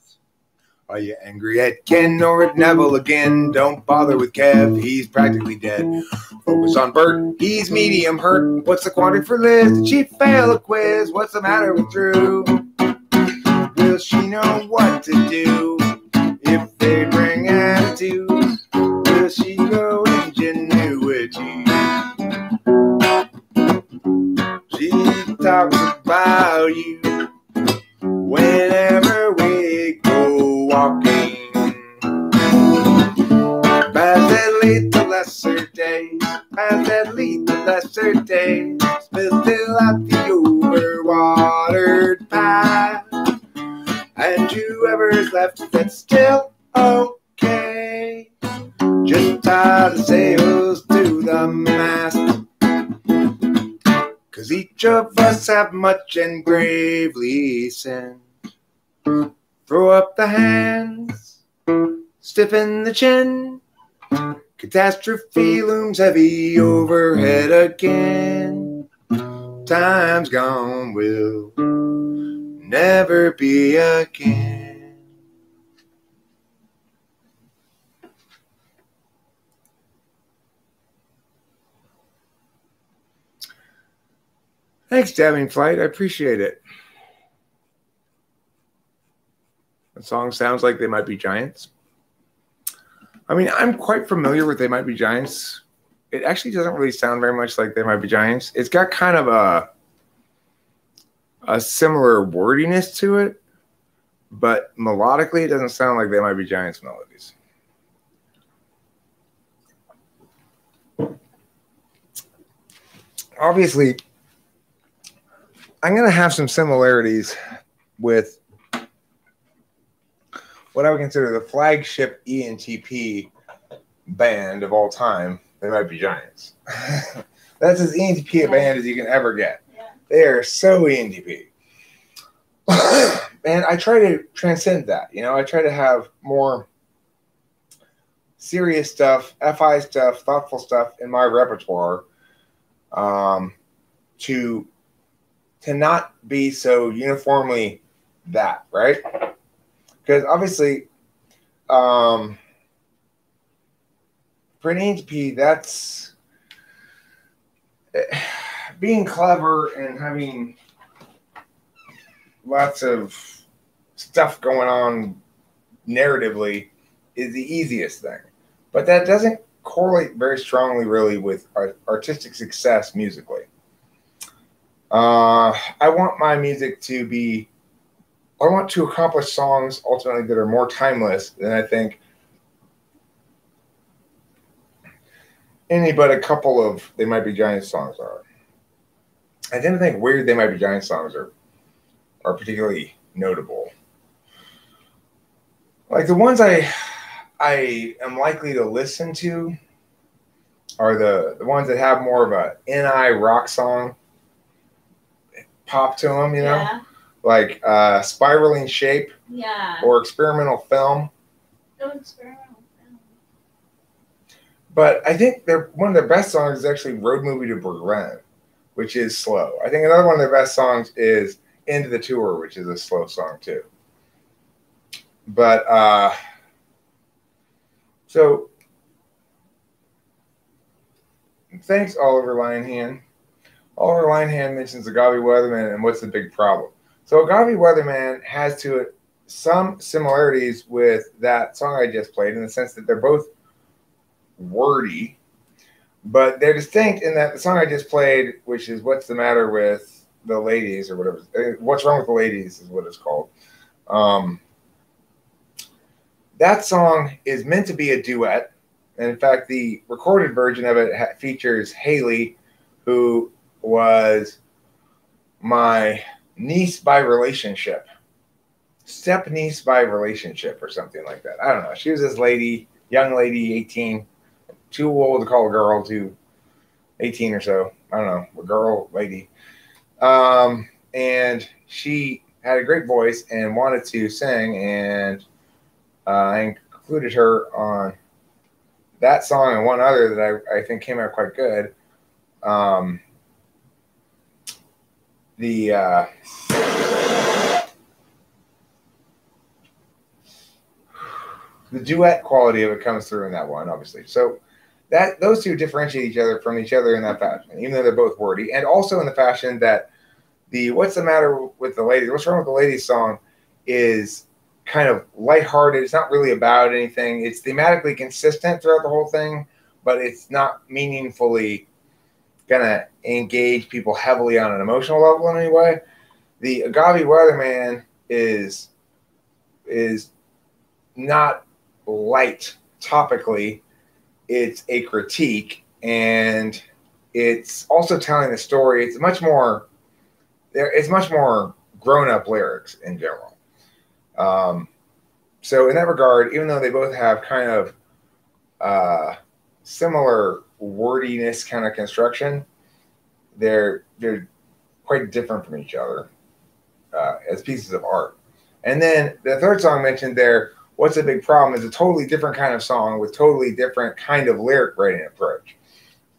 Are you angry at Ken or at Neville again? Don't bother with Kev, he's practically dead. Focus on Bert, he's medium hurt. What's the quantity for Liz? Did she fail a quiz? What's the matter with Drew? Will she know what to do if they bring attitude? Will she go ingenuity? She talks about you whenever we go walking, paths that lead to lesser days, paths that lead to lesser days, spill still out the overwatered path, and whoever's left, that's still okay. Just tie the sails to the mast. 'Cause each of us have much and gravely sinned. Throw up the hands, stiffen the chin. Catastrophe looms heavy overhead again. Time's gone will never be again. Thanks, Dabbing Flight. I appreciate it. The song sounds like They Might Be Giants. I mean, I'm quite familiar with They Might Be Giants. It actually doesn't really sound very much like They Might Be Giants. It's got kind of a similar wordiness to it, but melodically it doesn't sound like They Might Be Giants melodies. Obviously, I'm going to have some similarities with what I would consider the flagship ENTP band of all time. They Might Be Giants. That's as ENTP a band as you can ever get. Yeah. They are so ENTP. And I try to transcend that. You know, I try to have more serious stuff, FI stuff, thoughtful stuff in my repertoire to not be so uniformly that, right? Because obviously, for an ENTP, that's being clever and having lots of stuff going on narratively is the easiest thing. But that doesn't correlate very strongly really with artistic success musically. I want my music to be, I want to accomplish songs ultimately that are more timeless than I think any but a couple of They Might Be Giants songs are. I didn't think weird They Might Be Giants songs are particularly notable. Like the ones I am likely to listen to are the ones that have more of a NI rock song pop to them, you know, yeah. Like Spiraling Shape, yeah, or Experimental Film. No, Experimental Film. But I think they're one of their best songs is actually Road Movie to Berlin, which is slow. I think another one of their best songs is End of the Tour, which is a slow song too. But so thanks, Oliver Lionhand. Oliver Lionhand mentions Agave Weatherman and What's the Big Problem. So Agave Weatherman has to it some similarities with that song I just played in the sense that they're both wordy. But they're distinct in that the song I just played, which is What's the Matter with the Ladies or whatever. What's Wrong with the Ladies is what it's called. That song is meant to be a duet. And in fact, the recorded version of it features Haley, who was my niece by relationship, step niece by relationship or something like that. I don't know. She was this lady, young lady, 18, too old to call a girl, too 18 or so. I don't know, a girl, lady. And she had a great voice and wanted to sing, and I included her on that song and one other that I think came out quite good. The duet quality of it comes through in that one, obviously. So that those two differentiate each other from each other in that fashion, even though they're both wordy, and also in the fashion that the What's the Matter with the Ladies, What's Wrong with the Ladies song is kind of lighthearted. It's not really about anything. It's thematically consistent throughout the whole thing, but it's not meaningfully going to engage people heavily on an emotional level in any way. The Agave Weatherman is not light topically. It's a critique, and it's also telling the story. It's much more grown-up lyrics in general. So in that regard, even though they both have kind of similar wordiness kind of construction, they're quite different from each other as pieces of art. And then the third song mentioned there, What's the Big Problem, is a totally different kind of song with totally different kind of lyric writing approach.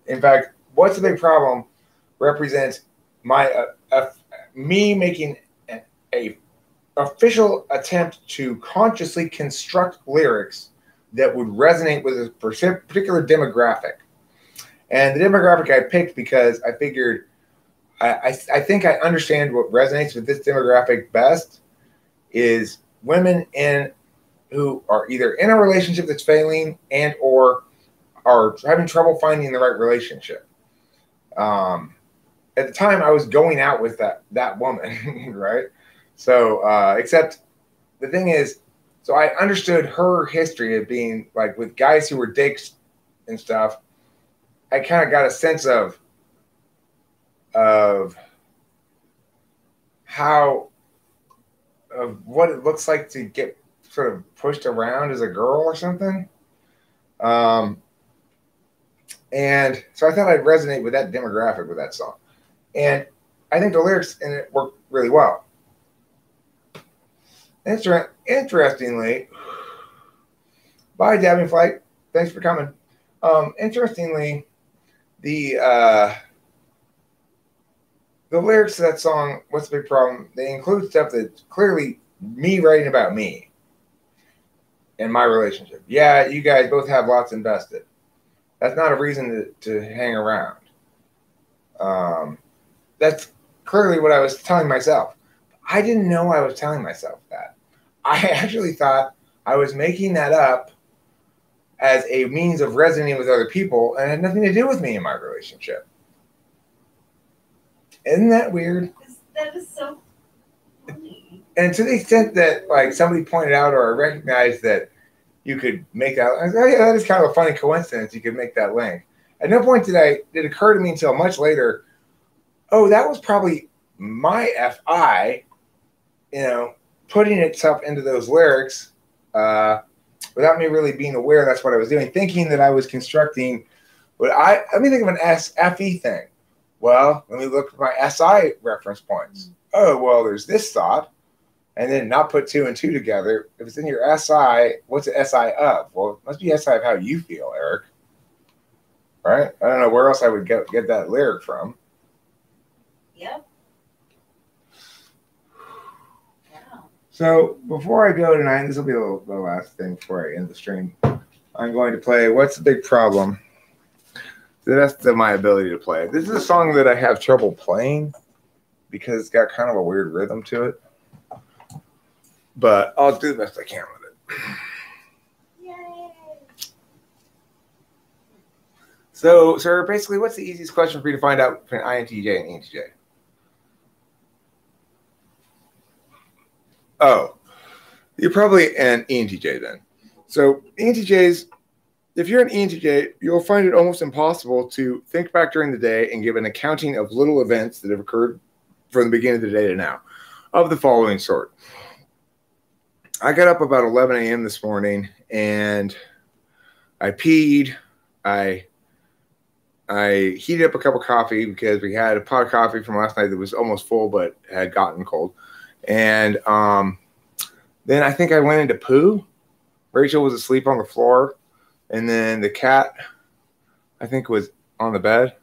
In fact, What's the Big Problem represents my me making a official attempt to consciously construct lyrics that would resonate with a particular demographic. And the demographic I picked because I figured I think I understand what resonates with this demographic best is women who are either in a relationship that's failing and or are having trouble finding the right relationship. At the time, I was going out with that woman, right? So, except the thing is, so I understood her history of being like with guys who were dicks and stuff. I kind of got a sense of what it looks like to get sort of pushed around as a girl or something. And so I thought I'd resonate with that demographic with that song. And I think the lyrics in it work really well. Interestingly, bye, Dabbing Flight. Thanks for coming. Interestingly, the lyrics to that song, What's the Big Problem, they include stuff that's clearly me writing about me and my relationship. Yeah, you guys both have lots invested. That's not a reason to hang around. That's clearly what I was telling myself. I didn't know I was telling myself that. I actually thought I was making that up as a means of resonating with other people, and it had nothing to do with me in my relationship. Isn't that weird? That is so funny. And to the extent that like somebody pointed out or I recognized that you could make that, I was like, oh yeah, that is kind of a funny coincidence. You could make that link. At no point did it occur to me until much later, oh, that was probably my FI, you know, putting itself into those lyrics without me really being aware that's what I was doing, thinking that I was constructing. But let me think of an FE thing. Well, let me look at my SI reference points. Oh, well, there's this thought, and then not put two and two together. If it's in your SI, what's an SI of? Well, it must be SI of how you feel, Eric. Right? I don't know where else I would get that lyric from. Yep. So before I go tonight, this will be the last thing before I end the stream. I'm going to play What's the Big Problem? That's my ability to play. This is a song that I have trouble playing because it's got kind of a weird rhythm to it. But I'll do the best I can with it. Yay! So, sir, basically, what's the easiest question for you to find out between INTJ and ENTJ? Oh, you're probably an ENTJ then. So ENTJs, if you're an ENTJ, you'll find it almost impossible to think back during the day and give an accounting of little events that have occurred from the beginning of the day to now of the following sort. I got up about 11 a.m. this morning and I peed. I heated up a cup of coffee because we had a pot of coffee from last night that was almost full but had gotten cold. And then I think I went into poo. Rachel was asleep on the floor. And then the cat, I think, was on the bed.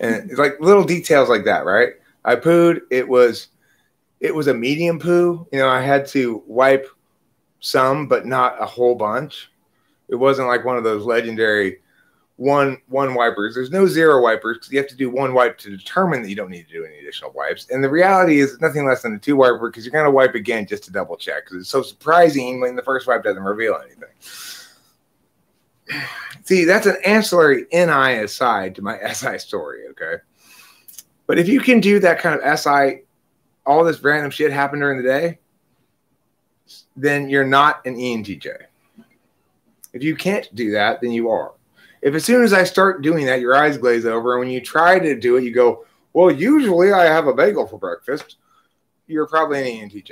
And it's like little details like that, right? I pooed. It was a medium poo. You know, I had to wipe some, but not a whole bunch. It wasn't like one of those legendary one wipers. There's no zero wipers because you have to do one wipe to determine that you don't need to do any additional wipes. And the reality is nothing less than a two wiper because you're going to wipe again just to double check because it's so surprising when the first wipe doesn't reveal anything. See, that's an ancillary NI aside to my SI story, okay? But if you can do that kind of SI, all this random shit happened during the day, then you're not an ENTJ. If you can't do that, then you are. If as soon as I start doing that, your eyes glaze over, and when you try to do it, you go, well, usually I have a bagel for breakfast, you're probably an ENTJ.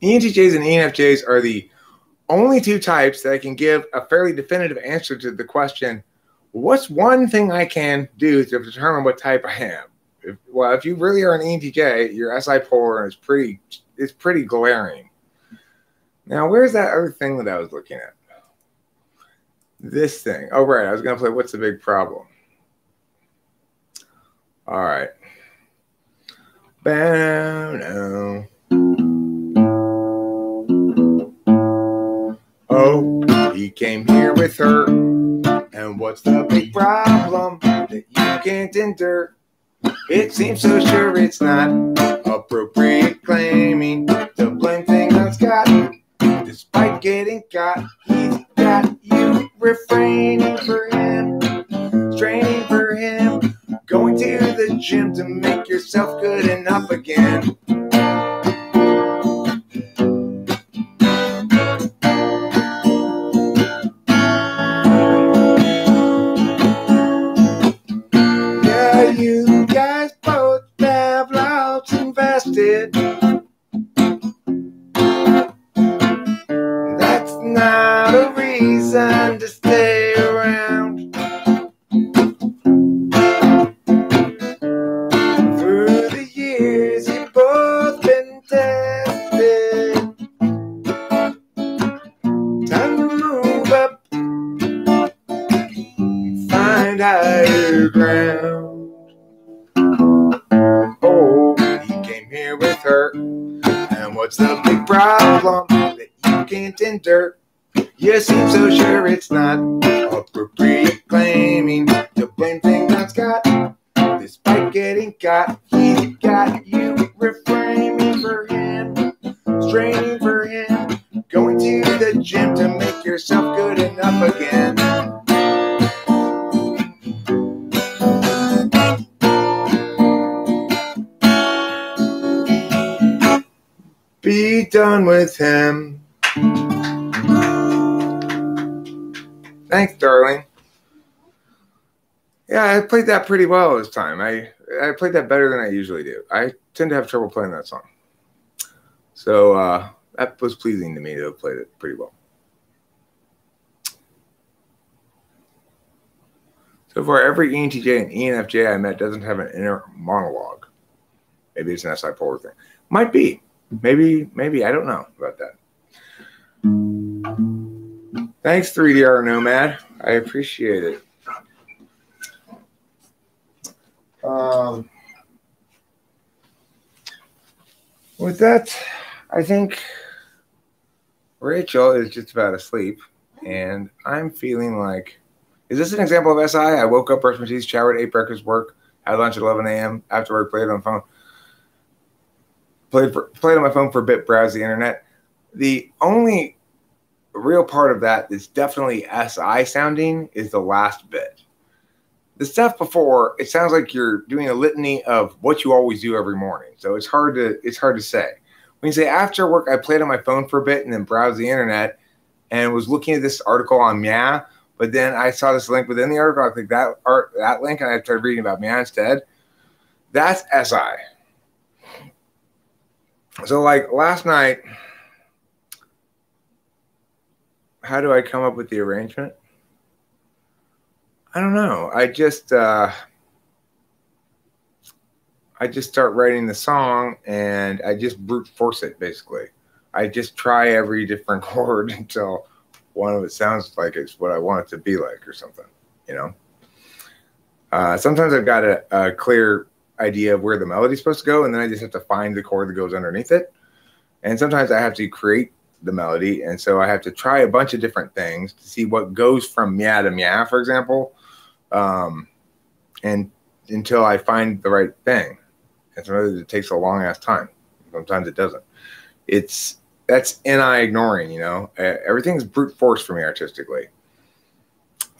ENTJs and ENFJs are the only two types that I can give a fairly definitive answer to the question, what's one thing I can do to determine what type I am? If you really are an ENTJ, your SI polar is pretty glaring. Now, where's that other thing that I was looking at? This thing. Oh, right. I was going to play What's the Big Problem? All right. Ba-no. Oh, he came here with her. And what's the big problem that you can't endure? It seems so sure it's not appropriate claiming to blame things on Scott. Despite getting caught, he's got you refraining for him, straining for him, going to the gym to make yourself good enough again. Yeah, you guys both have lives invested. Not a reason to stay around. Through the years, you've both been tested. Time to move up, find higher ground. Oh, he came here with her, and what's the big problem that you can't endure? You seem so sure it's not appropriate claiming to blame things on Scott. Despite getting caught, he's got you reframing for him, straining for him, going to the gym to make yourself good enough again. Be done with him. Thanks, darling. Yeah, I played that pretty well this time. I played that better than I usually do. I tend to have trouble playing that song. So that was pleasing to me to have played it pretty well. So far, every ENTJ and ENFJ I met doesn't have an inner monologue. Maybe it's an SI polar thing. Might be. Maybe. I don't know about that. Thanks, 3DR Nomad. I appreciate it. With that, I think Rachel is just about asleep, and I'm feeling like, is this an example of SI? I woke up, brushed my teeth, showered, ate breakfast, work, had lunch at 11 a.m. After work, played on my phone. Played on my phone for a bit, browsed the internet. The only The real part of that is definitely SI sounding is the last bit. The stuff before, it sounds like you're doing a litany of what you always do every morning. So it's hard to say. When you say after work, I played on my phone for a bit and then browsed the internet and was looking at this article on Meow, but then I saw this link within the article. I clicked that link and I started reading about Meow instead. That's SI. So like last night, how do I come up with the arrangement? I don't know. I just start writing the song and I just brute force it basically. I just try every different chord until one of it sounds like it's what I want it to be like or something, you know? Sometimes I've got a clear idea of where the melody's supposed to go and then I just have to find the chord that goes underneath it. And sometimes I have to create the melody, and so I have to try a bunch of different things to see what goes from meow to meow, for example, and until I find the right thing. And sometimes it takes a long ass time. Sometimes it doesn't. That's NI ignoring, you know. Everything's brute force for me artistically.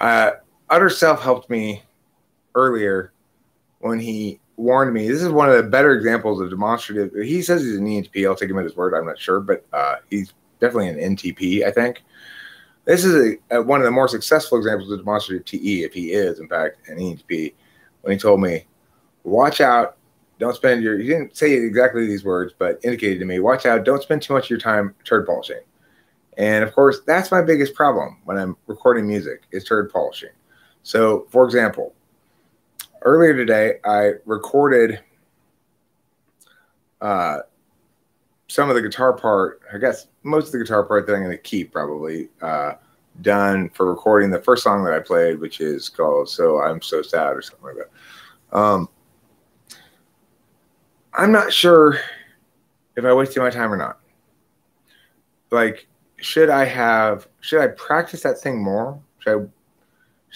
Utter Self helped me earlier when he warned me. This is one of the better examples of demonstrative. He says he's an ENTP. I'll take him at his word. I'm not sure, but he's definitely an NTP, I think. This is one of the more successful examples of demonstrative TE, if he is, in fact, an ENTP, when he told me, watch out, don't spend your, he didn't say exactly these words, but indicated to me, watch out, don't spend too much of your time turd polishing. And, of course, that's my biggest problem when I'm recording music is turd polishing. So, for example, earlier today, I recorded some of the guitar part, I guess most of the guitar part that I'm going to keep probably done for recording the first song that I played, which is called So I'm So Sad or something like that. I'm not sure if I wasted my time or not. Like, should I practice that thing more? Should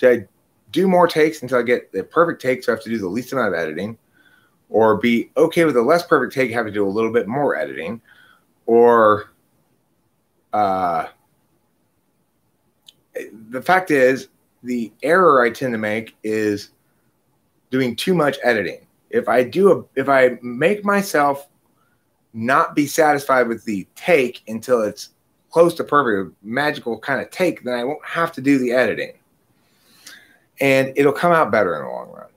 I do more takes until I get the perfect take so I have to do the least amount of editing, or be okay with the less perfect take, have to do a little bit more editing, or the fact is the error I tend to make is doing too much editing. If I make myself not be satisfied with the take until it's close to perfect, magical kind of take, then I won't have to do the editing. And it'll come out better in the long run.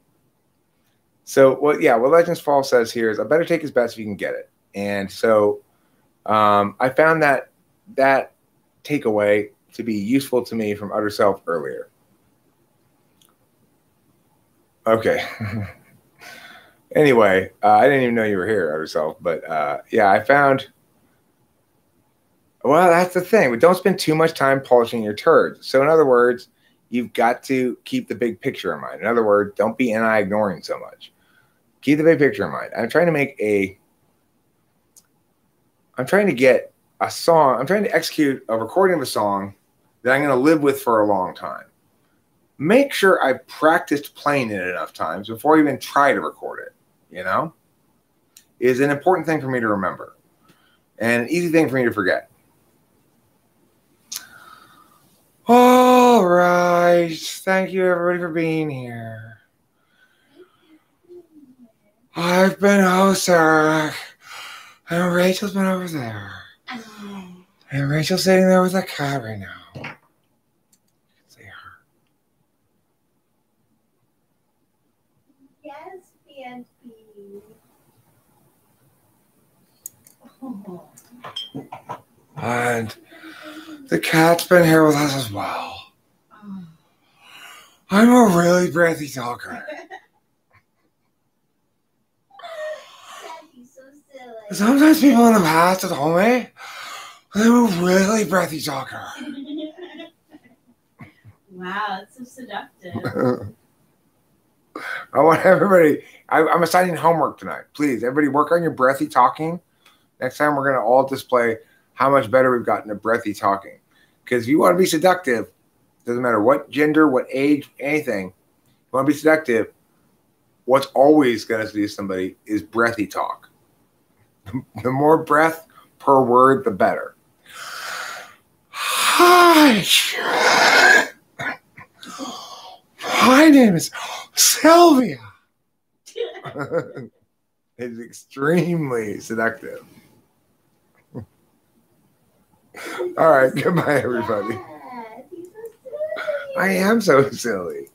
So, what Legends Fall says here is, a better take is best if you can get it. And so I found that takeaway to be useful to me from Utter Self earlier. Okay. Anyway, I didn't even know you were here, Utter Self. But, yeah, I found, well, that's the thing. But don't spend too much time polishing your turds. So, in other words, you've got to keep the big picture in mind. In other words, don't be NI ignoring so much. Keep the big picture in mind. I'm trying to execute a recording of a song that I'm going to live with for a long time. Make sure I practiced playing it enough times before I even try to record it, you know? Is an important thing for me to remember and an easy thing for me to forget. All right. Thank you, everybody, for being here. I've been host Eric, and Rachel's been over there. And Rachel's sitting there with a cat right now. You can see her. Yes, BNB. Oh. And the cat's been here with us as well. Oh. I'm a really breathy talker. That'd be so silly. Sometimes people in the past have told me I'm a really breathy talker. Wow, that's so seductive. I want everybody, I'm assigning homework tonight. Please, everybody work on your breathy talking. Next time we're going to all display how much better we've gotten at breathy talking. Because if you want to be seductive, doesn't matter what gender, what age, anything, you want to be seductive, what's always going to seduce somebody is breathy talk. The more breath per word, the better. Hi, my name is Sylvia. It's extremely seductive. All right, goodbye, everybody. I am so silly.